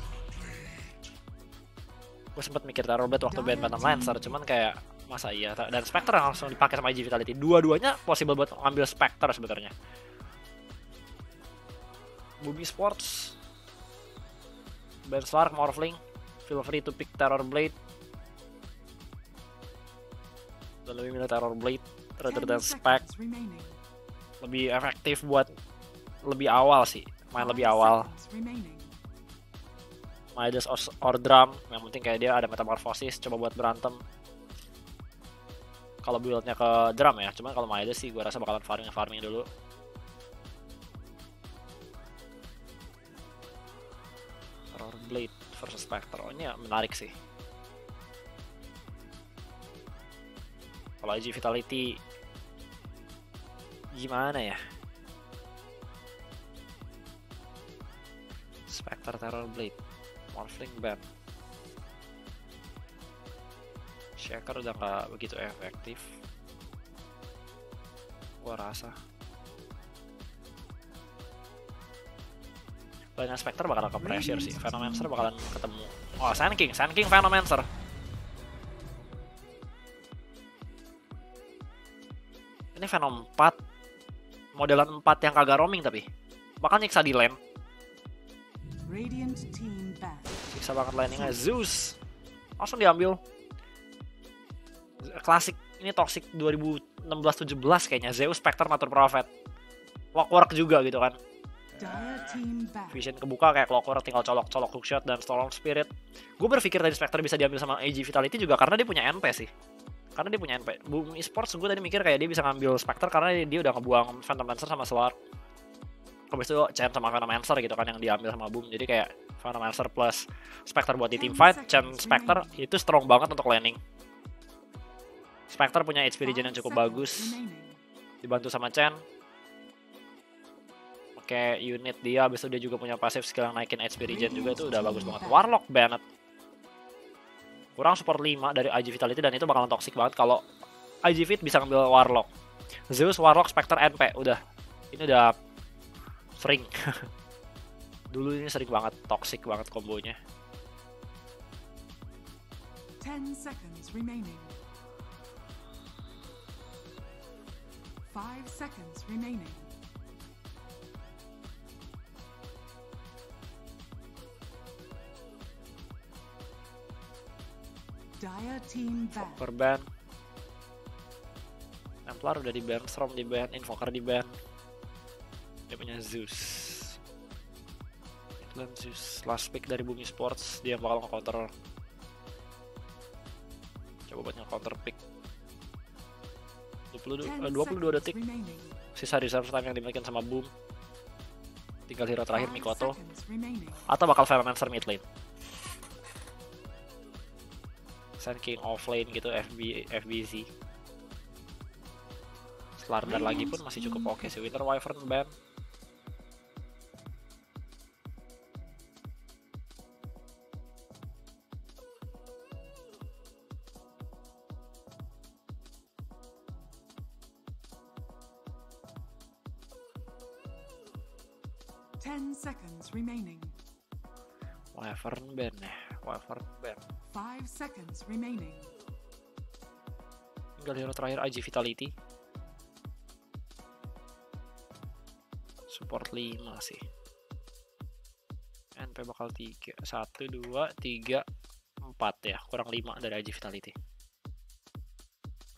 Gue sempat mikir Terrorblade waktu ban Venomancer, cuman kayak masa iya, dan Specter yang langsung dipakai sama IG Vitality. Dua-duanya possible buat ambil Specter sebenarnya. BOOM Esports, ban Slardar, Morphling, feel free to pick Terrorblade. Dan lebih milih Terrorblade rather than Specter. Lebih efektif buat lebih awal sih, main lebih awal. Midas or Drum, yang penting kayak dia ada metamorfosis, coba buat berantem. Kalau build-nya ke Drum ya, cuman kalau Midas sih gue rasa bakalan farming dulu. Terrorblade versus Specter, oh ini menarik sih. Kalau IG Vitality gimana ya? Specter, Terrorblade, Morphling ban. Shaker udah nggak begitu efektif, gua rasa. Banyak Specter bakal ke pressure sih, Venomancer bakalan ketemu. Oh, Sand King, Venomancer. Ini Venom 4, modelan 4 yang kagak roaming tapi bakal nyiksa di lane. Siksa banget landingnya, Zeus langsung diambil. Klasik ini toxic 2016-17 kayaknya. Zeus, Specter, Nature's Prophet, Clockwerk juga gitu kan. Vision kebuka kayak Clockwerk, tinggal colok-colok hookshot dan Storm Spirit. Gue berpikir tadi Specter bisa diambil sama IG Vitality juga karena dia punya NP sih. Karena dia punya NP. BOOM Esports gue tadi mikir kayak dia bisa ngambil Specter karena dia udah ngebuang Phantom Lancer sama Slar. Habis itu Chen sama Venomancer gitu kan yang diambil sama BOOM. Jadi kayak Venomancer plus Specter buat di team fight. Chen Specter itu strong banget untuk laning. Specter punya HP regen yang cukup bagus, dibantu sama Chen. Oke, unit dia, habis itu dia juga punya pasif skill yang naikin HP regen juga, itu udah bagus banget. Warlock banget. Kurang support 5 dari IG Vitality dan itu bakalan toxic banget kalau IG Vit bisa ngambil Warlock. Zeus, Warlock, Specter, NP udah. Ini udah sering. Dulu ini sering banget, toxic banget kombonya. 10 seconds remaining. 5 seconds remaining. Dire team ban. Templar udah di ban, Storm di ban, Invoker di ban. Dia punya Zeus. Atlan Zeus, last pick dari BOOM Esports, dia bakal nge-counter. Coba buat nge-counter pick. 22 detik sisa reserve time yang dimiliki sama BOOM. Tinggal hero terakhir Mikoto atau bakal Venomancer mid lane. Sand King off lane gitu, FBZ. Slardar lagi pun masih cukup oke sih. Winter Wyvern ban. Remaining. Wyvern ban. 5 seconds remaining. Tinggal hero terakhir IG Vitality. Support 5 sih. NP bakal 3, 1, 2, 3, 4 ya. Kurang 5 dari IG Vitality.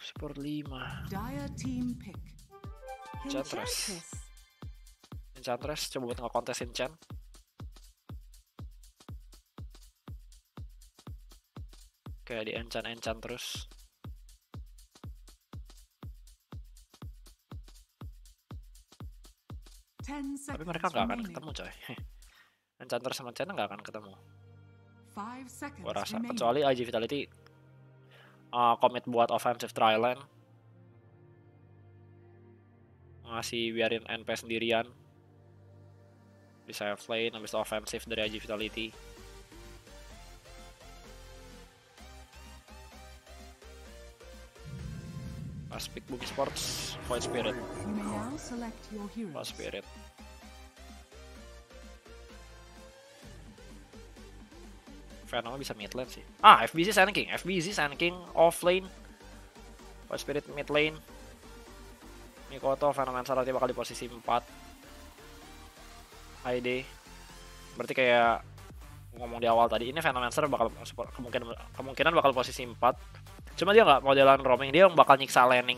Support 5. Enchantress, coba buat ngekontesin Chen. Kayak di enchant terus. Tapi mereka nggak akan ketemu coy. Enchantress sama Chen nggak akan ketemu. Gue rasa, kecuali IG Vitality commit buat offensive trial-line, masih biarin NP sendirian di save lane, habis offensive dari IG Vitality. Last pick BOOM Esports, Void Spirit. Void Spirit. Venom bisa mid lane sih. Ah, FBZ Sand King. FBZ Sand King off lane. Void Spirit mid lane. Mikoto Venomancer nanti bakal di posisi 4. ID. Berarti kayak ngomong di awal tadi, ini Venomancer bakal kemungkinan bakal posisi 4. Cuma dia nggak mau jalan roaming, dia yang bakal nyiksa laning.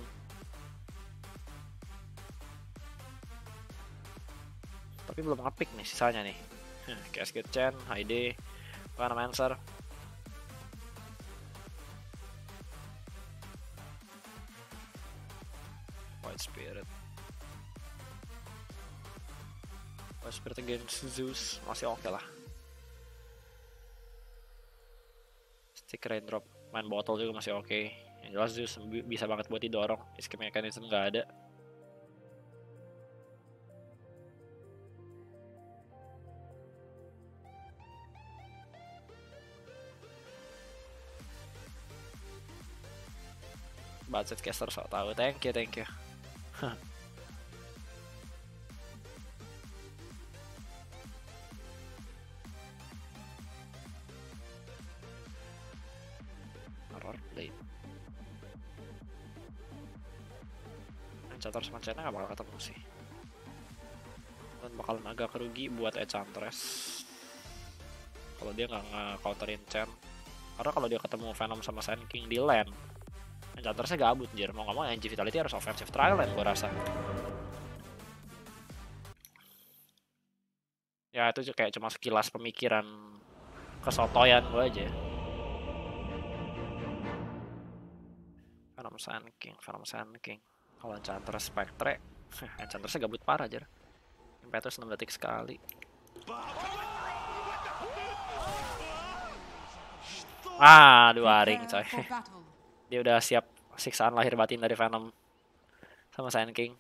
Tapi belum ngepick nih sisanya nih. Cascade Chen, ID. Venomancer White Spirit against Zeus masih oke lah. Stick raindrop, main botol juga masih oke. Yang jelas Zeus bisa banget buat didorong, escape mechanism nggak ada. Budget caster so tau, thank you. Terrorblade. Enchantress sama Chen gak bakal ketemu sih. Dan bakalan agak kerugi buat Enchantress kalau dia nggak nge-counterin Chen, karena kalau dia ketemu Venom sama Sand King di lane, Enchantress-nya gabut, anjir. Mau ngomong IG Vitality harus offensive trial lane, gue rasa. Ya itu kayak cuma sekilas pemikiran kesotoyan gue aja. Venom Sand King. Kalau Enchantress Specter, Enchantress-nya gabut parah, anjir. Impetus 6 detik sekali. Ah, 2 ring coy. Dia udah siap siksaan lahir batin dari Venom sama Sand King.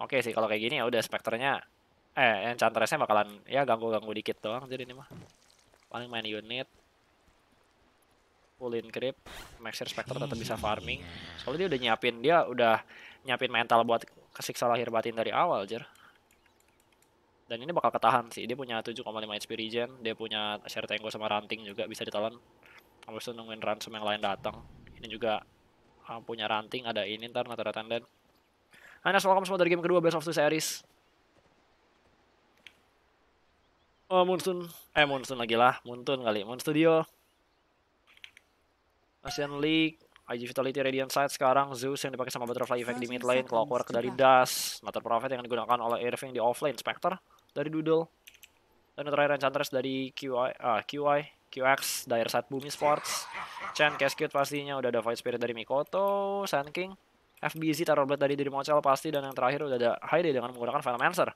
Oke sih kalau kayak gini ya udah Specternya Enchantress-nya bakalan ya ganggu dikit doang. Jadi ini mah paling main unit, pull in creep, make sure Specter tetap bisa farming. Soalnya dia udah nyiapin mental buat kesiksa lahir batin dari awal, jer. Dan ini bakal ketahan sih. Dia punya 7,5 HP regen, dia punya share tango sama ranting juga bisa ditelan. Habis itu nungguin ransom yang lain datang. Ini juga punya ranting, ada ini ntar rata-rata dan Anas, welcome semua dari game kedua Best of 2 series. Oh, Moon Studio. Asian League, IG Vitality Radiant Side sekarang, Zeus yang dipakai sama Butterfly Effect di mid lane, Clockwerk dari Das, Nature's Prophet yang digunakan oleh Irving di off lane, Specter dari Doodle, dan terakhir Enchantress dari QX, Dire saat BOOM Esports, Chen Cascade pastinya, udah ada Void Spirit dari Mikoto, Sand King, FBZ, Terrorblade dari Mocel pasti, dan yang terakhir udah ada Hyde dengan menggunakan Venomancer.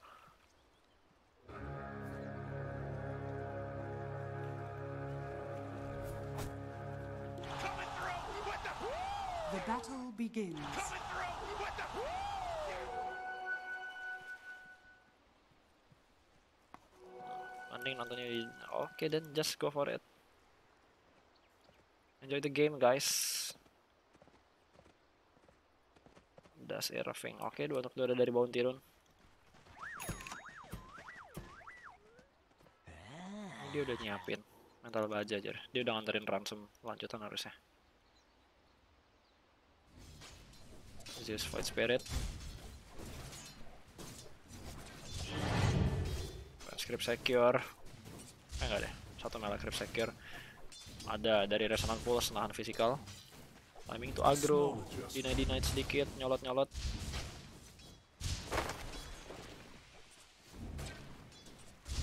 The battle begins. Nontonnya di oke, then just go for it, enjoy the game guys. Das Irving, oke, 2 untuk 2 dari Bounty Rune. Ini dia udah nyiapin mental baja aja, dia udah nganterin ransom lanjutan harusnya. Zeus Void Spirit Crypt Secure, enggak deh, 1 melee Crypt Secure. Ada dari Resonant Pulse, nahan physical. Timing to aggro, deny sedikit, nyolot.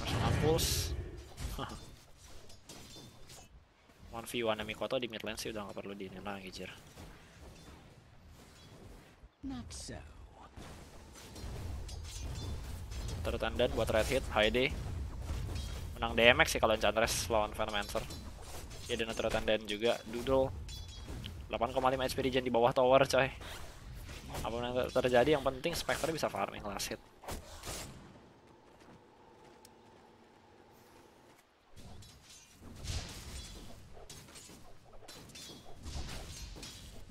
Resonant Pulse. 1v1 Mikoto di mid lane sih udah nggak perlu dini lagi, jir. Tertandan buat red hit, HD menang DMX sih kalau Enchantress lawan Venomancer. Ya, ada Natural Tandan juga. Doodle 8,5 HP di bawah tower coy. Apa yang terjadi, yang penting Specter bisa farming last hit.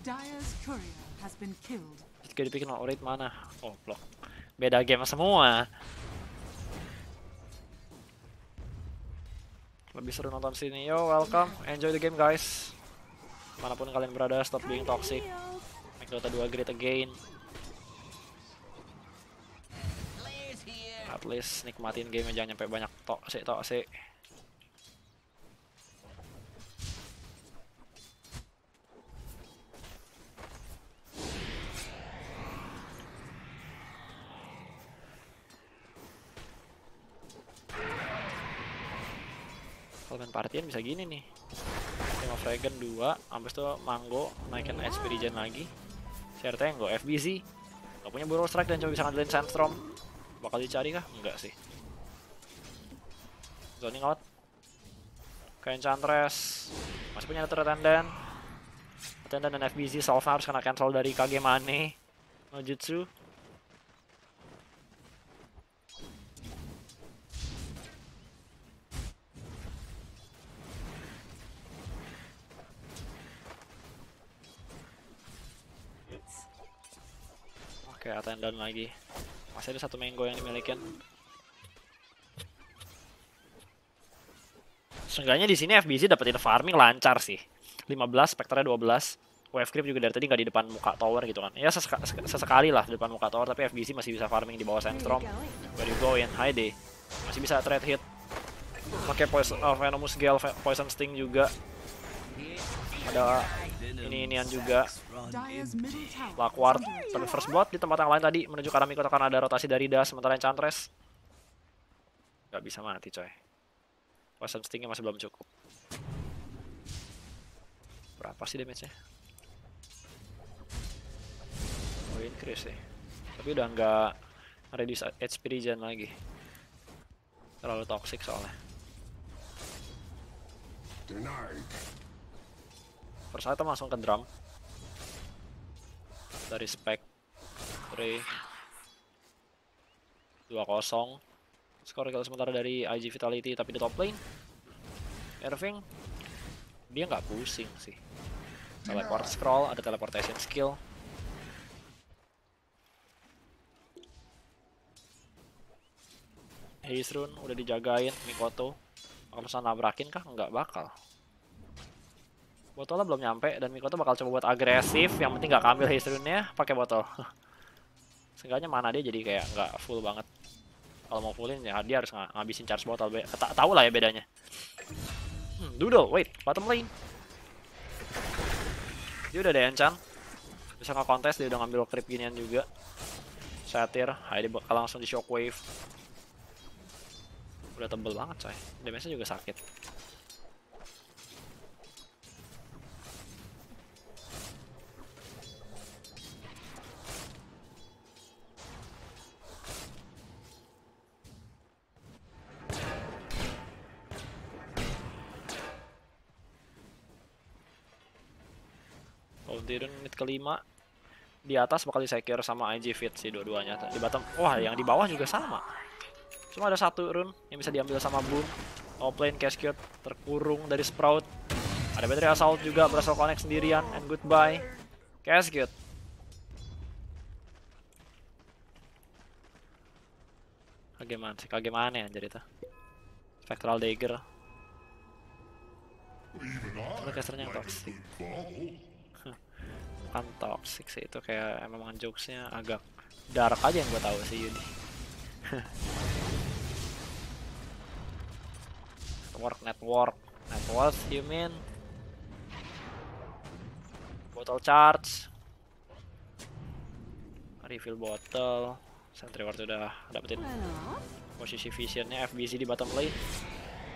Dire's courier has been killed. Kita dibikin orit mana? Oh, blok. Beda game semua. Lebih seru nonton sini. Yo, welcome. Enjoy the game, guys. Manapun kalian berada, stop being toxic. Make Dota 2 great again. At least nikmatin game, jangan nyampe banyak toxic. Kalau main partian bisa gini nih, 5 Fragon 2, habis itu Mango naikin HP Regen lagi, CRT yang go FBC, gak punya Burrow Strike dan cuma bisa ngandelin Sandstorm. Bakal dicari kah? Enggak sih. Zoning out. Kayak Enchantress, masih punya Natural Attendant. Attendant dan FBC, Salve harus kena cancel dari KG Mane. No Jutsu. Oke, Attendant lagi. Masih ada satu Mango yang dimilikin. Seenggaknya di sini FBC dapetin farming lancar sih. 15, Spectre 12. Wave Creep juga dari tadi nggak di depan muka tower gitu kan. Ya sesekali lah di depan muka tower, tapi FBC masih bisa farming di bawah Sandstorm. Where you going? High day. Masih bisa threat hit. Pakai Poison, Venomous Gale, Poison Sting juga. Ada ini-inian juga. Clockwerk first blood di tempat yang lain tadi menuju ke arah Miko karena ada rotasi dari Das, sementara Enchantress gak bisa mati coy. Poison Stingnya masih belum cukup. Berapa sih damage-nya? Oh, increase sih. Tapi udah nggak reduce HP regen lagi. Terlalu toxic soalnya. First item langsung ke drum dari spek 3-2-0. Skor gol sementara dari IG Vitality, tapi di top lane Irving dia nggak pusing sih. Teleport scroll, ada teleportation skill. Haze Rune udah dijagain Mikoto. Bakal bisa nabrakin kah? Nggak bakal. Botolnya belum nyampe dan Mikoto bakal coba buat agresif, yang penting gak ambil histrunnya pakai botol. Seenggaknya mana dia jadi kayak nggak full banget. Kalau mau fullin ya dia harus ngabisin charge botol. Tak tahu lah ya bedanya. Doodle, wait, bottom lane. Dia udah ada enchant. Bisa nge-contest, dia udah ngambil creep ginian juga. Satir, dia bakal langsung di shockwave. Udah tebel banget coy. Damage-nya juga sakit. Menit kelima di atas bakal di-secure sama IG Fit sih dua-duanya. Di bottom, wah yang di bawah juga sama. Cuma ada satu rune yang bisa diambil sama Boom. Top lane Cascade terkurung dari Sprout. Ada Battery Assault juga berhasil connect sendirian and goodbye Cascade. Kageman sih, kageman ya jadi tuh. Spectral Dagger. Ada casternya yang toxic. Bukan toxic sih, itu kayak emang jokesnya agak dark aja yang gue tahu sih Yudi. network you mean? Bottle charge, refill bottle, sentry ward udah dapetin posisi visionnya. FBC di bottom lane.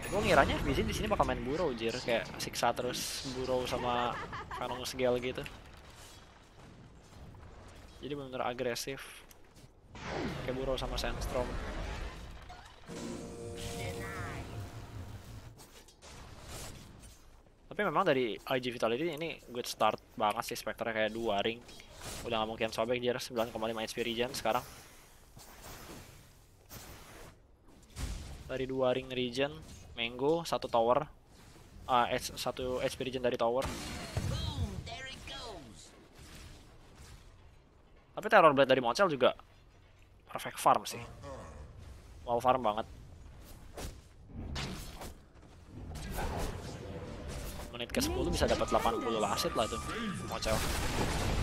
Gue ngiranya FBC di sini bakal main Burrow jir, kayak siksa terus Burrow sama Venomous Gale gitu. Jadi benar-benar agresif. Kayak Burrow sama Sandstorm. Tapi Tapi memang dari IG Vitality ini good start banget sih. Specter kayak 2 ring. Udah gak mungkin sobek, dia 9,5 HP regen sekarang. Dari 2 ring regen, Mango, 1 tower. 1 HP regen dari tower. Tapi Terrorblade dari Mocel juga perfect farm sih. Wow, farm banget. Menit ke-10 bisa dapat 80 aset lah tuh. Mocel.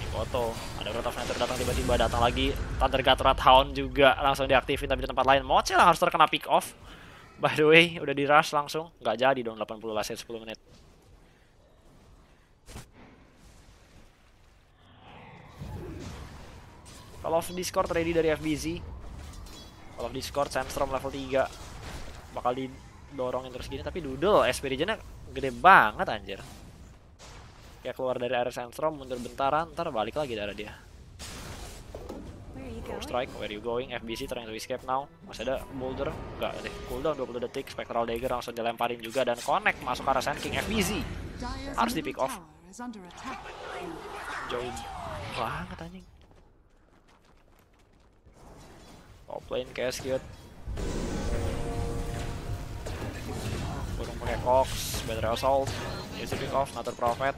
Di foto. Ada Wrath of Nature datang tiba-tiba, datang lagi. Thundergat Rathound juga langsung diaktifin tapi di tempat lain. Mocel harus terkena pick off. By the way, udah di rush langsung. Nggak jadi dong 80 aset 10 menit. Call of Discord ready dari FBZ. Call of Discord, Sandstrom level 3. Bakal didorongin terus gini. Tapi Doodle, SP regen-nya gede banget anjir. Ya keluar dari area Sandstrom, mundur bentaran. Ntar balik lagi dari dia. Go strike, where you going? FBZ trying to escape now. Masih ada boulder. Enggak deh, cooldown 20 detik. Spectral Dagger langsung dilemparin juga. Dan connect masuk arah Sand King. FBZ harus di pick off. Jauh banget anjing. Offline kayak cute. Burung pakai Cox, Battery Assault, User Pick Off, Nature's Prophet.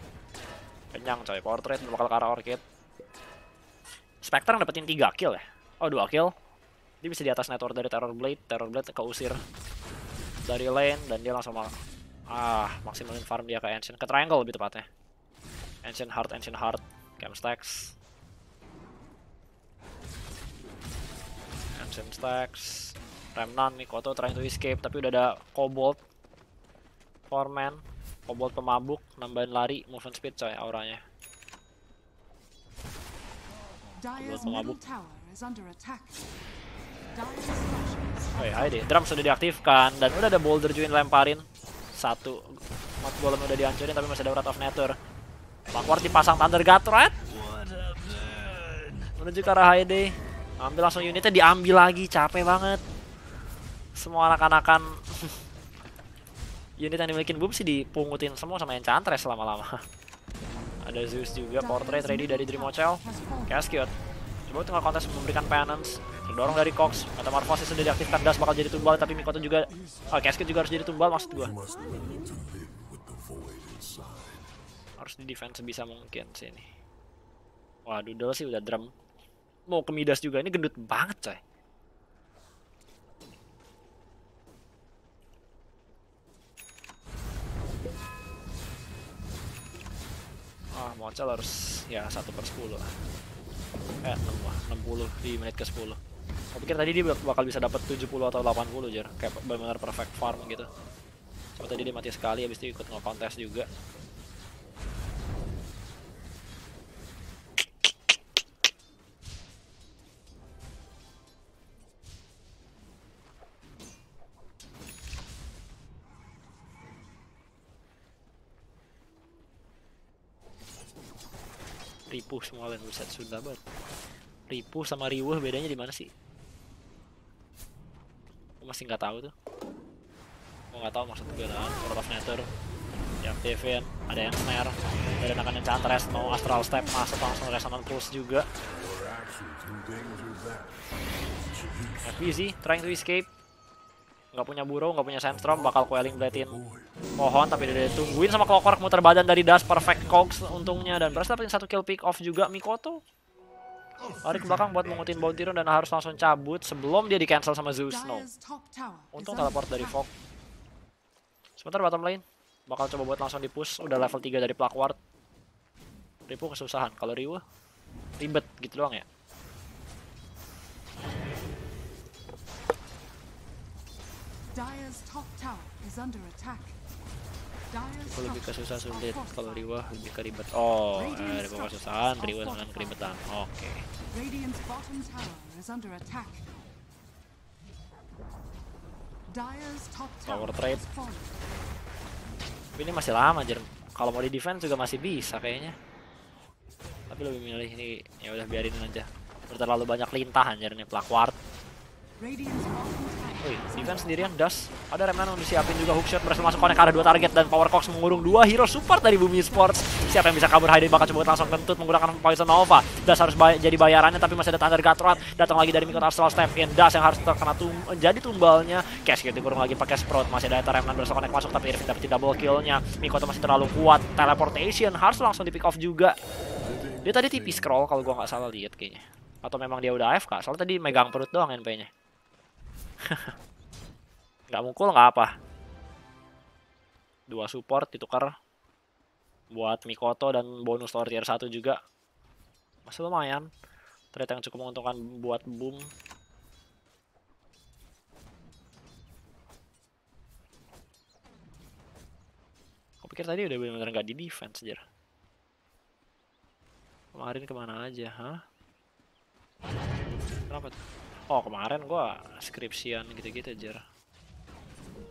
Kenyang coy, Portrait bakal ke arah Orchid. Specter dapetin 3 kill ya. Oh 2 kill. Dia bisa di atas network dari Terrorblade. Terrorblade keusir dari lane dan dia langsung maksimalin farm dia ke Ancient, ke Triangle lebih tepatnya. Ancient Heart, Game Stacks. Stacks, Remnant, Mikoto trying to escape tapi udah ada Kobold, Foreman, Kobold pemabuk, nambahin lari, movement speed coy auranya. Kobold pemabuk. Oh ya, ID drum sudah diaktifkan dan udah ada boulder join lemparin. 1 Mud Golem udah dihancurin tapi masih ada Wrath of Nature. Backward dipasang Thunder Gatret. Menuju ke arah ID. Ambil langsung unitnya, diambil lagi, capek banget. Semua anak-anakan unit yang dimiliki BOOM sih dipungutin semua sama Enchantress lama-lama. Ada Zeus juga, Portrait ready dari Dreamocel. Cascade. Coba tinggal kontes memberikan penance. Terdorong dari Cox, metamorfosis sudah diaktifkan, Das bakal jadi tumbal tapi Mikoto juga. Oh, Cascade juga harus jadi tumbal maksud gua. Harus di defense bisa mungkin sini. Wah, Doodle sih udah drum. Mau ke Midas juga, ini gendut banget coy. Ah, Mocel harus ya 1/10 lah. 60 di menit ke-10. Aku pikir tadi dia bakal bisa dapat 70 atau 80 jar, kayak benar-benar perfect farm gitu. Cuma tadi dia mati sekali, habis itu ikut nge-contest juga. Ripuh semua lane buset Sunda banget. Ripuh sama riwuh bedanya di mana sih? Aku masih nggak tahu tuh. Aku nggak tahu maksud gue lah. World of Nature, yang TVN, ada yang snare, ada nakan Enchantress, mau astral step masuk langsung Resonant Pulse juga. FBZ trying to escape. Nggak punya burrow, nggak punya Sandstorm, bakal Quelling Blade-in pohon tapi dia tungguin sama Clockwerk muter badan dari Das. Perfect Cogs untungnya dan berhasil dapetin 1 kill pick off juga. Mikoto lari ke belakang buat mengutin bounty rune dan harus langsung cabut sebelum dia di cancel sama Zeus. No, untung teleport dari Fog. Sebentar bottom lane bakal coba buat langsung di push. Udah level 3 dari Pluckward. Ripu kesusahan, kalau Riwa ribet gitu doang ya. Dire's top tower is under attack. Dire's lebih kesusah sulit, kalau Riwa lebih keribet. Oh, Riwa kesusahan, Riwa dengan keribetan. Oke. Radiant's bottom tower is under attack. Dire's top tower trade. Ini masih lama jer. Kalau mau di defense juga masih bisa kayaknya. Tapi lebih milih ini ya udah biarin aja. Terlalu banyak lintahan jer nih Pluckward. Radiant's bottom tower Wih, event sendirian, Das. Ada Remnant yang disiapin juga, hookshot berhasil masuk connect ke arah 2 target. Dan Power Cox mengurung 2 hero support dari BOOM Esports. Siapa yang bisa kabur, Hayden bakal coba langsung kentut menggunakan Poison Nova. Das harus jadi bayarannya, tapi masih ada Thunder Gatrat. Datang lagi dari Miko Astral Step in. Das yang harus terkena jadi tumbalnya. Cash gitu, kurang lagi pakai Sprout. Masih ada Remnant berhasil connect masuk, tapi Irvin dapetin double killnya. Miko itu masih terlalu kuat. Teleportation harus langsung di pick off juga. Dia tadi tipis scroll kalau gua nggak salah lihat kayaknya. Atau memang dia udah AFK, soalnya tadi megang perut doang NP-nya. Nggak mukul nggak apa. 2 support ditukar buat Mikoto dan bonus tower tier 1 juga. Masih lumayan. Trade yang cukup menguntungkan buat BOOM. Aku pikir tadi udah bener-bener nggak di defense aja. Kemarin kemana aja, hah? Kenapa tuh? Oh, kemarin gua skripsian gitu-gitu aja.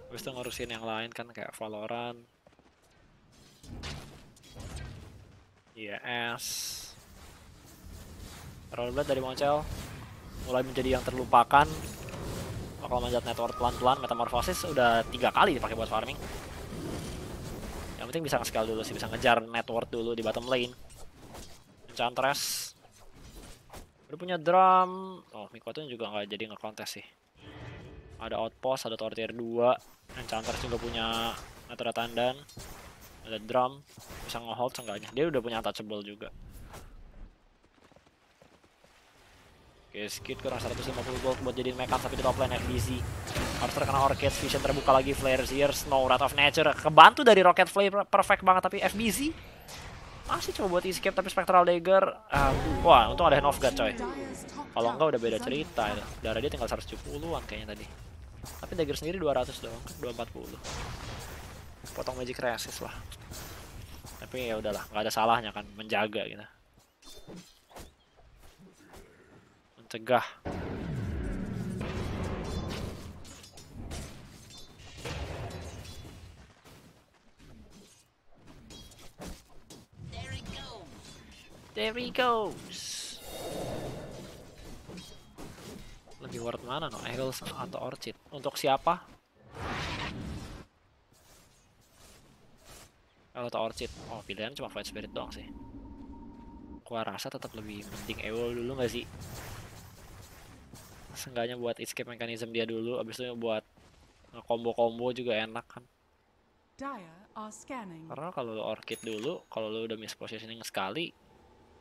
Habis itu ngurusin yang lain kan, kayak Valorant, IES, Terrorblade dari Moncel mulai menjadi yang terlupakan. Bakal manjat network pelan-pelan. Metamorphosis udah 3 kali dipakai buat farming. Yang penting bisa nge-scale dulu sih, bisa ngejar network dulu di bottom lane. Enchantress udah punya drum. Oh, Mikoto juga nggak jadi ngekontes sih. Ada outpost, ada tower tier 2. Enchantress juga punya Natura Tandan. Ada drum. Bisa ngehold seenggaknya. Dia udah punya untouchable juga. Oke, skid kurang 150 gold buat jadiin mekan, tapi di top lane FBZ harus terkena Orchid, Vision terbuka lagi, Flare's Ears, Snow, Wrath of Nature. Kebantu dari Rocket Flare, perfect banget, tapi FBZ masih coba buat escape, tapi Spectral Dagger. Wah, untung ada Hand of God coy. Kalau enggak udah beda cerita ya. Darah dia tinggal 170-an kayaknya tadi. Tapi Dagger sendiri 200 doang, 240. Potong Magic Resist lah. Tapi ya udahlah, nggak ada salahnya kan menjaga gitu. Mencegah. There he goes. Lebih worth mana no? Eagles atau Orchid? Untuk siapa? Eagles atau Orchid? Oh, pilihan cuma Void Spirit doang sih. Gua rasa tetap lebih penting Eagles dulu gak sih? Seenggaknya buat escape mechanism dia dulu, abis itu buat combo-combo juga enak kan. Karena kalau Orchid dulu, kalau lu udah mispositioning sekali,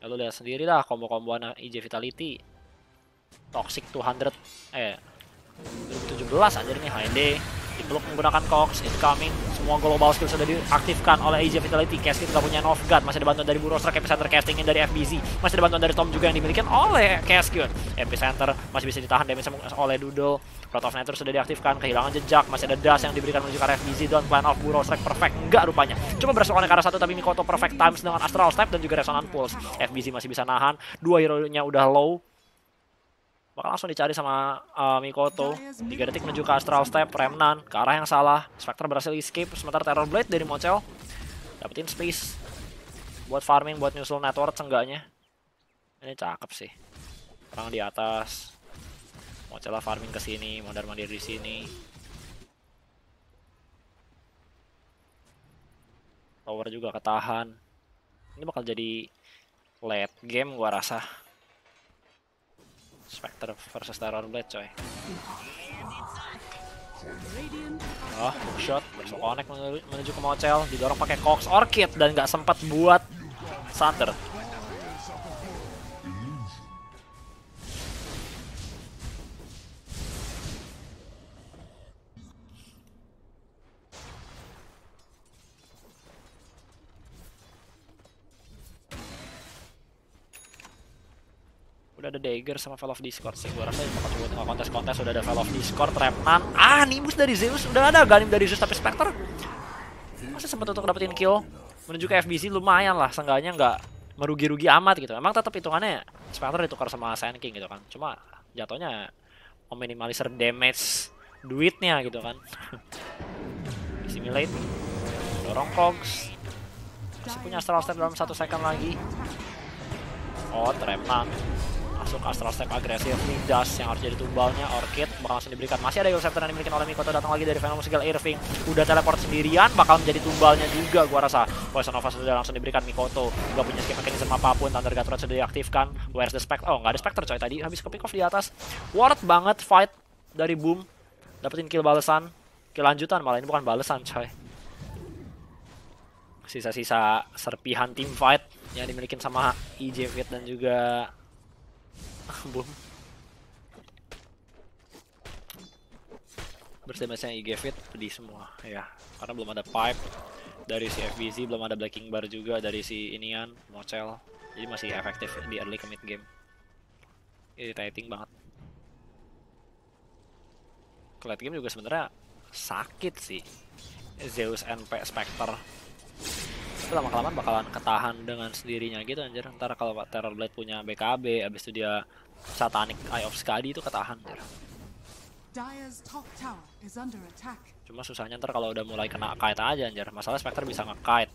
lalu lihat sendiri lah combo-comboan IG Vitality. Toxic 200 2017 anjir nih HD. Dipeluk menggunakan Cox, incoming. Semua global skill sudah diaktifkan oleh IG Vitality. Casting nggak punya Nov God. Masih ada bantuan dari Burosrak, Epicenter castingin dari FBZ. Masih ada bantuan dari Tom juga yang dimiliki oleh Cascade. Epicenter masih bisa ditahan damage oleh Doodle. Wrath of Nature sudah diaktifkan, kehilangan jejak. Masih ada Das yang diberikan menuju ke arah FBZ. Don't plan off Burosrak, perfect. Enggak rupanya. Cuma berhasil ke arah 1, tapi Mikoto perfect times dengan Astral Step dan juga Resonant Pulse. FBZ masih bisa nahan. 2 hero-nya udah low. Bakal langsung dicari sama Mikoto. 3 detik menuju ke Astral Step, Remnant ke arah yang salah. Specter berhasil escape, sementara Terrorblade dari Moncel dapetin space buat farming, buat nyusul network seenggaknya. Ini cakep sih. Perang di atas. Moncel farming ke sini, mondar-mandir di sini. Tower juga ketahan. Ini bakal jadi late game gua rasa. Specter versus Terrorblade coy. Oh, hookshot berhasil connect menuju ke Moncel. Didorong pakai Cox Orchid dan nggak sempat buat Sunder. Udah ada Dagger sama Veil of Discord sih, gua rasa bakal coba tengok kontes-kontes. Udah ada Veil of Discord, Remnant, Nimbus dari Zeus, udah ada Ganim dari Zeus, tapi Specter masih sempat untuk dapetin kill. Menuju ke FBC lumayan lah, seenggaknya nggak merugi-rugi amat gitu. Emang tetap hitungannya Specter ditukar sama Sand King gitu kan, cuma jatuhnya meminimalisir damage duitnya gitu kan. Simulate, dorong Cogs, masih punya Astral Step dalam 1 second lagi. Oh, Remnant langsung astral step agresif. Midas yang harus jadi tumbalnya, Orchid bakal langsung diberikan. Masih ada Yul Scepter yang dimiliki oleh Mikoto, datang lagi dari Venom Segel. Irving udah teleport sendirian, bakal menjadi tumbalnya juga gua rasa. Poison Nova sudah langsung diberikan, Mikoto gak punya skill mechanism apapun, Thunder Gatorade sudah diaktifkan. Where's the Specter? Oh, nggak ada Specter coy, tadi habis ke pick off di atas. Worth banget fight dari Boom, dapetin kill balesan, kill lanjutan malah, ini bukan balesan coy. Sisa-sisa serpihan team fight yang dimiliki sama IG Fit dan juga Boom. Bersama IG Fit pedih semua ya, karena belum ada pipe dari si FBZ, belum ada Black King Bar juga dari si inian Mocel. Jadi masih efektif di early ke mid game. Irritating banget. Ke late game juga sebenarnya sakit sih. Zeus NP Specter. Tapi lama-kelamaan bakalan ketahan dengan sendirinya gitu anjir. Ntar kalau Pak Terrorblade punya BKB, abis itu dia Satanic Eye of Skadi itu ketahan anjir. Cuma susahnya ntar kalau udah mulai kena kite aja anjir. Masalah Specter bisa nge-kite,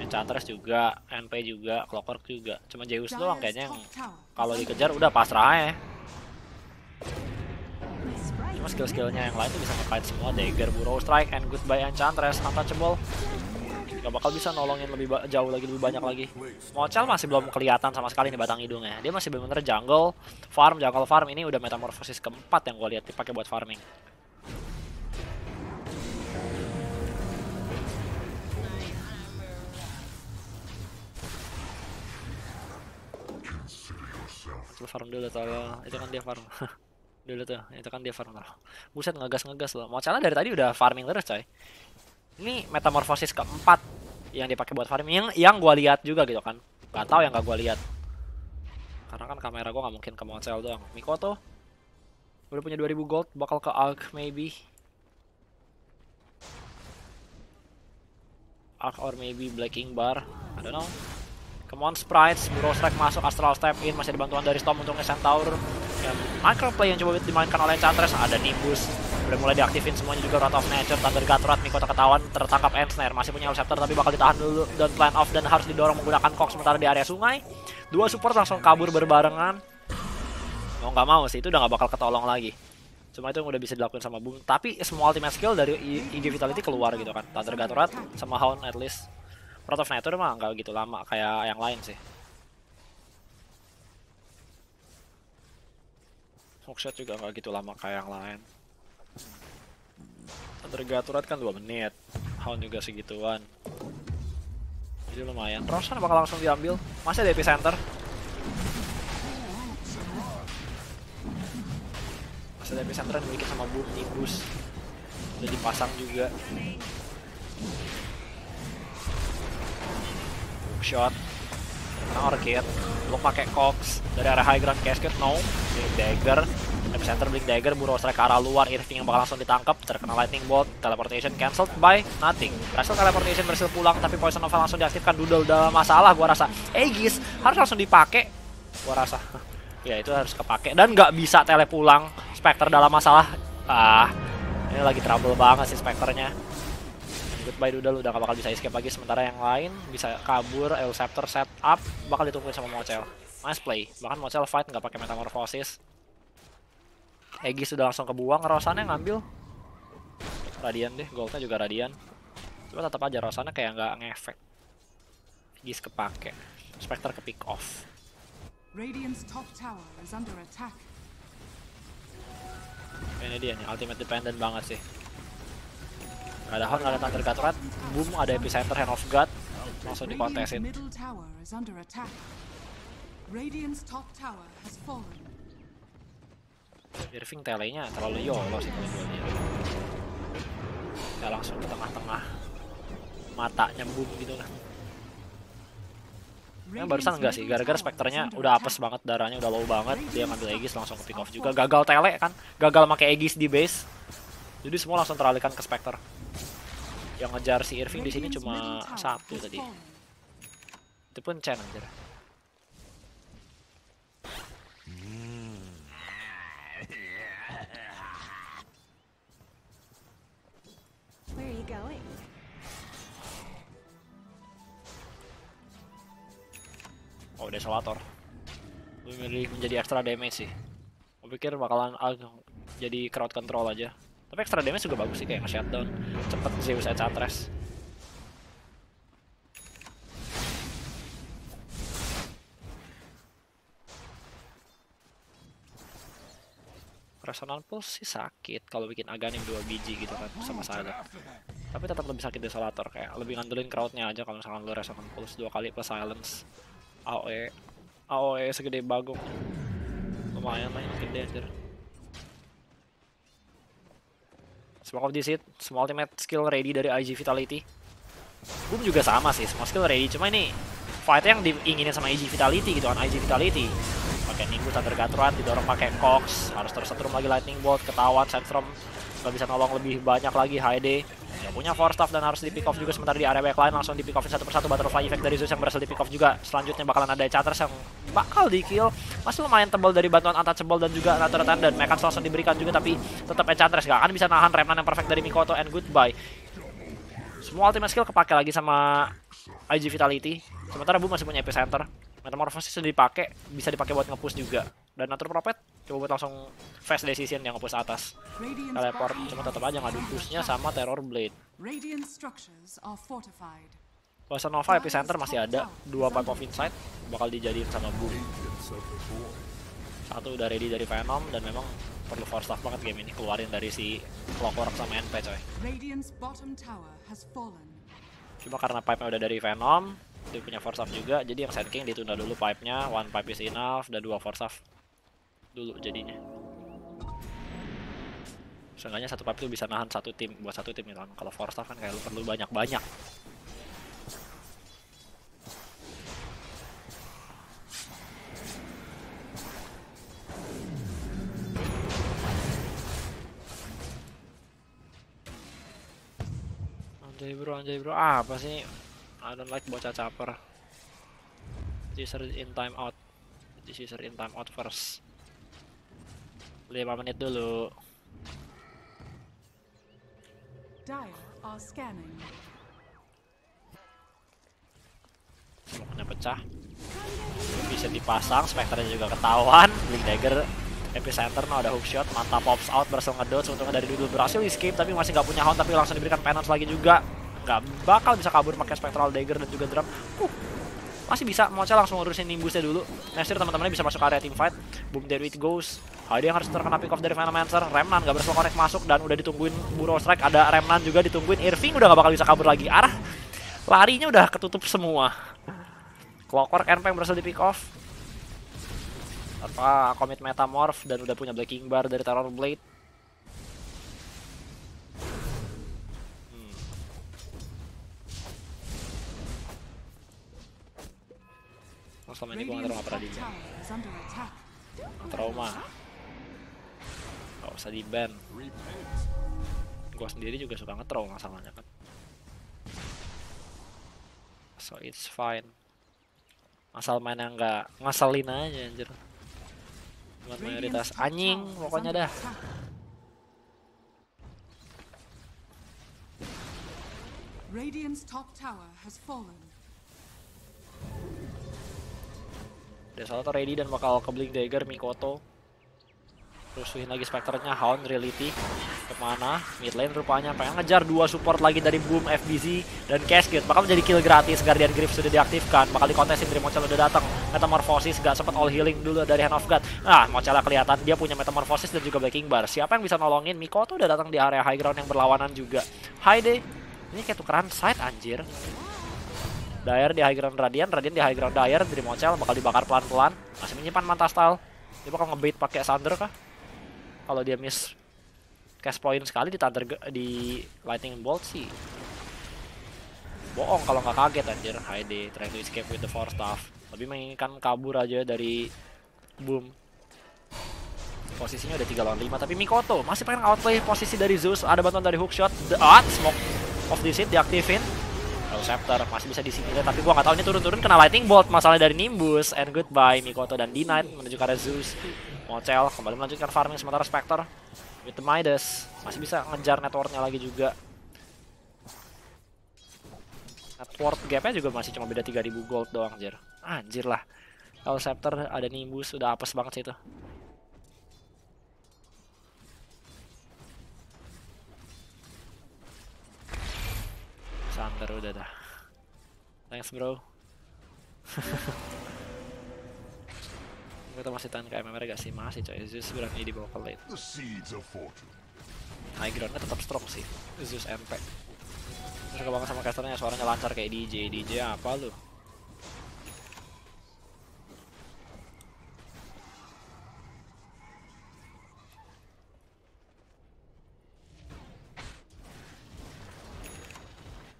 Enchantress juga, NP juga, Clockwerk juga. Cuma Zeus doang kayaknya yang kalau dikejar udah pasrah ya. Cuma skill-skillnya yang lain tuh bisa nge-kite semua. Dagger, Burrow Strike, and goodbye Enchantress. Untouchable gak bakal bisa nolongin lebih jauh lagi, lebih banyak lagi. Mocel masih belum kelihatan sama sekali nih batang hidungnya. Dia masih bener-bener jungle farm, jungle farm. Ini udah metamorfosis keempat yang gue lihat dipakai buat farming. Lu farm dulu tuh, itu kan dia farm. Dulu tuh, itu kan dia farm loh. Buset, ngegas-ngegas loh. Mocelnya dari tadi udah farming terus coy. Ini metamorfosis keempat yang dipakai buat farming, yang gua lihat juga gitu kan. Gak tau yang gak gua lihat, karena kan kamera gua gak mungkin ke Mocel doang. Mikoto udah punya 2000 gold, bakal ke Ark maybe. Ark or maybe Black King Bar, I don't know. Come on Sprites, Burrow Strike masuk, Astral Step in, masih ada bantuan dari Storm untuk nge-Centaur. Microplay yang coba dimainkan oleh Enchantress, ada Nimbus udah mulai diaktifin semuanya juga. Wrath of Nature, Thunder Gatorade, Mikoto ketahuan, tertangkap Ensnare. Masih punya Scepter tapi bakal ditahan dulu dan plan off, dan harus didorong menggunakan Kok sementara di area sungai. Dua support langsung kabur berbarengan. Mau nggak mau sih, itu udah nggak bakal ketolong lagi. Cuma itu yang udah bisa dilakukan sama Boom. Tapi semua ultimate skill dari IG Vitality keluar gitu kan. Thunder Gatorade sama Hound at least. Wrath of Nature mah nggak gitu lama kayak yang lain sih. Hookshot juga nggak gitu lama kayak yang lain. Thunder Gatorade kan 2 menit, Hound juga segituan, jadi lumayan. Roshan bakal langsung diambil, masih ada epicenter, yang dimiliki sama Boom. Nimbus udah dipasang juga. Shot karena Orchid belum pakai Cox dari arah high ground. Casket no, Blink Dagger center, Blink Dagger, Burrow Strike ke arah luar. Irving yang bakal langsung ditangkap, terkena Lightning Bolt. Teleportation cancelled by nothing. Berhasil teleportation, berhasil pulang, tapi Poison Nova langsung diaktifkan. Doodle dalam masalah gua rasa. Aegis harus langsung dipakai gua rasa. Ya itu harus kepake, dan nggak bisa tele pulang. Specter dalam masalah. Ini lagi trouble banget sih Specternya. Goodbye Doodle, udah gak bakal bisa escape lagi. Sementara yang lain bisa kabur. El Scepter set up, bakal ditungguin sama Mocel. Nice play, bahkan Mocel fight nggak pakai metamorfosis. Aegis sudah langsung kebuang. Rosannya ngambil Radiant deh, goldnya juga Radiant. Cuma tetap aja Rosannya kayak nggak ngefek. Aegis kepake, Specter ke pick off. Radiant's top tower is under attack. Ini dia nih, ultimate dependent banget sih. Gak ada Hound, gak ada Thunder Gatorade. Boom ada epicenter, Hand of God, langsung dikontesin. Radiant's top tower has fallen. Irving telenya terlalu yolo sih kalau gue lihat. Dia langsung ke tengah-tengah mata nyembung gitu kan. Nah, barusan enggak sih, gara-gara Specternya udah apes banget, darahnya udah low banget. Dia ngambil Aegis langsung ke pick off juga. Gagal tele kan, gagal pakai Aegis di base. Jadi semua langsung teralihkan ke Specter. Yang ngejar si Irving di sini cuma satu tadi. Itu pun Chen anjir. Oh, Desolator. Lebih milih menjadi extra damage sih. Gue pikir bakalan jadi crowd control aja. Tapi extra damage juga bagus sih, kayak nge-shutdown cepet Zeus Enchantress. Personal pulse sih sakit kalau bikin Aghanim 2 biji gitu kan, sama saja. Tapi tetap lebih sakit Desolator, kayak lebih ngandelin crowdnya aja kalau misalkan lo Resonant Pulse 2 kali plus Silence. AOE, AOE segede Bagong. Lumayan lah ini gede anjir. Smoke of Deceit, semua ultimate skill ready dari IG Vitality. Boom juga sama sih, semua skill ready, cuma ini fight yang diinginin sama IG Vitality gitu kan, IG Vitality. Kayak Ninggu Thunder Gatruan didorong pakai Cox, harus terus setrum lagi Lightning Bolt, ketahuan Sandstrom nggak bisa nolong lebih banyak lagi HD. Ya punya Force Staff dan harus di pick off juga, sementara di area backline langsung di pick offin satu persatu. Butterfly effect dari Zeus yang berhasil di pick off juga. Selanjutnya bakalan ada Enchantress yang bakal di kill, masih lumayan tebal dari bantuan Untouchable dan juga Natural Tendon. Mechans langsung diberikan juga, tapi tetap Enchantress nggak akan bisa nahan Remnant yang perfect dari Mikoto and goodbye. Semua ultimate skill kepake lagi sama IG Vitality, sementara Bu masih punya Epicenter. Metamorphosis sudah dipakai, bisa dipakai buat ngepush juga. Dan Nature's Prophet coba buat langsung fast decision yang ngepush atas. Teleport, cuma tetap aja ngadu pushnya sama Terrorblade. Bossa Nova Epicenter masih ada, 2 Pipe of Insight bakal dijadiin sama Boom. Satu udah ready dari Venom dan memang perlu force staff banget game ini keluarin dari si Clockwerk sama NP coy. Cuma karena pipe-nya udah dari Venom, dia punya force staff juga, jadi yang Sand King ditunda dulu pipe-nya. 1 pipe is enough, dan 2 force staff dulu jadinya. Seenggaknya 1 pipe itu bisa nahan satu tim, buat satu tim gitu kan. Kalau force staff kan kayak lu perlu banyak-banyak. Anjay bro, apa sih? I don't like bocah caper. Teaser in time out. Teaser in time out first. 5 menit dulu. Dire are scanning. Smoke-nya pecah. Bisa dipasang, Specter juga ketahuan. Blink Dagger Epicenter, nah ada hookshot, mantap pops out, berhasil ngedodge, untungnya dari dulu berhasil escape, tapi masih nggak punya hound, tapi langsung diberikan penance lagi juga. Nggak bakal bisa kabur pakai Spectral Dagger dan juga Drum. Masih bisa, Mocha langsung urusin nimbusnya dulu. Next year teman-temannya bisa masuk area teamfight. Boom, there it goes. Hadi yang harus terkena pick off dari Venomancer. Remnant nggak berhasil connect masuk dan udah ditungguin Burrow Strike. Ada Remnant juga ditungguin, Irving udah nggak bakal bisa kabur lagi. Arah larinya udah ketutup semua. Clockwerk NP yang berhasil di pick off. Tanpa commit metamorph dan udah punya Black King Bar dari Terrorblade. Selama ini gue gak trauma Pradina. Trauma. Gak usah di ban. Gue sendiri juga suka nge-trauma masalahnya kan. So it's fine. Asal main yang gak ngeselin aja anjir. Buat mayoritas anjing pokoknya dah. Radiant's top tower has fallen. Desolator ready dan bakal ke Blink Dagger Mikoto. Rusuhin lagi Specternya, Hound Reality. Kemana? Mid lane rupanya pengen ngejar 2 support lagi dari Boom FBZ dan Cascade. Bakal menjadi kill gratis, Guardian Grief sudah diaktifkan. Bakal dikontesin dari Mochel udah datang. Metamorphosis gak sempat all healing dulu dari Hand of God. Nah, Mochella kelihatan dia punya Metamorphosis dan juga Black King Bar. Siapa yang bisa nolongin? Mikoto udah datang di area high ground yang berlawanan juga. Haide, ini kayak tukeran side anjir. Dire di high ground Radiant, Radiant di high ground Dire, dari Mochel bakal dibakar pelan-pelan. Masih menyimpan Manta Style. Dia bakal ngebait pakai Thunder kah? Kalau dia miss cash point sekali di Lightning Bolt sih. Bohong kalau nggak kaget anjir. Haide trying to escape with the force staff. Lebih menginginkan kabur aja dari Boom. Posisinya udah 3 lawan 5, tapi Mikoto masih pengen outplay posisi dari Zeus. Ada bantuan dari hookshot. Smoke of Deceit diaktifin. Scepter masih bisa disingkirin, tapi gua nggak tahu ini turun-turun kena lightning bolt masalah dari Nimbus and goodbye. Mikoto dan D-Knight menuju ke arah Zeus. Mochel kembali melanjutkan farming, sementara Specter with the Midas masih bisa ngejar networknya lagi juga. Network gapnya juga masih cuma beda 3000 gold doang anjir. Anjir lah, Kalau Scepter ada Nimbus, udah apes banget sih itu. Sandar udah dah. Thanks bro. Kita masih tahan ke MMR gak sih? Masih coy, Zeus berani dibawa ke late. High groundnya tetap strong sih, Zeus MP. Terus kebangan sama casternya, suaranya lancar kayak DJ. DJ apa lu?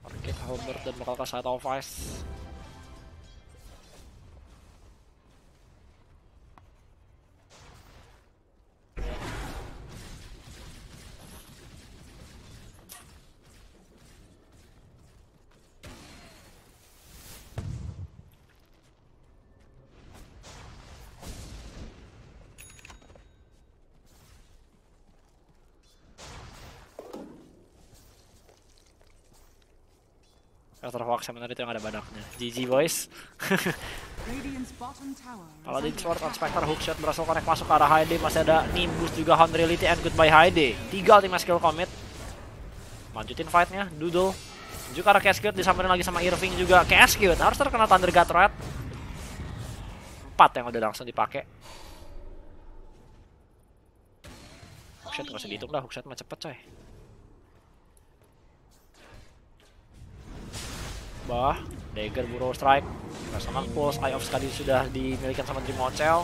Orchid, Halberd, dan bakal ke Shadow of Ice. Terfokus sebenarnya itu yang ada badaknya. GG boys. Paladin Sword on Specter hookshot berhasil connect masuk ke arah Hyde. Masih ada Nimbus juga, Hound Reality and Goodbye Hyde. 3 ultimate skill commit. Lanjutin fightnya, Doodle. Menuju ke arah Cascade, disamperin lagi sama Irving juga. Cascade harus terkena Thunder God Red. 4 yang udah langsung dipakai. Hookshot gak usah dihitung dah, hookshot mah cepet coy. Bah, Dagger, Burrow Strike, Resonant Pulse, Eye of Skadi sudah dimiliki sama Dream Mocel.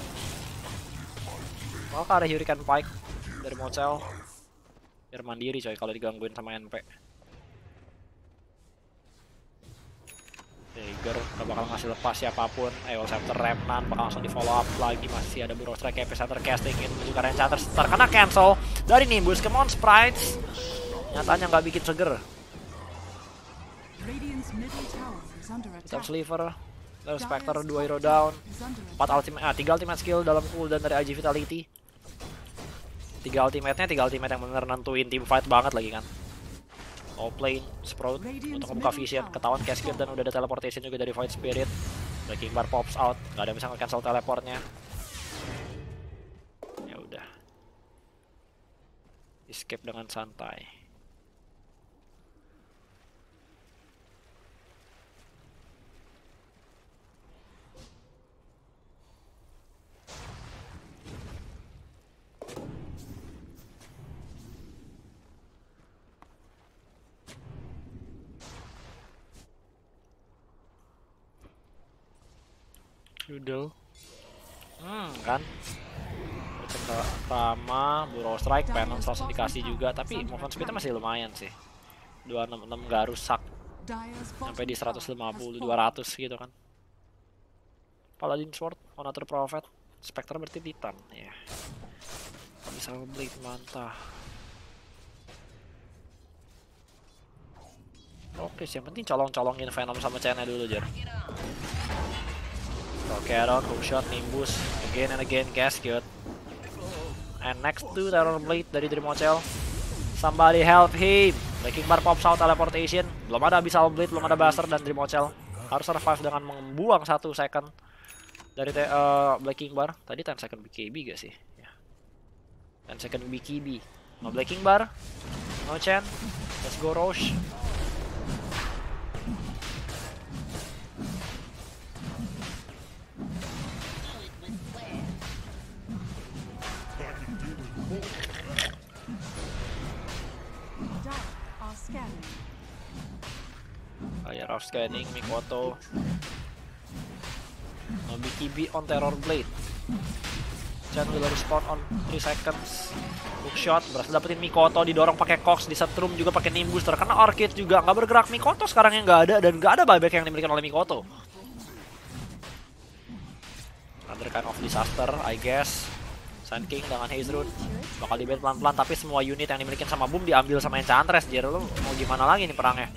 Malah ada Hurricane Pike dari Mocel. Biar mandiri coy kalau digangguin sama NP. Dagger gak bakal ngasih lepas siapapun. Ayo Scepter Remnant bakal langsung di follow up lagi. Masih ada Burrow Strike, Epicenter casting in menuju ke Enchanter. Terkena cancel dari Nimbus. Come on Sprites. Nyatanya gak bikin seger. Top Sliver, lalu Specter 2 hero down, 3 ultimate skill dalam cooldown dari IG Vitality. 3 ultimate yang bener nentuin tim fight banget lagi kan. All plane, Sprout untuk membuka vision, ketahuan Cascade dan udah ada teleportation juga dari Void Spirit. Black King Bar pops out, gak ada yang bisa nge-cancel teleportnya. Ya udah, escape dengan santai. Doodle, kan? Pertama, Burrow Strike, Penance langsung dikasih juga, tapi movement speednya masih lumayan sih. 266 gak rusak, sampai di 150-200 gitu kan. Paladin Sword, Nature's Prophet, Specter berarti Titan, ya. Bisa beli mantah. Oke, yang penting colong-colongin Venom sama Chen-nya dulu, Jer. Carrot, hookshot, Nimbus, again and again, Cascade. And next to Terrorblade dari Dream Hotel. Somebody help him. Breaking Bar pops out, teleportation. Belum ada Abyssal Blade, belum ada Buster, dan Dream Hotel harus survive dengan membuang 1 second dari Breaking Bar. Tadi 10 second BKB gak sih? Ya. 10 second BKB. No Breaking Bar, no Chen. Let's go Roche. Layer of scanning, Mikoto, BKB on Terrorblade. Chen will respond on 3 seconds. Hookshot, berhasil dapetin Mikoto, didorong pakai Cox, disetrum juga pakai Nimbus, terkena Orchid juga, nggak bergerak. Mikoto sekarang yang nggak ada, dan nggak ada buyback yang dimiliki oleh Mikoto. Another kind of disaster, I guess. Sand King dengan Haze Root bakal di bait pelan-pelan, tapi semua unit yang dimiliki sama Boom diambil sama Enchantress. Jadi lo mau gimana lagi nih perangnya?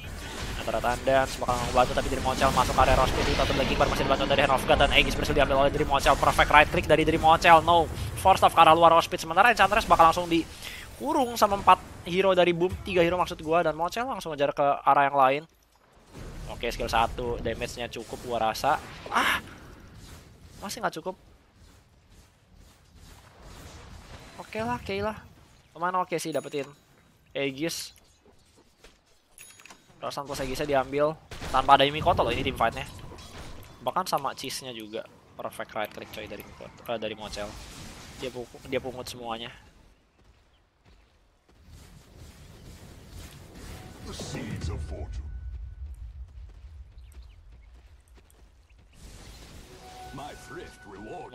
Antara Dance bakal ngebantu, tapi Dream Hotel masuk area Rosh Pit, atau Black King Bar masih dibantu dari Hand of God, dan Aegis berhasil diambil oleh Dream Hotel. Perfect right click dari Dream Hotel, no. Force Staff ke arah luar Rosh Pit, sementara Enchantress bakal langsung dikurung sama 4 hero dari Boom, 3 hero maksud gua, dan Motel langsung ngejar ke arah yang lain. Oke, skill 1, damage-nya cukup gua rasa. Masih nggak cukup. Oke lah, oke lah. Kemana oke sih dapetin Aegis. Rasan plus Aegisnya diambil. Tanpa ada Mikoto loh ini teamfightnya. Bahkan sama cheese-nya juga. Perfect right click coy dari Mikoto, dari Mocel. Dia pungut semuanya.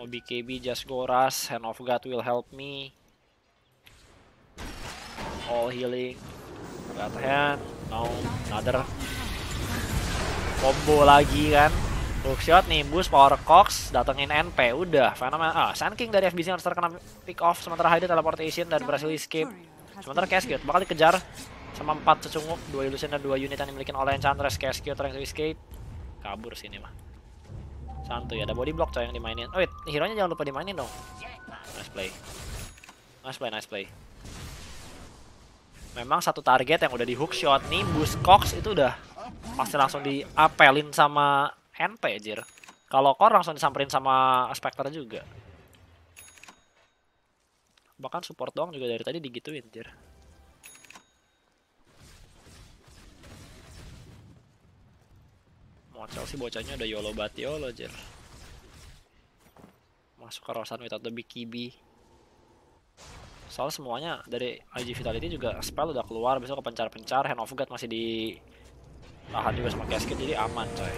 Mau BKB just go rush. Hand of God will help me. All healing. God hand. No. Another. Combo lagi kan. Hook shot nih. Boost power cox. Datengin NP. Udah. Fenomena. Ah, Sand King dari FBC harus terkena pick off. Sementara Hyde teleportation dan berhasil escape. Sementara Cascade bakal dikejar sama 4 secunggup, 2 illusion dan 2 unit yang dimiliki oleh Enchantress. Cascade terang escape. Kabur sini mah. Santuy, ada body block coy yang dimainin. Oh wait, hero-nya jangan lupa dimainin dong. Nice play. Nice play, nice play. Memang satu target yang udah di hook shot nih, boost Cox itu udah pasti langsung diapelin sama NP jir. Kalau Core langsung disamperin sama Specter juga. Bahkan support doang juga dari tadi digituin jir. Mocel sih bocahnya udah YOLO banget, YOLO jer. Masuk ke Rosan without the BKB. Soal semuanya dari IG Vitality juga spell udah keluar, besok ke pencar-pencar. Hand of God masih ditahan juga sama Casket, jadi aman coy.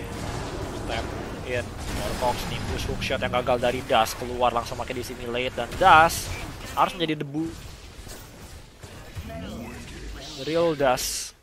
Step in, Morcox, Nimbus, hookshot yang gagal dari Das. Keluar langsung pakai disimilate dan Das harus menjadi debu. Real Das.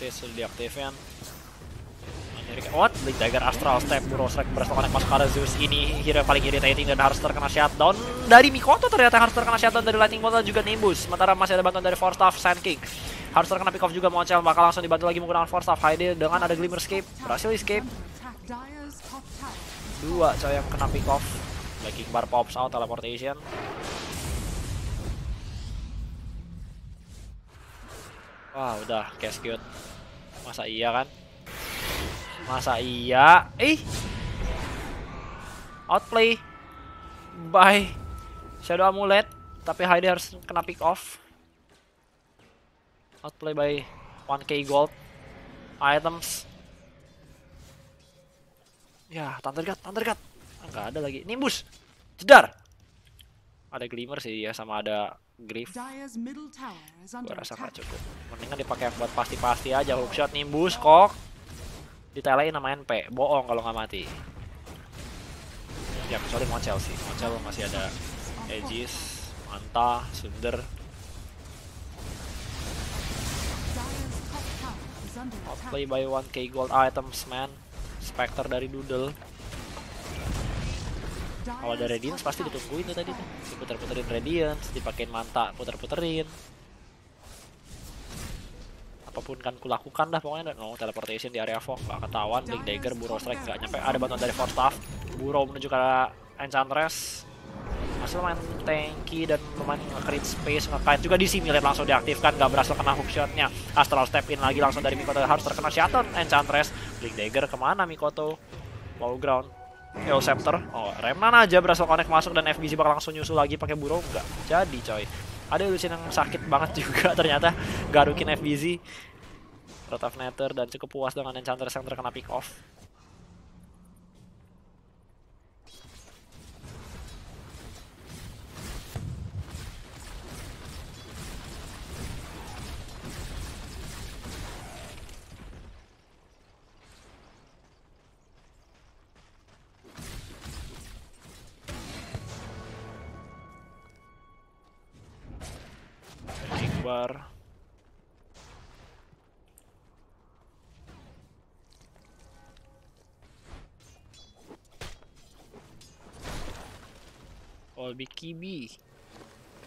Sudah diaktifkan. What? Blink Dagger Astral Step Burosrek berhasil konek masuk ke Zeus. Ini hero yang paling irritating dan harus terkena shutdown dari Mikoto. Ternyata harus terkena shutdown dari Lightning Bolt juga Nimbus. Sementara masih ada bantuan dari Force Staff. Sand King harus terkena pick off juga. Mocel bakal langsung dibantu lagi menggunakan Force Staff. Hyde dengan ada Glimmer Cape berhasil escape. Dua coy yang kena pick off. Black King Bar pops out teleportation. Wah udah Cascade. Masa iya kan? Masa iya? Outplay by Shadow Amulet. Tapi Hyde harus kena pick off. Outplay by 1k gold items. Ya, Thundergat. Enggak ada lagi. Nimbus. Jedar. Ada Glimmer sih ya, sama ada Grief. Gue rasa gak cukup. Mendingan dipakai buat pasti-pasti aja. Hookshot Nimbus, Kok ditelein sama NP. Bohong kalau gak mati. Ya kecuali Mocel sih. Mocel masih ada Aegis, Manta, Sunder. Outplay by 1k gold items man. Specter dari Doodle. Kalau ada Radiance pasti ditungguin tuh tadi tuh. Diputer-puterin Radiance, dipakein Manta, puter-puterin. Apapun kan kulakukan dah pokoknya. No, teleportation di area fog, gak ketahuan. Blink Dagger, Burrow Strike, gak nyampe. Ada bantuan dari Force Staff. Burrow menuju ke Enchantress. Masih lumayan tanky dan lumayan nge-create space, nge-kite juga. Disimilate langsung diaktifkan, gak berhasil kena hookshotnya. Astral Step in lagi langsung dari Mikoto, harus terkena shutdown Enchantress. Blink Dagger kemana Mikoto? Low ground. Yo Scepter, oh Remnan aja berhasil connect masuk dan FBC bakal langsung nyusul lagi pakai Burrow. Enggak jadi coy. Ada illusion yang sakit banget juga ternyata garukin FBC. Rotafnetter dan cukup puas dengan Enchantress yang terkena pick off. LB Kibi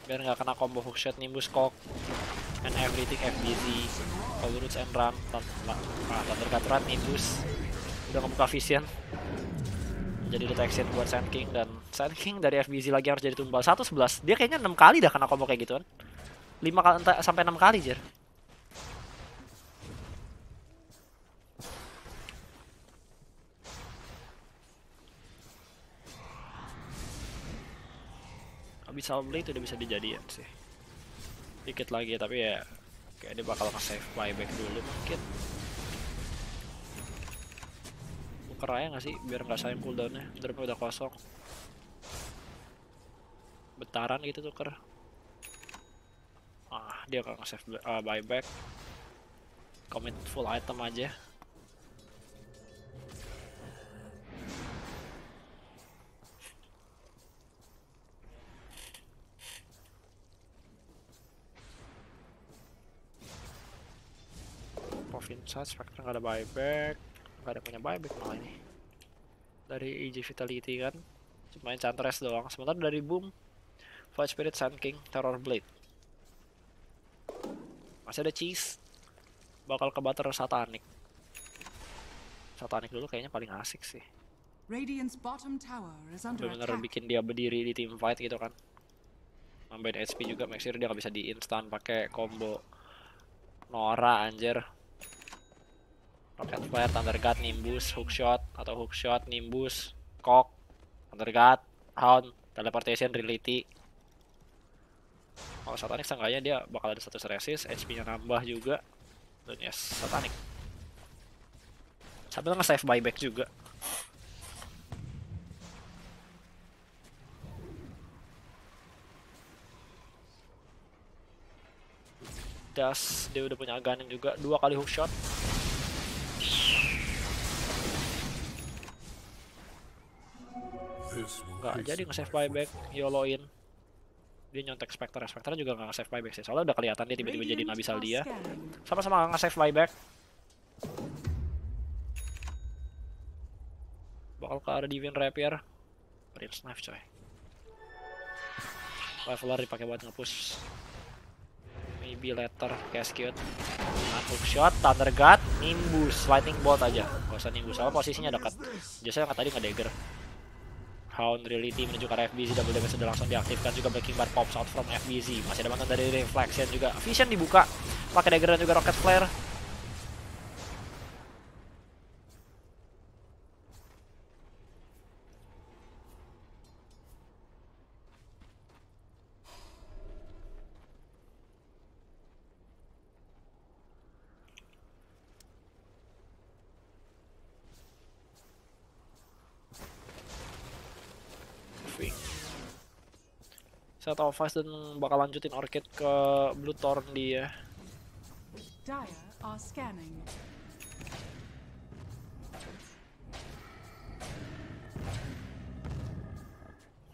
biar nggak kena combo hookshot, nimbus cock and everything FBZ all roots and run tanpa terkaturan nimbus. Udah ngebuka vision jadi detection buat Sand King, dan Sand King dari FBZ lagi harus jadi tumbal. 1-11 dia kayaknya 6 kali dah kena combo kayak gituan, 5 sampai 6 kali jer. Abis Slardar udah bisa dijadiin sih dikit lagi, tapi ya kayak dia bakal nge-save playback dulu mungkin. Buker aja nggak sih biar nggak sayang cooldownnya, daripada udah kosong betaran gitu tuker. Ah, dia akan nge-save buyback, commit full item aja. Pipe of Insight, Specter nggak ada buyback, nggak ada punya buyback malah ini. Dari IG Vitality kan, cuma Enchantress doang. Sementara dari BOOM, Void Spirit, Sand King, Terrorblade. Masih ada cheese, bakal ke butter satanic. Satanic dulu kayaknya paling asik sih. Bener-bener bikin dia berdiri di team fight gitu kan. Nambahin HP juga, make sure dia nggak bisa di instan pakai combo Nora anjir. Rocket Fire, Thunder God, Nimbus, Hookshot atau Hookshot, Nimbus, Cock, Thunder God, Hound, Teleportation, Reality. Kalau Satanic seenggaknya dia bakal ada status resist, HP-nya nambah juga. Dan yes, Satanic. Sambil nge-save buyback juga. Das, dia udah punya aganin juga, 2 kali hookshot. Nggak jadi nge-save buyback, yoloin. Dia nyontek Specter, Specter juga nggak nge-save buyback sih, soalnya udah kelihatan dia tiba-tiba jadi nggak bisa dia. Sama-sama nggak nge-save buyback. Bakal ke arah Divine Rapier, Prince Knife coy. Leveler dipakai buat nge-push. Maybe later, Cascade. Hook shot, Thunder God, Nimbus, Lightning Bolt aja. Gak usah Nimbus, soalnya posisinya dekat. Biasanya yang tadi nggak dagger. Hound Reality menuju ke FBZ, double damage sudah langsung diaktifkan juga. Black King Bar pops out from FBZ. Masih ada bantuan dari Reflection juga. Vision dibuka, pakai dagger dan juga rocket flare. Saya tahu fast dan bakal lanjutin Orchid ke Blue Thorn dia. Dire are scanning.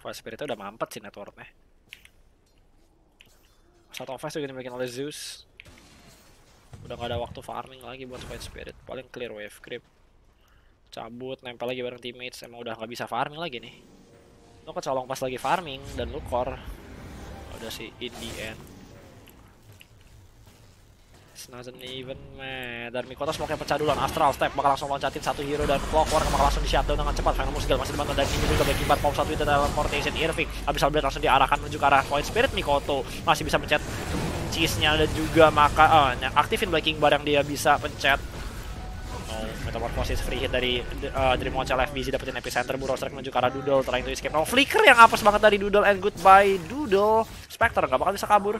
Void Spirit udah mampet sih networknya. Satu fast juga dimiliki oleh Zeus. Udah gak ada waktu farming lagi buat Void Spirit. Paling clear wave creep. Cabut, nempel lagi bareng teammates. Emang udah gak bisa farming lagi nih. Lo kecolong pas lagi farming dan lo core. Udah sih in the end. It's not an even man. Dan Mikotos mau kayak pecah duluan. Astral Step bakal langsung loncatin satu hero dan Clockwerk bakal langsung di shutdown dengan cepat. Final Muscle masih dibantu dari ini juga Black King Bar pop 1 itu teleportation Irving. Abis Alblade langsung diarahkan menuju ke arah Void Spirit. Mikoto masih bisa pencet cheese-nya dan juga maka aktifin Black King Bar yang dia bisa pencet. Metamorphosis free hit dari Dream Watch LFBZ, dapetin epicenter. Burostrek menuju ke arah Doodle, trying to escape. No flicker yang apes banget dari Doodle, and goodbye Doodle. Specter nggak bakal bisa kabur.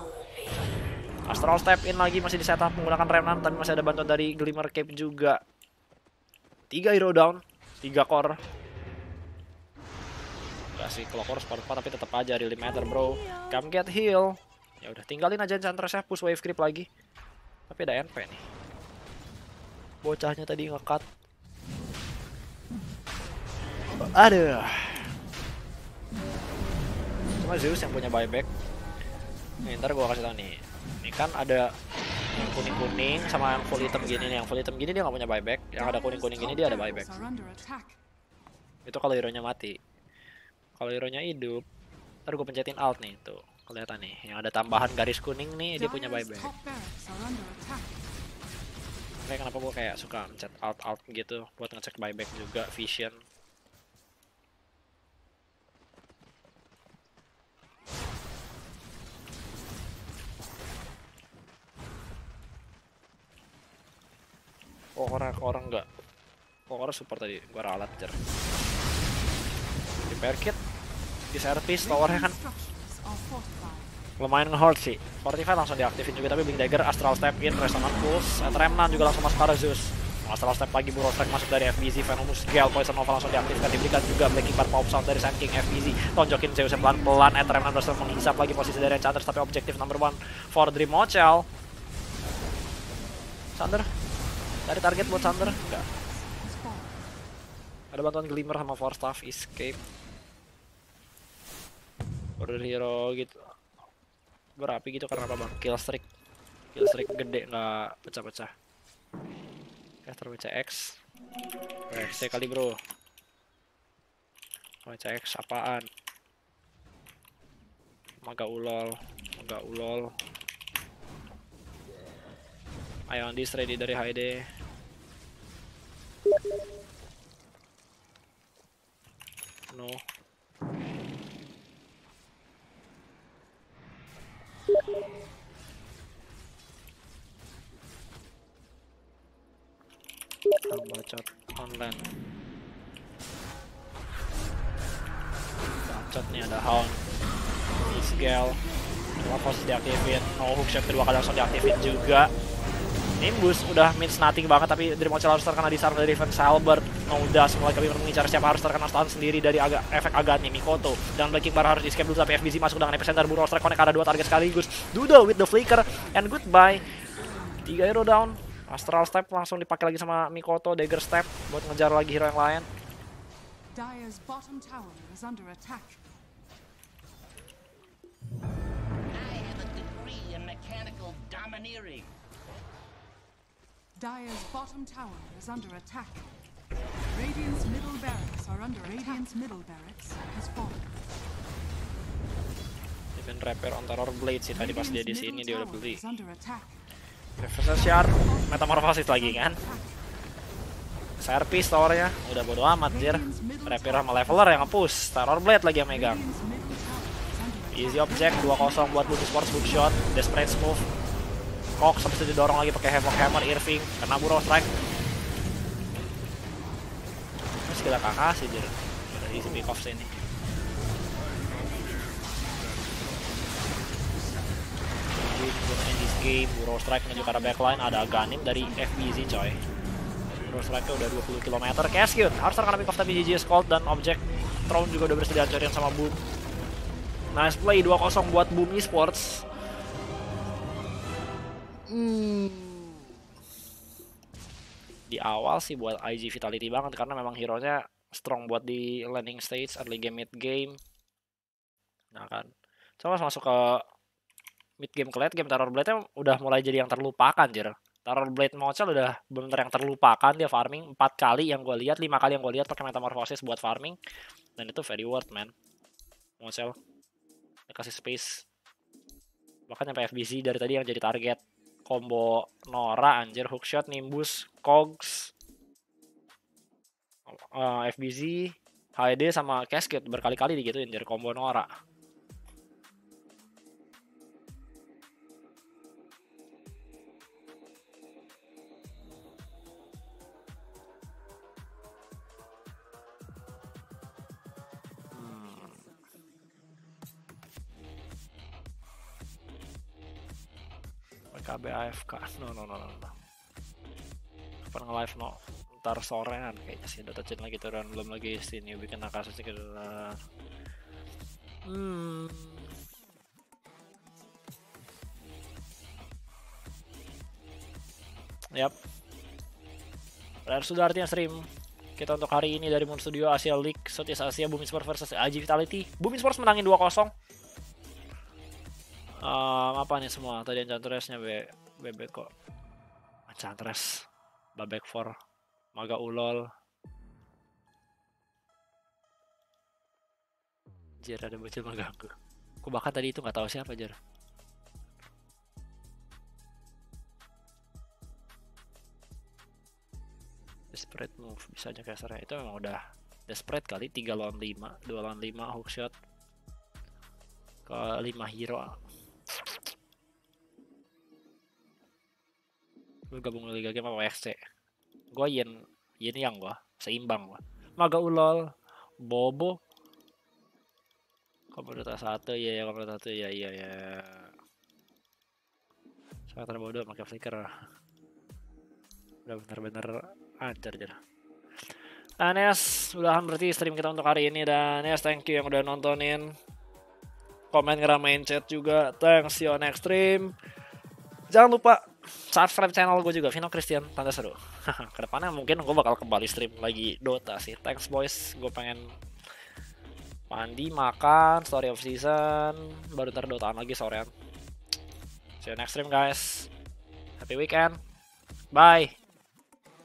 Astral Step in lagi, masih di setup menggunakan Remnant, tapi masih ada bantuan dari Glimmer Cape juga. 3 hero down, 3 core. Gak sih, Clockwerk spot 4 tapi tetap aja really matter bro. Come get heal. Ya udah tinggalin aja Enchantress-nya, push wave creep lagi. Tapi ada NP nih. Bocahnya tadi ngekat. Aduh. Cuma Zeus yang punya buyback. Nih, ntar gua kasih tau nih. Ini kan ada yang kuning-kuning sama yang full hitam gini nih. Yang full hitam gini dia nggak punya buyback. Yang ada kuning-kuning gini dia ada buyback. Itu kalau hero-nya mati. Kalau hero-nya hidup, Ntar gue pencetin alt nih, tuh kelihatan nih, yang ada tambahan garis kuning nih dia punya buyback. Oke, kenapa gue kayak suka mencet alt gitu buat ngecek buyback juga, vision. Oh, orang enggak. Kok orang support tadi, gue ralat cer. Di perkit, di service towernya kan lumayan nge-hold sih. Fortify langsung diaktifin juga, tapi Blink Dagger, Astral Step in, Resonant Pulse, Tremnan juga langsung masuk Zeus. Astral Step lagi, Burostrike masuk dari FBZ, Venomous Gale, Poison Nova langsung diaktifkan, diberikan juga Black King Bar Pop Sound dari Sand King, FBZ, tonjokin Zeus pelan-pelan, Tremnan berhasil menghisap lagi posisi dari Enchantress, tapi objektif number 1 for Dream Hotel. Sander? Dari target buat Sander? Enggak. Ada bantuan Glimmer sama Force Staff, Escape. Order Hero gitu. Berapi gitu karena apa bang? Killstreak. Killstreak gede nggak pecah-pecah. Caster WCX. WCX kali bro. WCX apaan? Maga ulol. Maga ulol. Ayo Andis ready dari HD. No. Bacot online. Bacot nih ada Hound. Isgel. Lava Force diaktifin. No hook shot kedua kali langsung diaktifin juga. Nimbus udah means nothing banget, tapi Dream Hotel harus terkena disarm dari Defense Albert. No dust, mulai kami mengincar siapa harus terkena stun sendiri dari efek Agatni, Mikoto. Dan Black King Bar harus di-escape dulu, tapi FBZ masuk dengan epicenter. Burrow Strike connect, ada 2 target sekaligus. Doodle with the flicker, and goodbye. 3 hero down. Astral Step langsung dipakai lagi sama Mikoto, Dagger Step buat ngejar lagi hero yang lain. Dire's bottom tower is under attack. I have a degree in mechanical domineering. Dire's bottom tower is under attack. Radiant's middle barracks are under attack. Radiant's middle barracks has fallen. Event repair on Terrorblade sih tadi pas dia di sini dia udah beli. Reverse shard, metamorfosis lagi kan. Service towernya udah bodo amat jir. Repair sama leveler yang nge-push. Terrorblade lagi yang megang. Easy object 2-0 buat BOOM Esports hookshot, desperate move. Cox habis itu didorong lagi pakai Havoc Hammer, Irving kena Burrow Strike. Terus gila kakak sih jadi udah easy pick off sini. End this game, Burrow Strike menuju ke arah backline, ada Ganim dari FBZ coy. Burrow Strike udah 20 km, Cascade harus terkena pick off tapi GG Scold dan object Throne juga udah berhasil dihancurin sama Boom. Nice play 2-0 buat BOOM Esports. Di awal sih buat IG Vitality banget karena memang hero-nya strong buat di landing stage, early game, mid game. Nah kan, coba masuk ke mid game ke late game, Terrorblade-nya udah mulai jadi yang terlupakan jir. Terrorblade Mocel udah bener yang terlupakan, dia farming 4 kali yang gue lihat, 5 kali yang gue lihat pakai metamorfosis buat farming, dan itu very worth man. Mocel dikasih space, bahkan sampai FBC dari tadi yang jadi target. Combo Nora anjir, hookshot, Nimbus, Cogs, FBZ, HD sama Cascade berkali-kali digituin anjir combo Nora. KBAFK, no. Kapan nge-live no? Ntar sorean kayaknya sih, Dota 2 lagi turun, belum lagi sini bikin nakasus sih kedudukan. Yap. Benar sudah artinya stream kita untuk hari ini dari Moon Studio Asia League, Southeast Asia, BOOM Esports versus IG Vitality. BOOM Esports menangin 2-0. Apa nih semua tadi Enchantress-nya bebek kok. Enchantress babek for Maga ulol. Anjir, ada bocil mengganggu. Aku bahkan tadi itu nggak tahu siapa, Jar. Desperate move, bisa aja kasarnya. Itu memang udah desperate kali, 3 lawan 5, 2 lawan 5, hookshot ke 5 hero. Lu gabung Liga Game apa WXC? Gua yin yang gua, seimbang gua. Maga ulol, bobo. Komunitas 1 ya, komunitas 1 ya. Sangat terbodoh pakai flicker. Udah bener-bener anjir aja. Nes, udahan berarti stream kita untuk hari ini, dan Nes thank you yang udah nontonin. Komen, ngeramein chat juga. Thanks, see you next stream. Jangan lupa subscribe channel gue juga, Vino Christian, tanda seru. Kedepannya mungkin gue bakal kembali stream lagi Dota sih. Thanks boys, gue pengen mandi, makan, story of season, baru ntar Dotaan lagi sorean. See you next stream guys, happy weekend, bye.